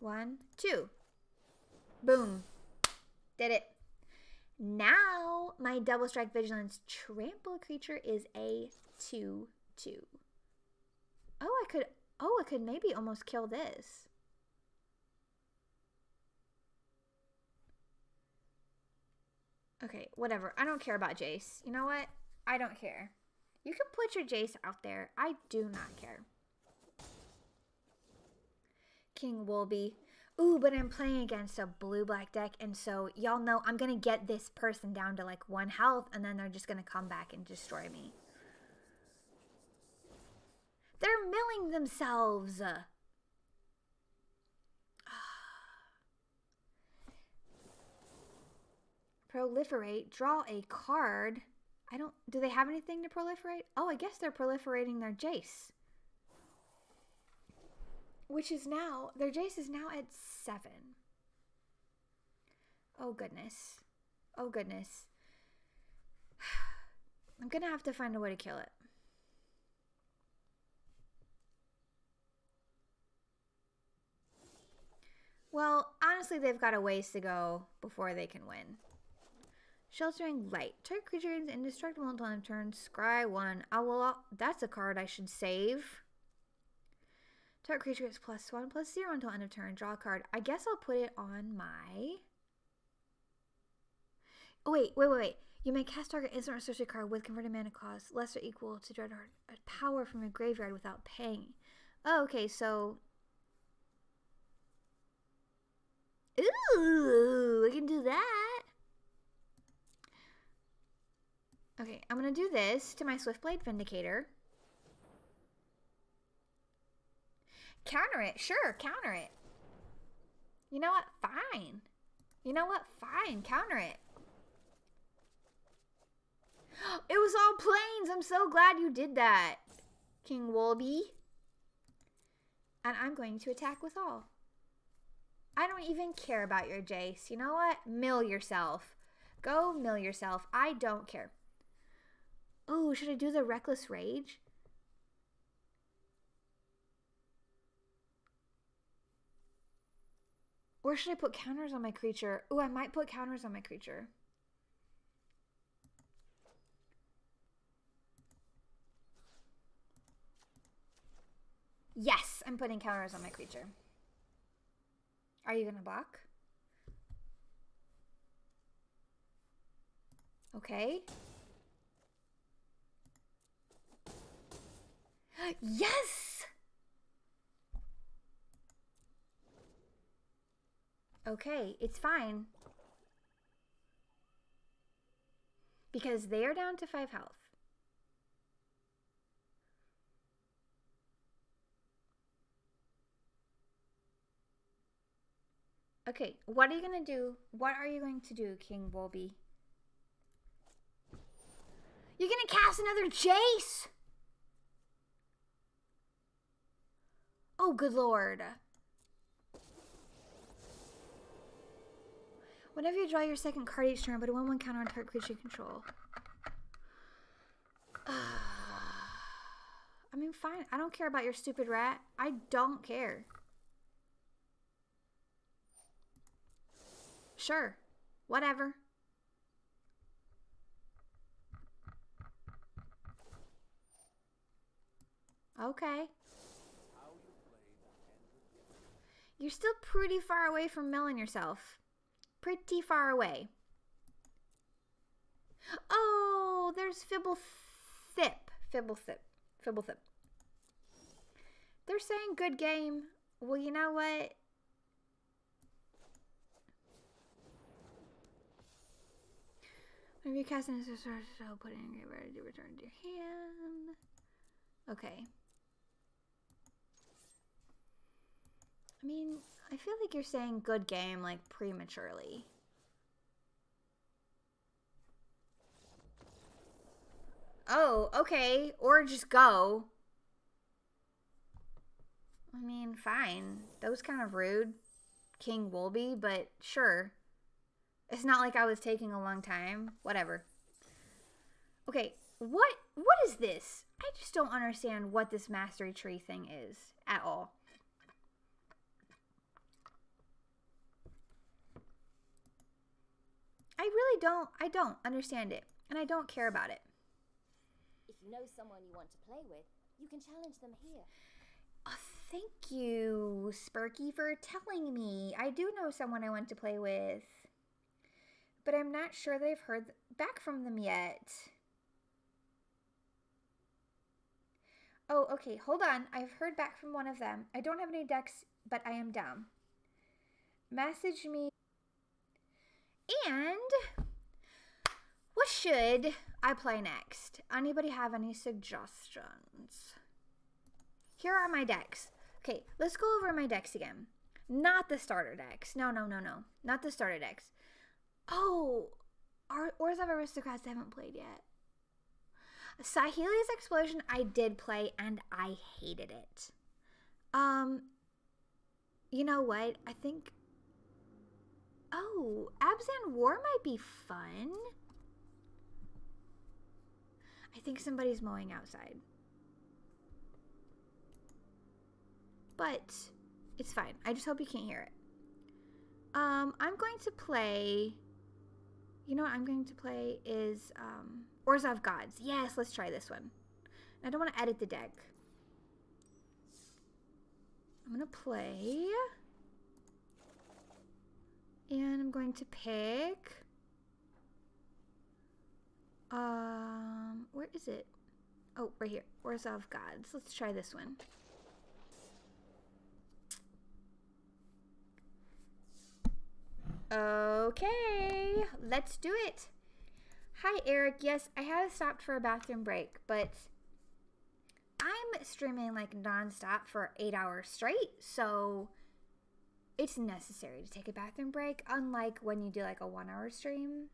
One, two. Boom. Did it. Now, my Double Strike Vigilance Trample creature is a two, two. Oh, I could, oh, I could maybe almost kill this. Okay, whatever. I don't care about Jace. You know what? I don't care. You can put your Jace out there. I do not care. King Wolby. Ooh, but I'm playing against a blue-black deck, and so y'all know I'm going to get this person down to like one health, and then they're just going to come back and destroy me. They're milling themselves. Proliferate. Draw a card. I don't... Do they have anything to proliferate? Oh, I guess they're proliferating their Jace. Which is now, their Jace is now at seven. Oh goodness. Oh goodness. I'm gonna have to find a way to kill it. Well, honestly, they've got a ways to go before they can win. Sheltering Light. Target creature is indestructible until end of turn. Scry one. I will, that's a card I should save. Target creature is plus one, plus zero until end of turn. Draw a card. I guess I'll put it on my... Oh, wait, wait, wait, wait. You may cast target instant or sorcery card with converted mana cost less or equal to Dreadnought power from your graveyard without paying. Oh, okay, so... Ooh, I can do that. Okay, I'm going to do this to my Swiftblade Vindicator. Counter it. Sure, counter it. You know what? Fine. You know what? Fine. Counter it. It was all planes. I'm so glad you did that, King Wolby. And I'm going to attack with all. I don't even care about your Jace. You know what? Mill yourself. Go mill yourself. I don't care. Oh, should I do the Reckless Rage? Or should I put counters on my creature? Ooh, I might put counters on my creature. Yes, I'm putting counters on my creature. Are you gonna block? Okay. Yes! Okay, it's fine. Because they are down to five health. Okay, what are you going to do? What are you going to do, King Wolby? You're going to cast another Jace? Oh, good lord. Whenever you draw your second card each turn, but a one one counter on target creature you control. Uh, I mean, fine. I don't care about your stupid rat. I don't care. Sure. Whatever. Okay. You're still pretty far away from milling yourself. Pretty far away. Oh, there's Fblthp. Fblthp. Fblthp. They're saying good game. Well, you know what? Whenever you cast an instant sorcery, I'll put it in your graveyard to return to your hand. Okay. I mean, I feel like you're saying good game, like, prematurely. Oh, okay. Or just go. I mean, fine. That was kind of rude, King Wolby, but sure. It's not like I was taking a long time. Whatever. Okay, what what is this? I just don't understand what this Mastery Tree thing is at all. I really don't, I don't understand it, and I don't care about it. If you know someone you want to play with, you can challenge them here. Oh, thank you, Sparky, for telling me. I do know someone I want to play with. but I'm not sure that I've heard back from them yet. Oh, okay, hold on. I've heard back from one of them. I don't have any decks, but I am down. Message me. And what should I play next? Anybody have any suggestions? Here are my decks. Okay, let's go over my decks again. Not the starter decks. No, no, no, no. Not the starter decks. Oh, our Oars of Aristocrats I haven't played yet. Saheli's Explosion I did play and I hated it. Um, you know what? I think... Oh, Abzan War might be fun. I think somebody's mowing outside. But it's fine. I just hope you can't hear it. Um, I'm going to play... You know what I'm going to play is um, Oars of Gods. Yes, let's try this one. I don't want to edit the deck. I'm going to play... And I'm going to pick... Um, where is it? Oh, right here. Oars of Gods. Let's try this one. Okay, let's do it. Hi, Eric. Yes, I have stopped for a bathroom break, but I'm streaming like nonstop for eight hours straight, so it's necessary to take a bathroom break, unlike when you do like a one-hour stream.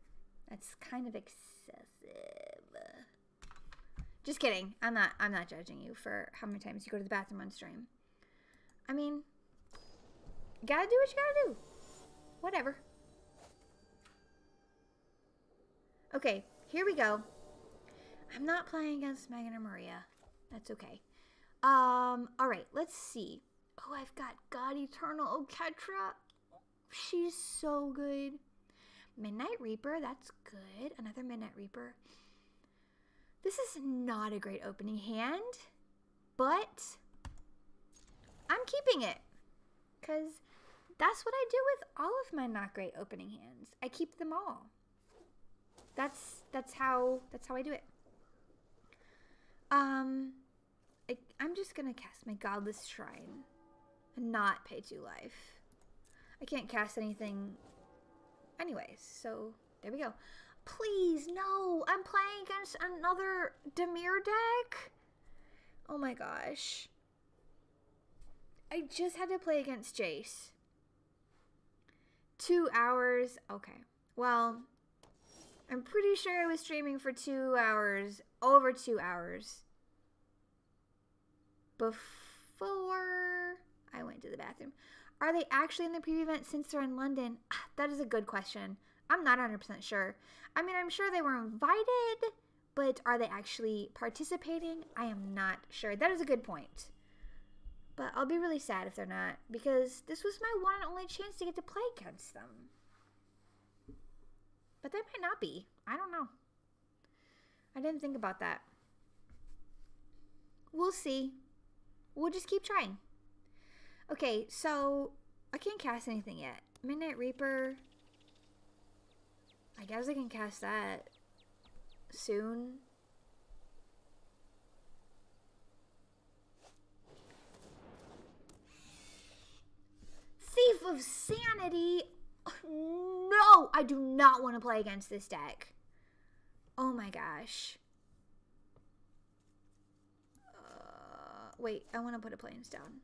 That's kind of excessive. Just kidding. I'm not I'm not judging you for how many times you go to the bathroom on stream. I mean, you gotta do what you gotta do. Whatever. Okay, here we go. I'm not playing against Megan or Maria. That's okay. Um, alright, let's see. Oh, I've got God Eternal Oketra. She's so good. Midnight Reaper, that's good. Another Midnight Reaper. This is not a great opening hand, but I'm keeping it because that's what I do with all of my not great opening hands. I keep them all. That's that's how that's how I do it. Um, I, I'm just gonna cast my Godless Shrine and not pay two life. I can't cast anything, anyways. So there we go. Please no! I'm playing against another Dimir deck. Oh my gosh! I just had to play against Jace. Two hours. Okay. Well. I'm pretty sure I was streaming for two hours, over two hours, before I went to the bathroom. Are they actually in the preview event since they're in London? That is a good question. I'm not one hundred percent sure. I mean, I'm sure they were invited, but are they actually participating? I am not sure. That is a good point. But I'll be really sad if they're not, because this was my one and only chance to get to play against them. But they might not be. I don't know. I didn't think about that. We'll see. We'll just keep trying. Okay, so I can't cast anything yet. Midnight Reaper. I guess I can cast that soon. Thief of Sanity. No, I do not want to play against this deck. Oh my gosh. Uh, wait, I want to put a plains down.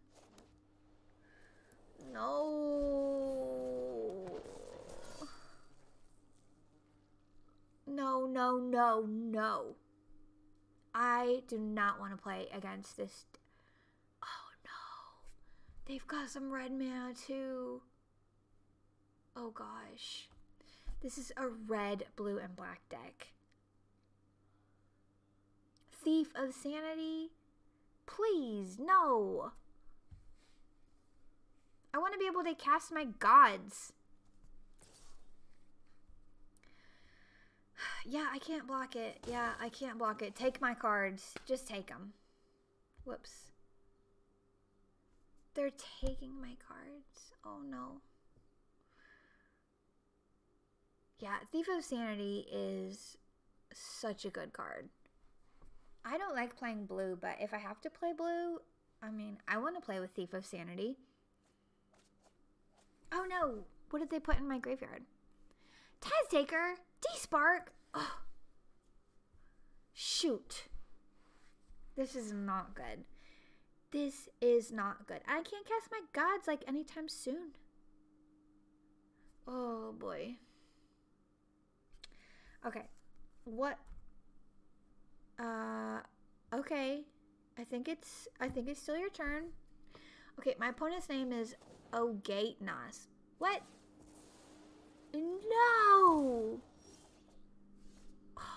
No. No, no, no, no. I do not want to play against this. Oh no. They've got some red mana too. Oh gosh, this is a red, blue, and black deck. Thief of Sanity, please, no. I want to be able to cast my gods. Yeah, I can't block it. Yeah, I can't block it. Take my cards, just take them. Whoops. They're taking my cards, oh no. Yeah, Thief of Sanity is such a good card. I don't like playing blue, but if I have to play blue, I mean, I want to play with Thief of Sanity. Oh no, what did they put in my graveyard? Taz Taker, D-Spark. Oh, shoot. This is not good. This is not good. I can't cast my gods like anytime soon. Oh boy. Okay. What? Uh, okay. I think it's, I think it's still your turn. Okay, my opponent's name is Ogate Nas. What? No! Oh,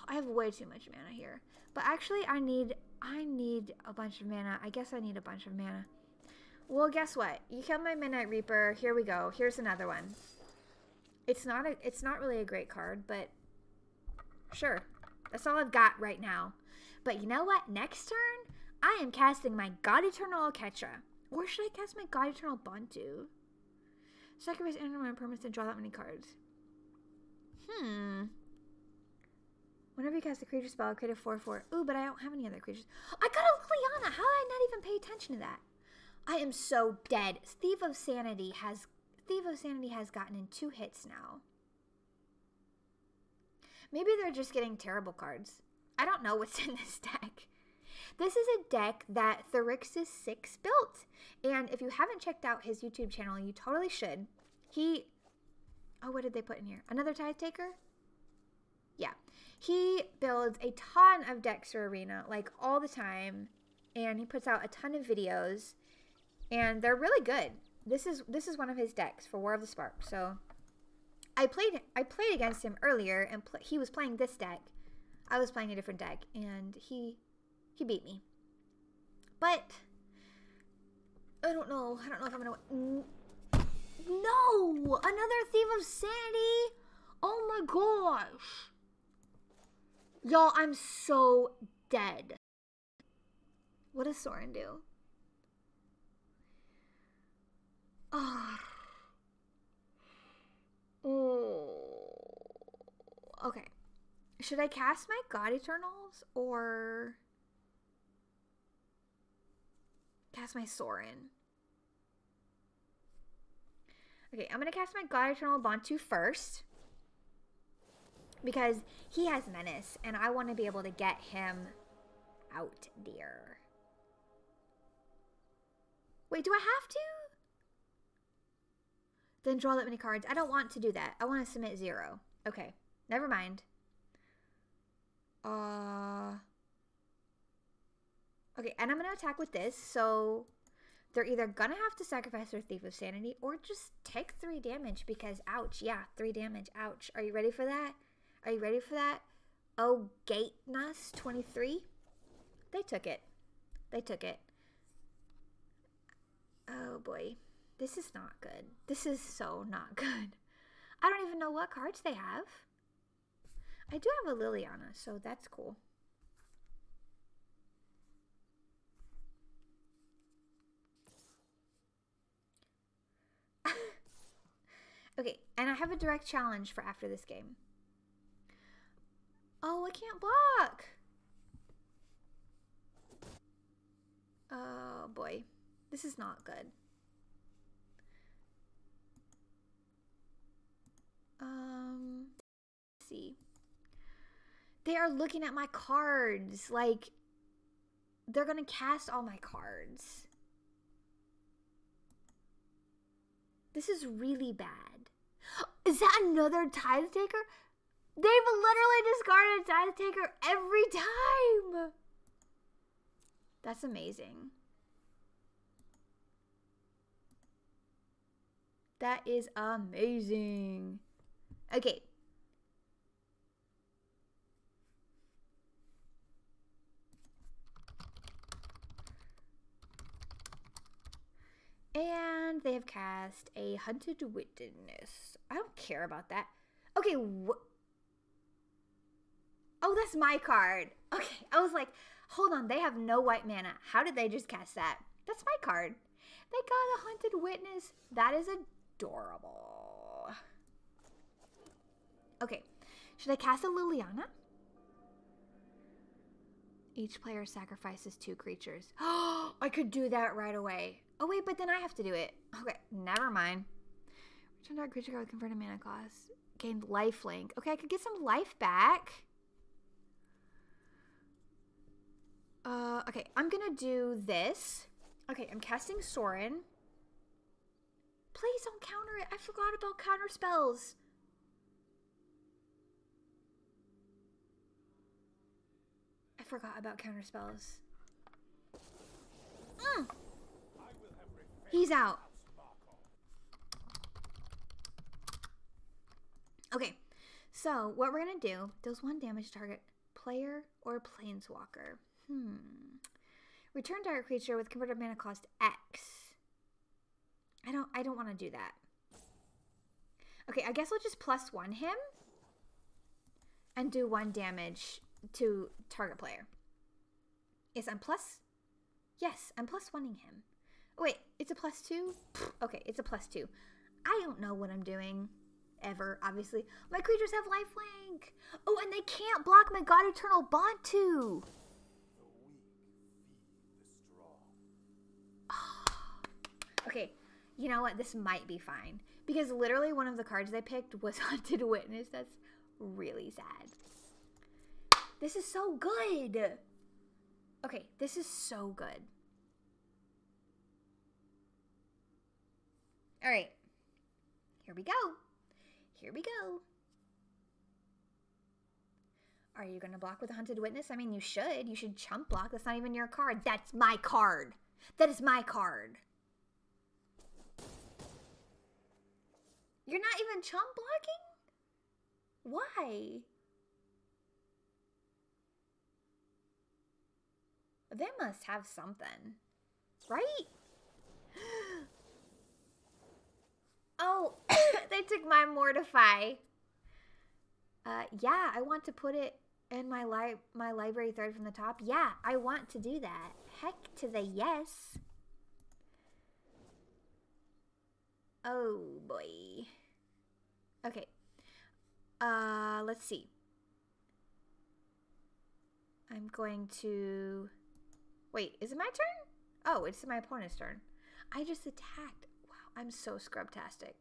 I have way too much mana here. But actually, I need, I need a bunch of mana. I guess I need a bunch of mana. Well, guess what? You killed my Midnight Reaper. Here we go. Here's another one. It's not a, it's not really a great card, but sure. That's all I've got right now. But you know what? Next turn, I am casting my God Eternal Alketra. Or should I cast my God Eternal Bontu? Sacrifice any of my permanents and draw that many cards. Hmm. Whenever you cast a creature spell, create a four four. Ooh, but I don't have any other creatures. I got a Liliana! How did I not even pay attention to that? I am so dead. Thief of Sanity has Thief of Sanity has gotten in two hits now. Maybe they're just getting terrible cards. I don't know what's in this deck. This is a deck that Therixis six built. And if you haven't checked out his YouTube channel, you totally should. He, oh, what did they put in here? Another Tithe Taker? Yeah. He builds a ton of decks for Arena, like all the time. And he puts out a ton of videos. And they're really good. This is this is one of his decks for War of the Spark. So I played I played against him earlier, and pl he was playing this deck. I was playing a different deck, and he... He beat me, but I don't know. I don't know if I'm gonna. No, another Thief of Sanity. Oh my gosh, y'all! I'm so dead. What does Sorin do? Oh. Oh. Okay. Should I cast my God Eternals or? Cast my Sorin. Okay, I'm gonna cast my God Eternal Bontu first because he has Menace, and I want to be able to get him out, dear. Wait, do I have to? Then draw that many cards. I don't want to do that. I want to submit zero. Okay, never mind. Uh. Okay, and I'm going to attack with this, so they're either going to have to sacrifice their Thief of Sanity or just take three damage because, ouch, yeah, three damage, ouch. Are you ready for that? Are you ready for that? Oh, Gatenus twenty-three? They took it. They took it. Oh, boy. This is not good. This is so not good. I don't even know what cards they have. I do have a Liliana, so that's cool. Okay, and I have a direct challenge for after this game. Oh, I can't block. Oh, boy. This is not good. Um, let's see. They are looking at my cards. Like, they're going to cast all my cards. This is really bad. Is that another Tithe Taker? They've literally discarded a Tithe Taker every time. That's amazing. That is amazing. Okay. And they have cast a Hunted Witness. I don't care about that. Okay, wh oh, that's my card. Okay, I was like, hold on, they have no white mana. How did they just cast that? That's my card. They got a Hunted Witness. That is adorable. Okay, should I cast a Liliana? Each player sacrifices two creatures. Oh, I could do that right away. Oh wait, but then I have to do it. Okay, never mind. Return to our creature card with converted mana cost. Gained lifelink. Okay, I could get some life back. Uh, okay, I'm gonna do this. Okay, I'm casting Sorin. Please don't counter it. I forgot about counter spells. I forgot about counter spells. Mm. He's out. Okay, so what we're gonna do, deals one damage target player or planeswalker. Hmm. Return target creature with converted mana cost X. I don't I don't want to do that. Okay, I guess I'll just plus one him and do one damage to target player. Yes, I'm plus Yes, I'm plus one-ing him. Oh, wait, it's a plus two? Okay, it's a plus two. I don't know what I'm doing. Ever, obviously. My creatures have lifelink. Oh, and they can't block my God Eternal Bond too. Okay, you know what? This might be fine. Because literally one of the cards I picked was Haunted Witness. That's really sad. This is so good. Okay, this is so good. All right. Here we go. Here we go. Are you going to block with a Haunted Witness? I mean, you should. You should chump block. That's not even your card. That's my card. That is my card. You're not even chump blocking? Why? They must have something, right? Oh, they took my Mortify. Uh, yeah, I want to put it in my li my library third from the top. Yeah, I want to do that. Heck to the yes. Oh boy. Okay. Uh, let's see. I'm going to... Wait, is it my turn? Oh, it's my opponent's turn. I just attacked. Wow, I'm so scrubtastic.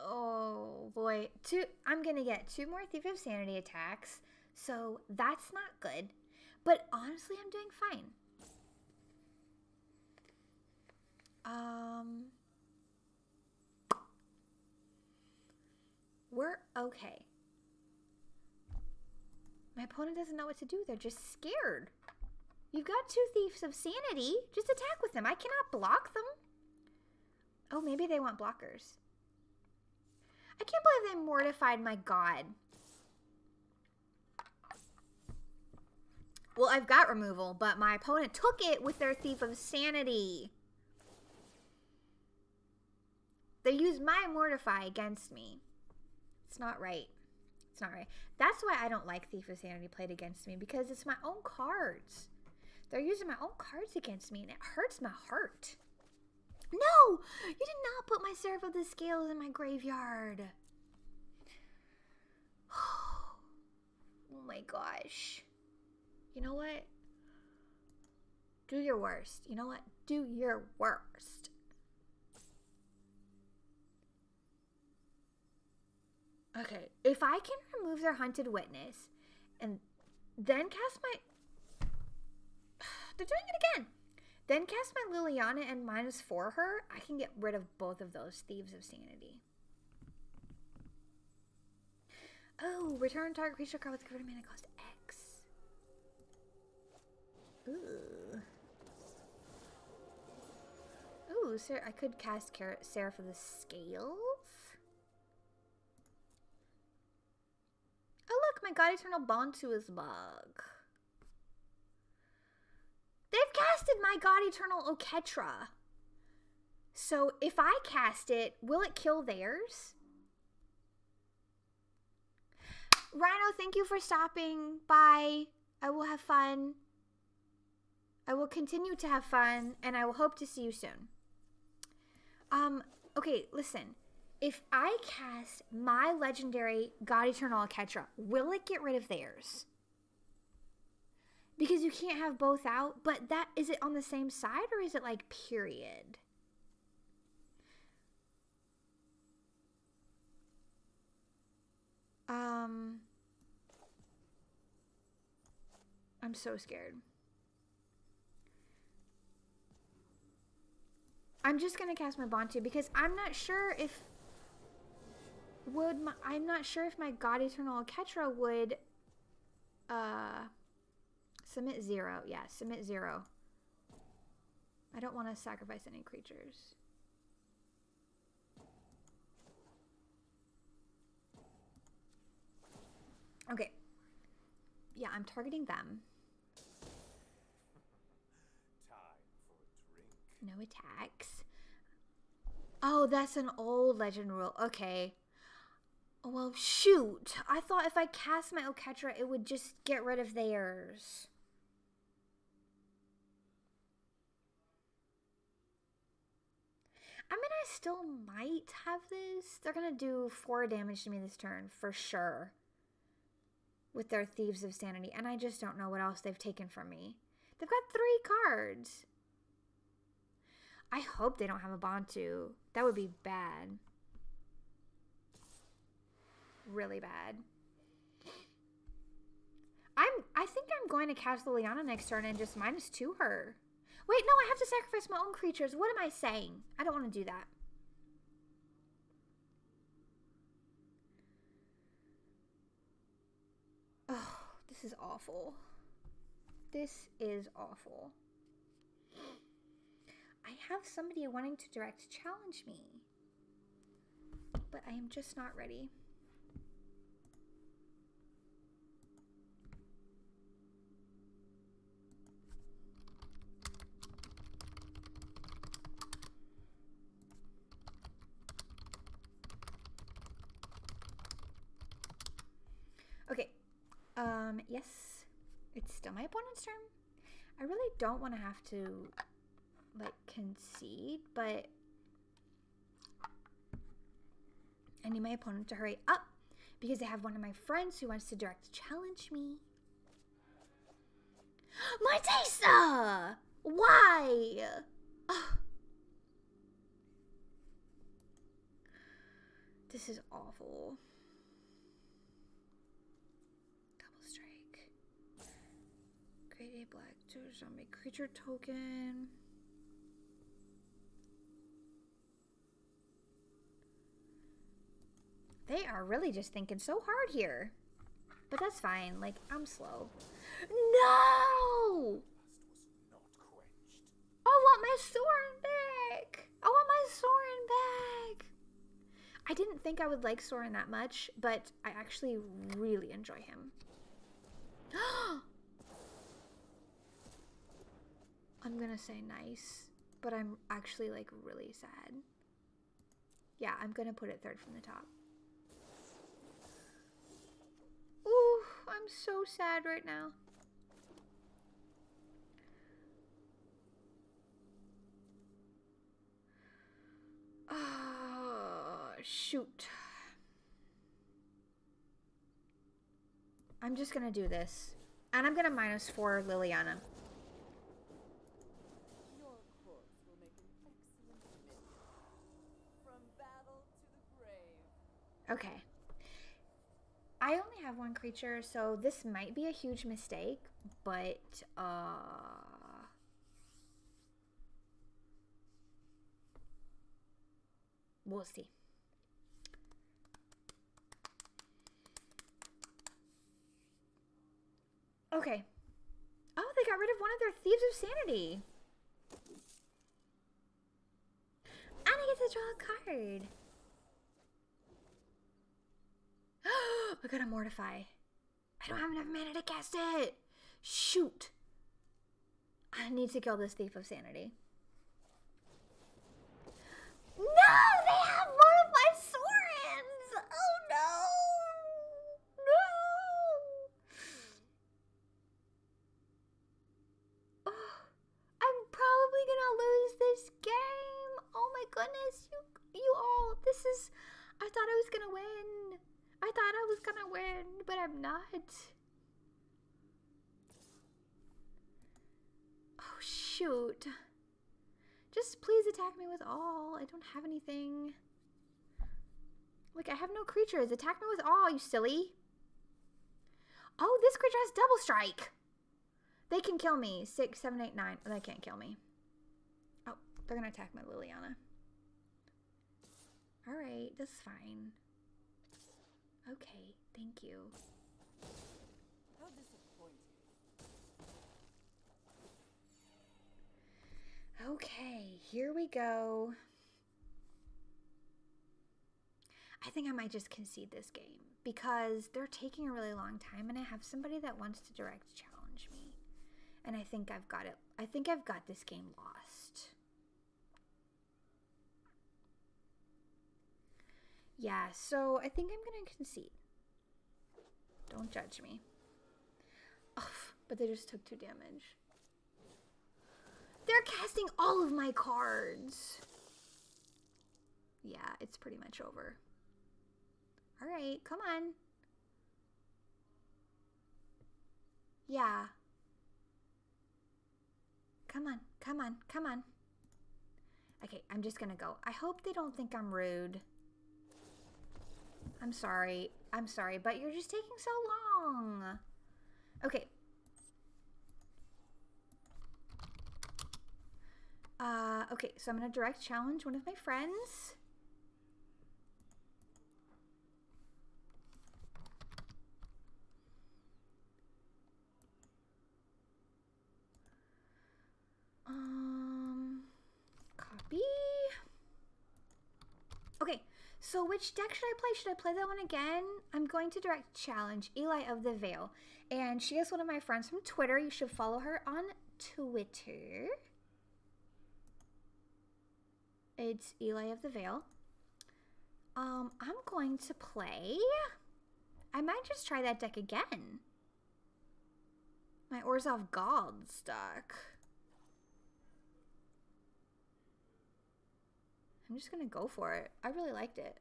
Oh, boy. Two. I'm going to get two more Thief of Sanity attacks, so that's not good. But honestly, I'm doing fine. Um... We're okay. My opponent doesn't know what to do. They're just scared. You've got two Thieves of Sanity. Just attack with them. I cannot block them. Oh, maybe they want blockers. I can't believe they mortified my god. Well, I've got removal, but my opponent took it with their Thief of Sanity. They used my Mortify against me. It's not right. It's not right. That's why I don't like Thief of Sanity played against me, because it's my own cards. They're using my own cards against me, and it hurts my heart. No! You did not put my Seraph of the Scales in my graveyard. Oh my gosh. You know what? Do your worst. You know what? Do your worst. Okay, if I can remove their Haunted Witness and then cast my... They're doing it again. Then cast my Liliana and minus for her, I can get rid of both of those Thieves of Sanity. Oh, return target creature card with converted mana cost X. Ooh. Ooh, so I could cast Seraph of the Scales. Oh look, my God Eternal Bond to his bug. They've casted my God Eternal Oketra. So if I cast it, will it kill theirs? Rhino, thank you for stopping. Bye. I will have fun. I will continue to have fun, and I will hope to see you soon. Um, Okay, listen. If I cast my legendary God Eternal Alketra, will it get rid of theirs? Because you can't have both out, but that, is it on the same side or is it like period? Um, I'm so scared. I'm just gonna cast my Bantu because I'm not sure if would my, I'm not sure if my God Eternal Alketra would uh submit zero. Yeah, submit zero. I don't want to sacrifice any creatures. Okay. Yeah, I'm targeting them. No attacks. Oh, that's an old legend rule. Okay. Well, shoot. I thought if I cast my Alketra, it would just get rid of theirs. I mean, I still might have this. They're going to do four damage to me this turn, for sure. With their Thieves of Sanity. And I just don't know what else they've taken from me. They've got three cards. I hope they don't have a Bantu. That would be bad. Really bad. I'm, I think I'm going to cast Liliana next turn and just minus two her. Wait, no, I have to sacrifice my own creatures. What am I saying? I don't want to do that. Oh, this is awful. This is awful. I have somebody wanting to direct challenge me, but I am just not ready. Okay, um, yes, it's still my opponent's turn. I really don't want to have to like concede, but I need my opponent to hurry up because I have one of my friends who wants to direct challenge me. Martesa! Why? Oh. This is awful. Double strike. Create a black two zombie creature token. They are really just thinking so hard here. But that's fine. Like, I'm slow. No! I want my Sorin back! I want my Sorin back! I didn't think I would like Sorin that much, but I actually really enjoy him. I'm gonna say nice, but I'm actually, like, really sad. Yeah, I'm gonna put it third from the top. Ooh, I'm so sad right now. Oh, shoot. I'm just gonna do this. And I'm gonna minus four Liliana. Okay. I only have one creature, so this might be a huge mistake, but, uh... we'll see. Okay. Oh, they got rid of one of their Thieves of Sanity! And I get to draw a card! I gotta Mortify. I don't have enough mana to cast it. Shoot. I need to kill this Thief of Sanity. No! They have Mortify Sorens! Oh no! No! Oh, I'm probably gonna lose this game. Oh my goodness. You, you this is... I thought I was gonna win. I thought I was gonna win, but I'm not. Oh, shoot. Just please attack me with all. I don't have anything. Like, I have no creatures. Attack me with all, you silly. Oh, this creature has double strike. They can kill me. Six, seven, eight, nine. They can't kill me. Oh, they're gonna attack my Liliana. Alright, that's fine. Okay, thank you. How disappointing. Okay, here we go. I think I might just concede this game because they're taking a really long time and I have somebody that wants to direct challenge me. And I think I've got it. I think I've got this game lost. Yeah, so I think I'm going to concede. Don't judge me. Ugh, but they just took two damage. They're casting all of my cards. Yeah, it's pretty much over. All right, come on. Yeah. Come on, come on, come on. Okay, I'm just going to go. I hope they don't think I'm rude. I'm sorry. I'm sorry, but you're just taking so long. Okay. Uh, okay, so I'm going to direct challenge one of my friends. Um, copy. Okay. So which deck should I play? Should I play that one again? I'm going to direct challenge Ellie of the Veil. And she is one of my friends from Twitter. You should follow her on Twitter. It's Ellie of the Veil. Um, I'm going to play... I might just try that deck again. My Orzhov Gods deck. I'm just going to go for it. I really liked it.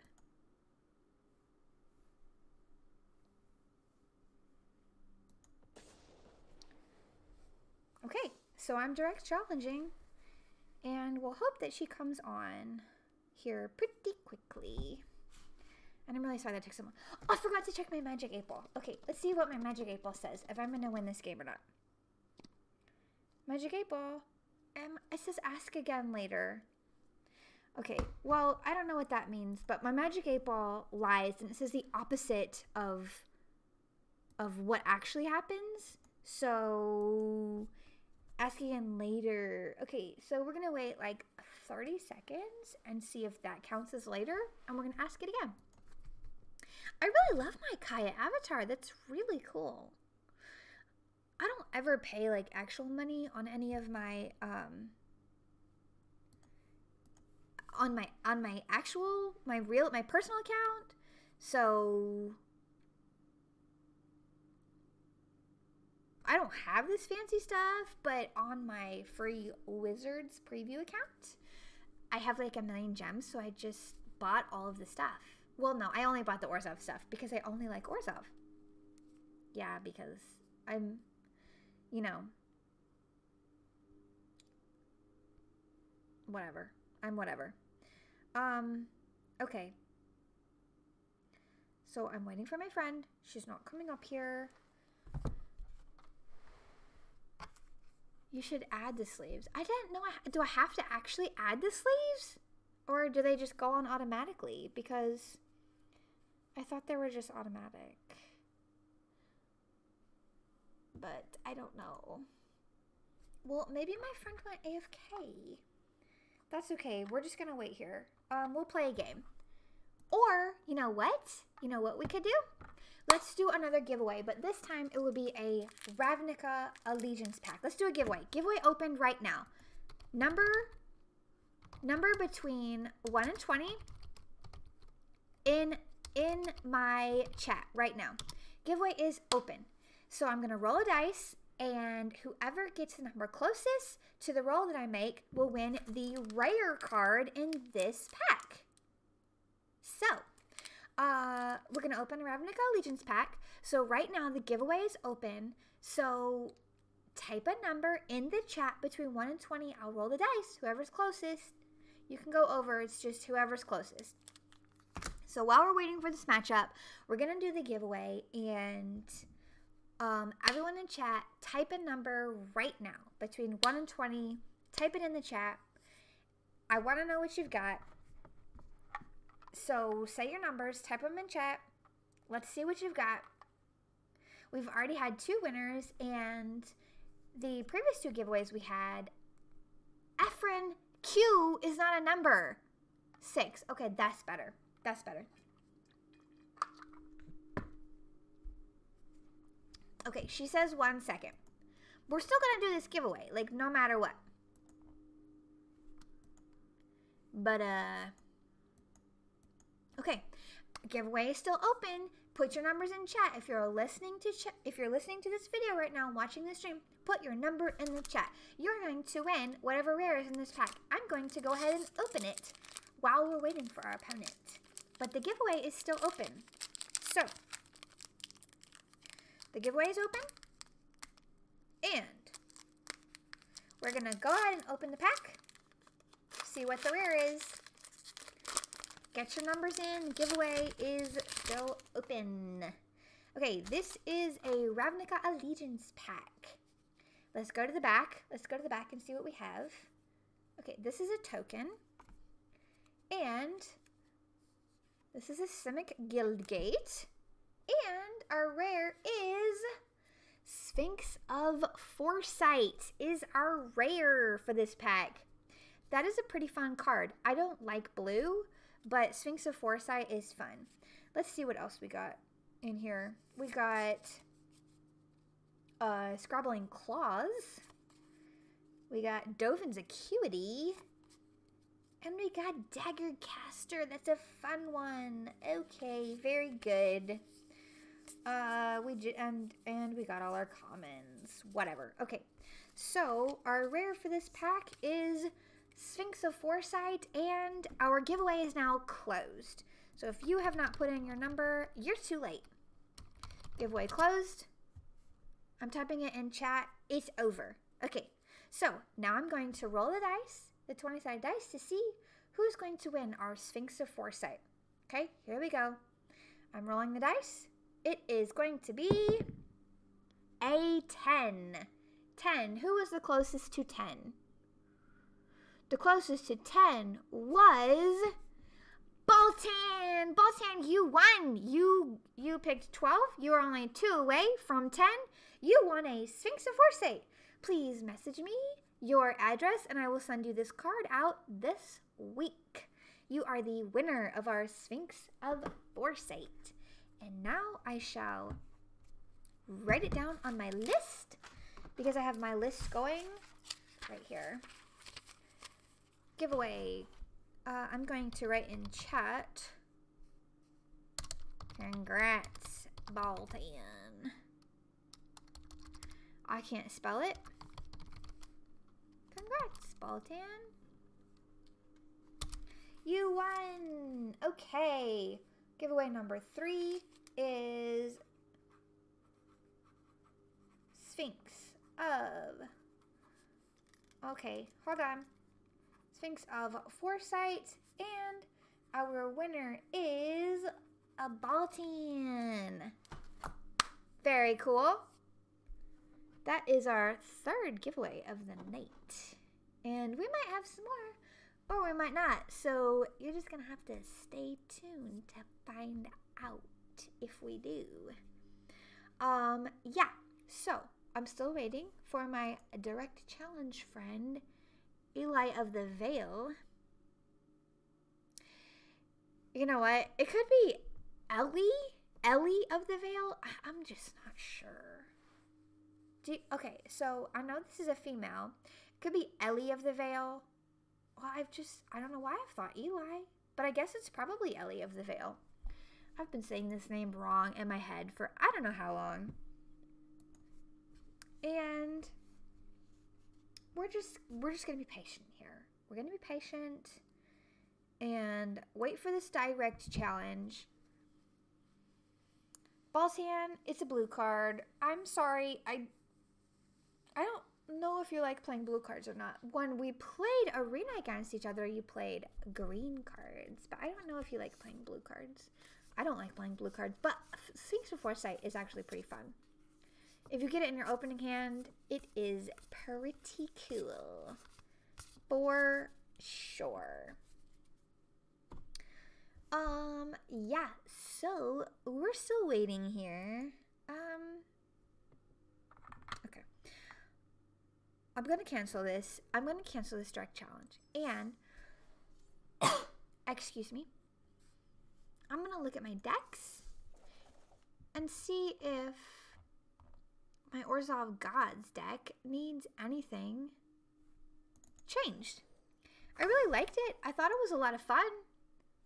Okay, so I'm direct challenging. And we'll hope that she comes on here pretty quickly. And I'm really sorry that took so long. Oh, I forgot to check my Magic eight Ball. Okay, let's see what my Magic eight Ball says, if I'm going to win this game or not. Magic eight Ball. Um, it says ask again later. Okay, well, I don't know what that means, but my Magic eight Ball lies, and it says the opposite of of what actually happens. So, ask again later. Okay, so we're gonna wait like thirty seconds and see if that counts as later, and we're gonna ask it again. I really love my Kaya avatar. That's really cool. I don't ever pay like actual money on any of my um. on my on my actual my real my personal account. So I don't have this fancy stuff, but on my free Wizards preview account, I have like a million gems, so I just bought all of the stuff. Well, no, I only bought the Orzhov stuff because I only like Orzhov. Yeah, because I'm, you know, whatever. I'm whatever. Um, okay. So I'm waiting for my friend. She's not coming up here. You should add the sleeves. I didn't know. I, do I have to actually add the sleeves? Or do they just go on automatically? Because I thought they were just automatic. But I don't know. Well, maybe my friend went A F K. That's okay. We're just going to wait here. Um, we'll play a game. Or, you know what? You know what we could do? Let's do another giveaway, but this time it will be a Ravnica Allegiance pack. Let's do a giveaway. Giveaway opened right now. Number, number between one and twenty in, in my chat right now. Giveaway is open. So I'm going to roll a dice. And whoever gets the number closest to the roll that I make will win the rare card in this pack. So, uh, we're going to open a Ravnica Allegiance pack. So right now the giveaway is open. So type a number in the chat between one and twenty. I'll roll the dice. Whoever's closest, you can go over. It's just whoever's closest. So while we're waiting for this matchup, we're going to do the giveaway, and um, everyone in chat, type a number right now between one and twenty. Type it in the chat. I want to know what you've got. So say your numbers, type them in chat. Let's see what you've got. We've already had two winners, and the previous two giveaways we had, Efren Q is not a number. Six. Okay, that's better. That's better. Okay, she says one second. We're still gonna do this giveaway, like, no matter what. But, uh... okay, giveaway is still open. Put your numbers in chat. If you're listening to ch if you're listening to this video right now, watching this stream, put your number in the chat. You're going to win whatever rare is in this pack. I'm going to go ahead and open it while we're waiting for our opponent. But the giveaway is still open. So, the giveaway is open. And we're going to go ahead and open the pack. See what the rare is. Get your numbers in. Giveaway is still open. Okay, this is a Ravnica Allegiance pack. Let's go to the back. Let's go to the back and see what we have. Okay, this is a token. And this is a Simic Guildgate, and our rare is Sphinx of Foresight is our rare for this pack. That is a pretty fun card. I don't like blue, but Sphinx of Foresight is fun. Let's see what else we got in here. We got uh, Scrabbling Claws. We got Dovin's Acuity. And we got Dagger Caster. That's a fun one. Okay, very good. Uh, we j and and we got all our commons. Whatever. Okay, so our rare for this pack is Sphinx of Foresight, and our giveaway is now closed. So if you have not put in your number, you're too late. Giveaway closed. I'm typing it in chat. It's over. Okay, so now I'm going to roll the dice. The twenty-sided dice to see who's going to win our Sphinx of Foresight. Okay, here we go. I'm rolling the dice. It is going to be a ten. ten. Who was the closest to ten? The closest to ten was Bolton. Bolton, you won. You you picked twelve. You were only two away from ten. You won a Sphinx of Foresight. Please message me your address, and I will send you this card out this week. You are the winner of our Sphinx of Foresight. And now I shall write it down on my list, because I have my list going right here. Giveaway. Uh, I'm going to write in chat. Congrats, Baltan. I can't spell it. Congrats, Baltan. You won! Okay. Giveaway number three is Sphinx of... Okay, hold on. Sphinx of Foresight, and our winner is a Baltan. Very cool. That is our third giveaway of the night. And we might have some more, or we might not. So you're just going to have to stay tuned to find out if we do. Um, yeah, so I'm still waiting for my direct challenge friend, Ellie of the Veil. You know what? It could be Ellie? Ellie of the Veil? I'm just not sure. Okay, so I know this is a female. It could be Ellie of the Veil. Well, I've just, I don't know why I've thought Eli, but I guess it's probably Ellie of the Veil. I've been saying this name wrong in my head for I don't know how long. And we're just, we're just going to be patient here. We're going to be patient and wait for this direct challenge. Ballshan, it's a blue card. I'm sorry, I I don't know if you like playing blue cards or not. When we played Arena against each other, you played green cards, but I don't know if you like playing blue cards. I don't like playing blue cards, but Sphinx of Foresight is actually pretty fun. If you get it in your opening hand, it is pretty cool. For sure. Um, yeah, so we're still waiting here. Um, okay. I'm gonna cancel this. I'm gonna cancel this direct challenge. And, excuse me. I'm gonna look at my decks and see if my Orzhov Gods deck needs anything changed. I really liked it. I thought it was a lot of fun.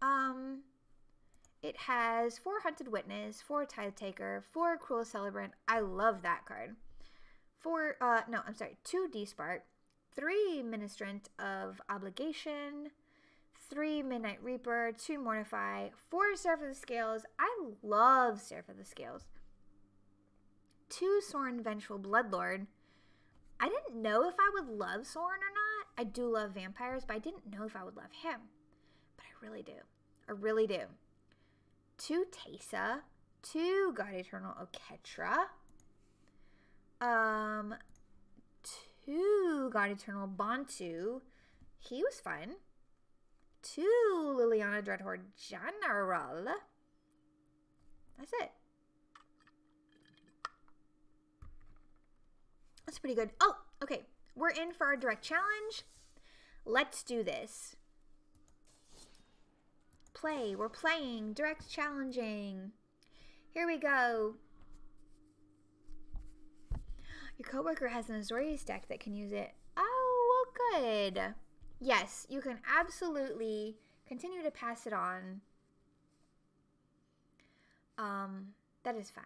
Um, it has four Hunted Witness, four Tithe Taker, four Cruel Celebrant. I love that card. Four, uh, no, I'm sorry, two D-Spark, three Ministrant of Obligation, three Midnight Reaper, two Mortify, four Seraph of the Scales. I love Seraph of the Scales. Two Sorin Vengeful Bloodlord. I didn't know if I would love Sorin or not. I do love vampires, but I didn't know if I would love him. But I really do. I really do. Two Taysa. Two God Eternal Oketra. Um, two God Eternal Bontu. He was fun. Two Liliana Dreadhorde General. That's it. That's pretty good. Oh, okay. We're in for our direct challenge. Let's do this. Play. We're playing. Direct challenging. Here we go. Your coworker has an Azorius deck that can use it. Oh, well, good. Yes, you can absolutely continue to pass it on. Um, that is fine.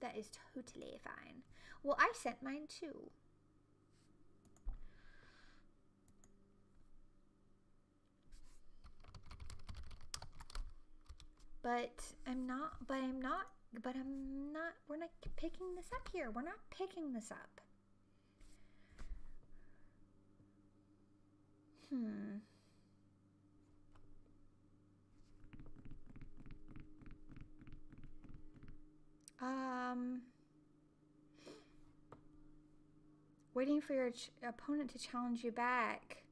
That is totally fine. Well, I sent mine too. But I'm not, but I'm not, but I'm not, we're not picking this up here. We're not picking this up. Hmm. Um, waiting for your ch opponent to challenge you back.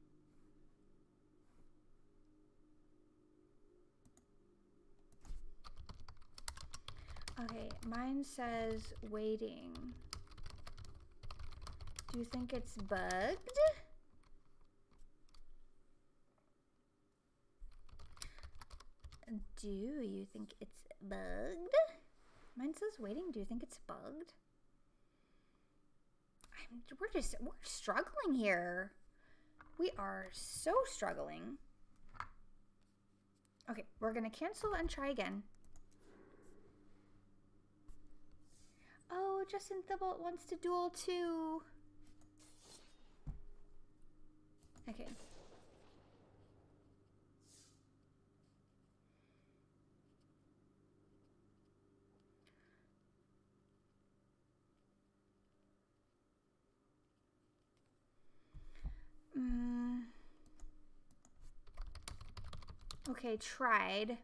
Okay, mine says waiting. Do you think it's bugged? Do you think it's bugged? Mine says waiting. Do you think it's bugged? I'm, we're just, we're struggling here. We are so struggling. Okay, we're gonna cancel and try again. Oh, Justin Thibault wants to duel too. Okay. Mm. Okay, tried.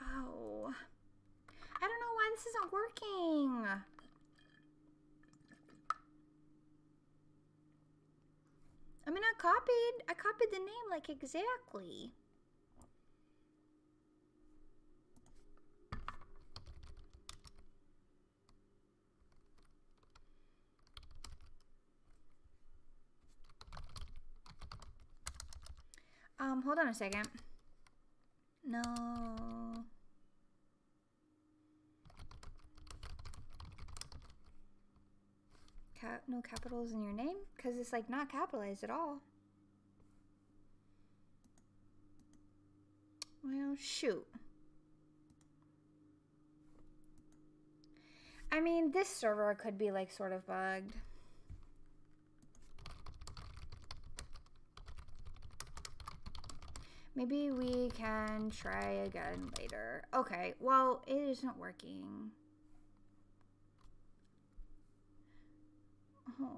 Oh. I don't know why this isn't working. I mean, I copied. I copied the name, like, exactly. Um, hold on a second. No. Cap no capitals in your name? Because it's like not capitalized at all. Well, shoot. I mean, this server could be like sort of bugged. Maybe we can try again later. Okay, well, it isn't working. Oh.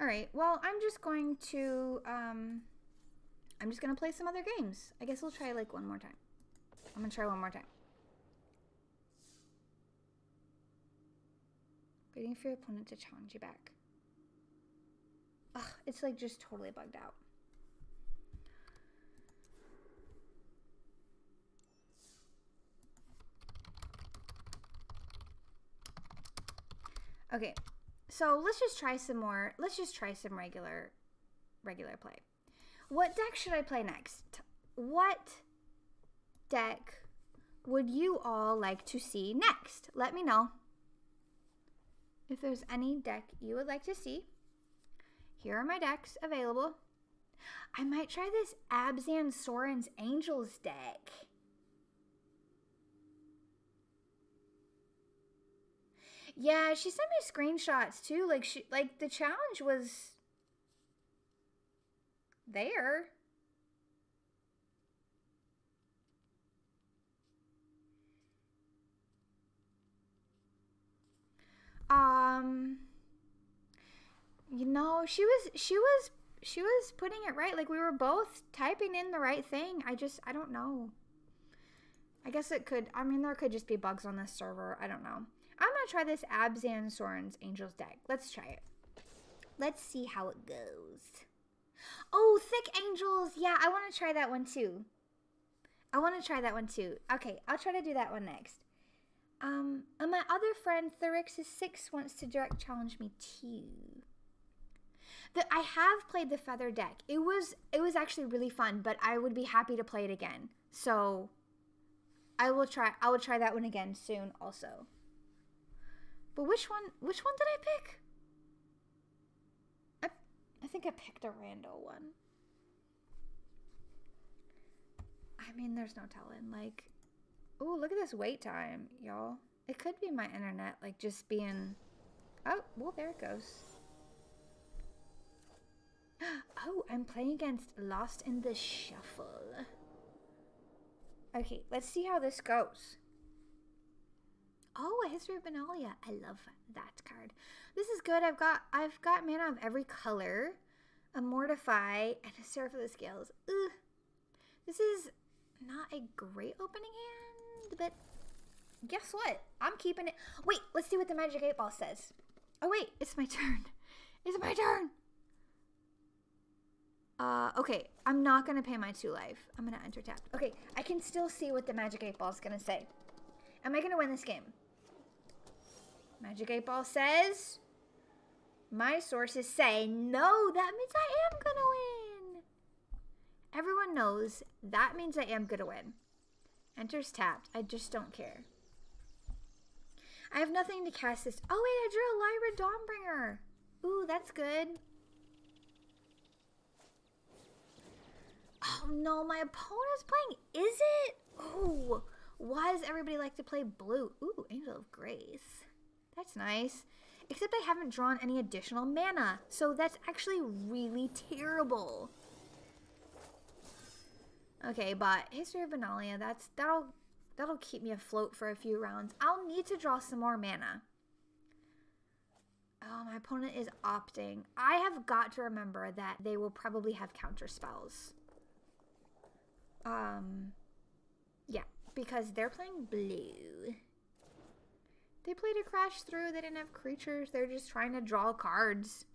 All right, well, I'm just going to, um, I'm just gonna play some other games. I guess we'll try like one more time. I'm gonna try one more time. Waiting for your opponent to challenge you back. Ugh, it's like just totally bugged out. Okay, so let's just try some more. Let's just try some regular, regular play. What deck should I play next? What deck would you all like to see next? Let me know if there's any deck you would like to see. Here are my decks available. I might try this Abzan Soren's Angels deck. Yeah, she sent me screenshots too. Like she, like the challenge was there. Um You know, she was, she was, she was putting it right. Like, we were both typing in the right thing. I just, I don't know. I guess it could, I mean, there could just be bugs on this server. I don't know. I'm going to try this Abzan Soren's Angels deck. Let's try it. Let's see how it goes. Oh, Thick Angels. Yeah, I want to try that one too. I want to try that one too. Okay, I'll try to do that one next. Um, and my other friend, Therixis six, wants to direct challenge me too. That I have played the feather deck. It was it was actually really fun, but I would be happy to play it again. So I will try I will try that one again soon also. But which one which one did I pick? I I think I picked a rando one. I mean, there's no telling. Like, oh, look at this wait time, y'all. It could be my internet like just being. Oh, well, there it goes. Oh, I'm playing against Lost in the Shuffle. Okay, let's see how this goes. Oh, a History of Benalia. I love that card. This is good. I've got I've got mana of every color, a Mortify, and a Seraph of the Scales. Ugh. This is not a great opening hand, but guess what? I'm keeping it. Wait, let's see what the Magic eight Ball says. Oh wait, it's my turn. It's my turn. Uh, okay, I'm not going to pay my two life. I'm going to enter tap. Okay, I can still see what the Magic eight Ball is going to say. Am I going to win this game? Magic eight Ball says, my sources say no, that means I am going to win. Everyone knows that means I am going to win. Enters tapped. I just don't care. I have nothing to cast this. Oh wait, I drew a Lyra Dawnbringer. Ooh, that's good. Oh no, my opponent is playing. Is it? Oh, why does everybody like to play blue? Ooh, Angel of Grace. That's nice. Except I haven't drawn any additional mana, so that's actually really terrible. Okay, but History of Benalia, that's that'll that'll keep me afloat for a few rounds. I'll need to draw some more mana. Oh, my opponent is opting. I have got to remember that they will probably have counter spells. Um, yeah, because they're playing blue. They played a crash through. They didn't have creatures. They're just trying to draw cards.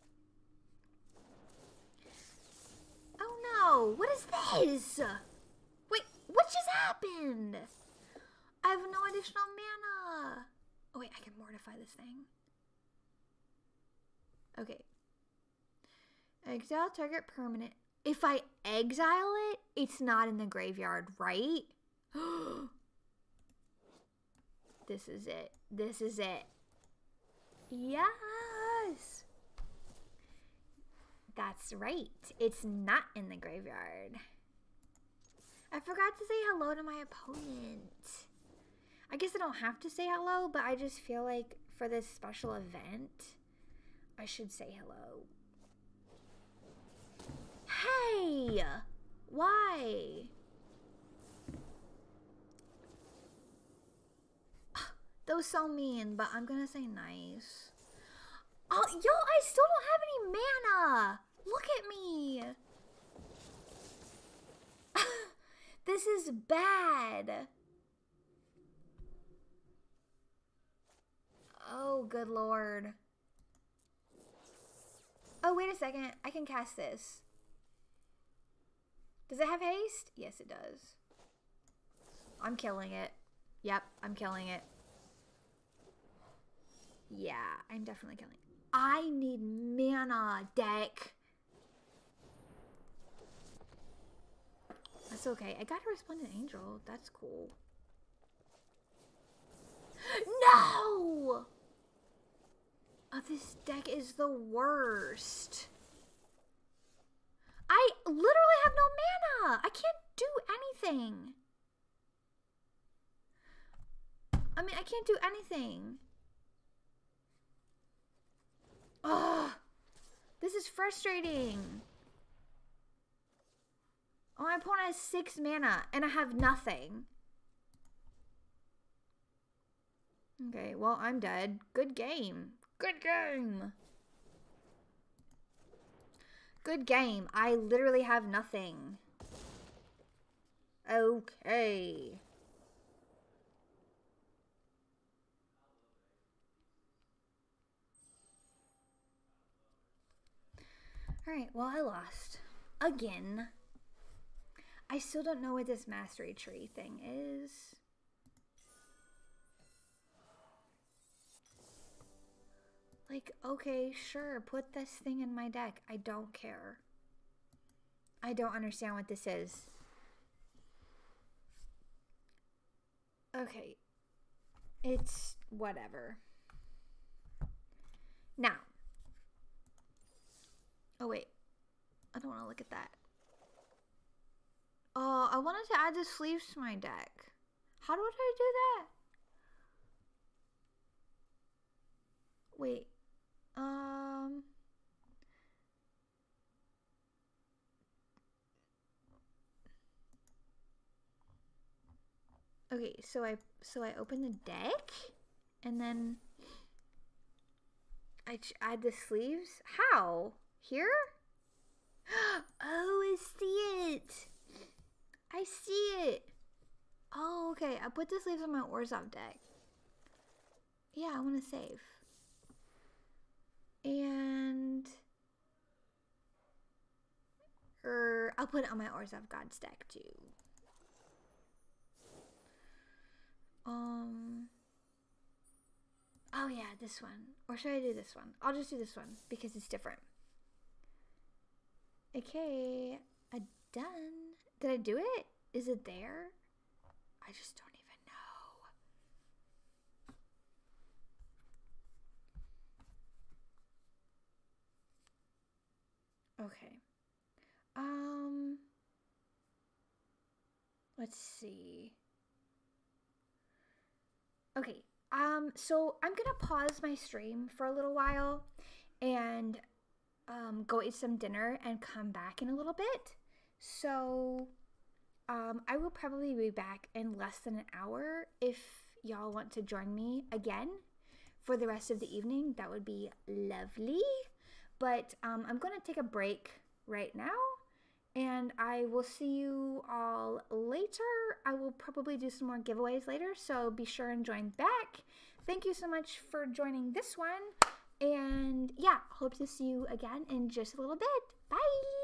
Oh no, what is this? Wait, what just happened? I have no additional mana. Oh wait, I can mortify this thing. Okay. Exile target permanent. If I exile it, it's not in the graveyard, right? This is it. This is it. Yes! That's right. It's not in the graveyard. I forgot to say hello to my opponent. I guess I don't have to say hello, but I just feel like for this special event, I should say hello. Hey! Why? That was so mean, but I'm gonna say nice. Oh, yo, I still don't have any mana! Look at me! This is bad! Oh, good lord. Oh, wait a second. I can cast this. Does it have haste? Yes, it does. I'm killing it. Yep, I'm killing it. Yeah, I'm definitely killing it. I need mana, deck. That's okay. I got a Resplendent Angel. That's cool. No! Oh, this deck is the worst. I literally have no mana. I can't do anything. I mean, I can't do anything. Ugh, this is frustrating. Oh, my opponent has six mana and I have nothing. Okay, well, I'm dead. Good game. Good game. Good game. I literally have nothing. Okay. Alright, well, I lost. Again. I still don't know what this mastery tree thing is. Like, okay, sure, put this thing in my deck. I don't care. I don't understand what this is. Okay. It's whatever. Now. Oh, wait. I don't want to look at that. Oh, I wanted to add the sleeves to my deck. How do I do that? Wait. Um, okay, so I so I open the deck and then I add the sleeves. How? Here? Oh, I see it. I see it. Oh, okay. I put the sleeves on my Orzhov deck. Yeah, I want to save. And er, I'll put it on my Orzhov Gods deck too. Um. Oh yeah, this one. Or should I do this one? I'll just do this one because it's different. Okay, I done. Did I do it? Is it there? I just don't. Okay, um, let's see. Okay, um, so I'm gonna pause my stream for a little while and um, go eat some dinner and come back in a little bit. So um, I will probably be back in less than an hour. If y'all want to join me again for the rest of the evening, that would be lovely. But um, I'm going to take a break right now, and I will see you all later. I will probably do some more giveaways later, so be sure and join back. Thank you so much for joining this one, and yeah, hope to see you again in just a little bit. Bye!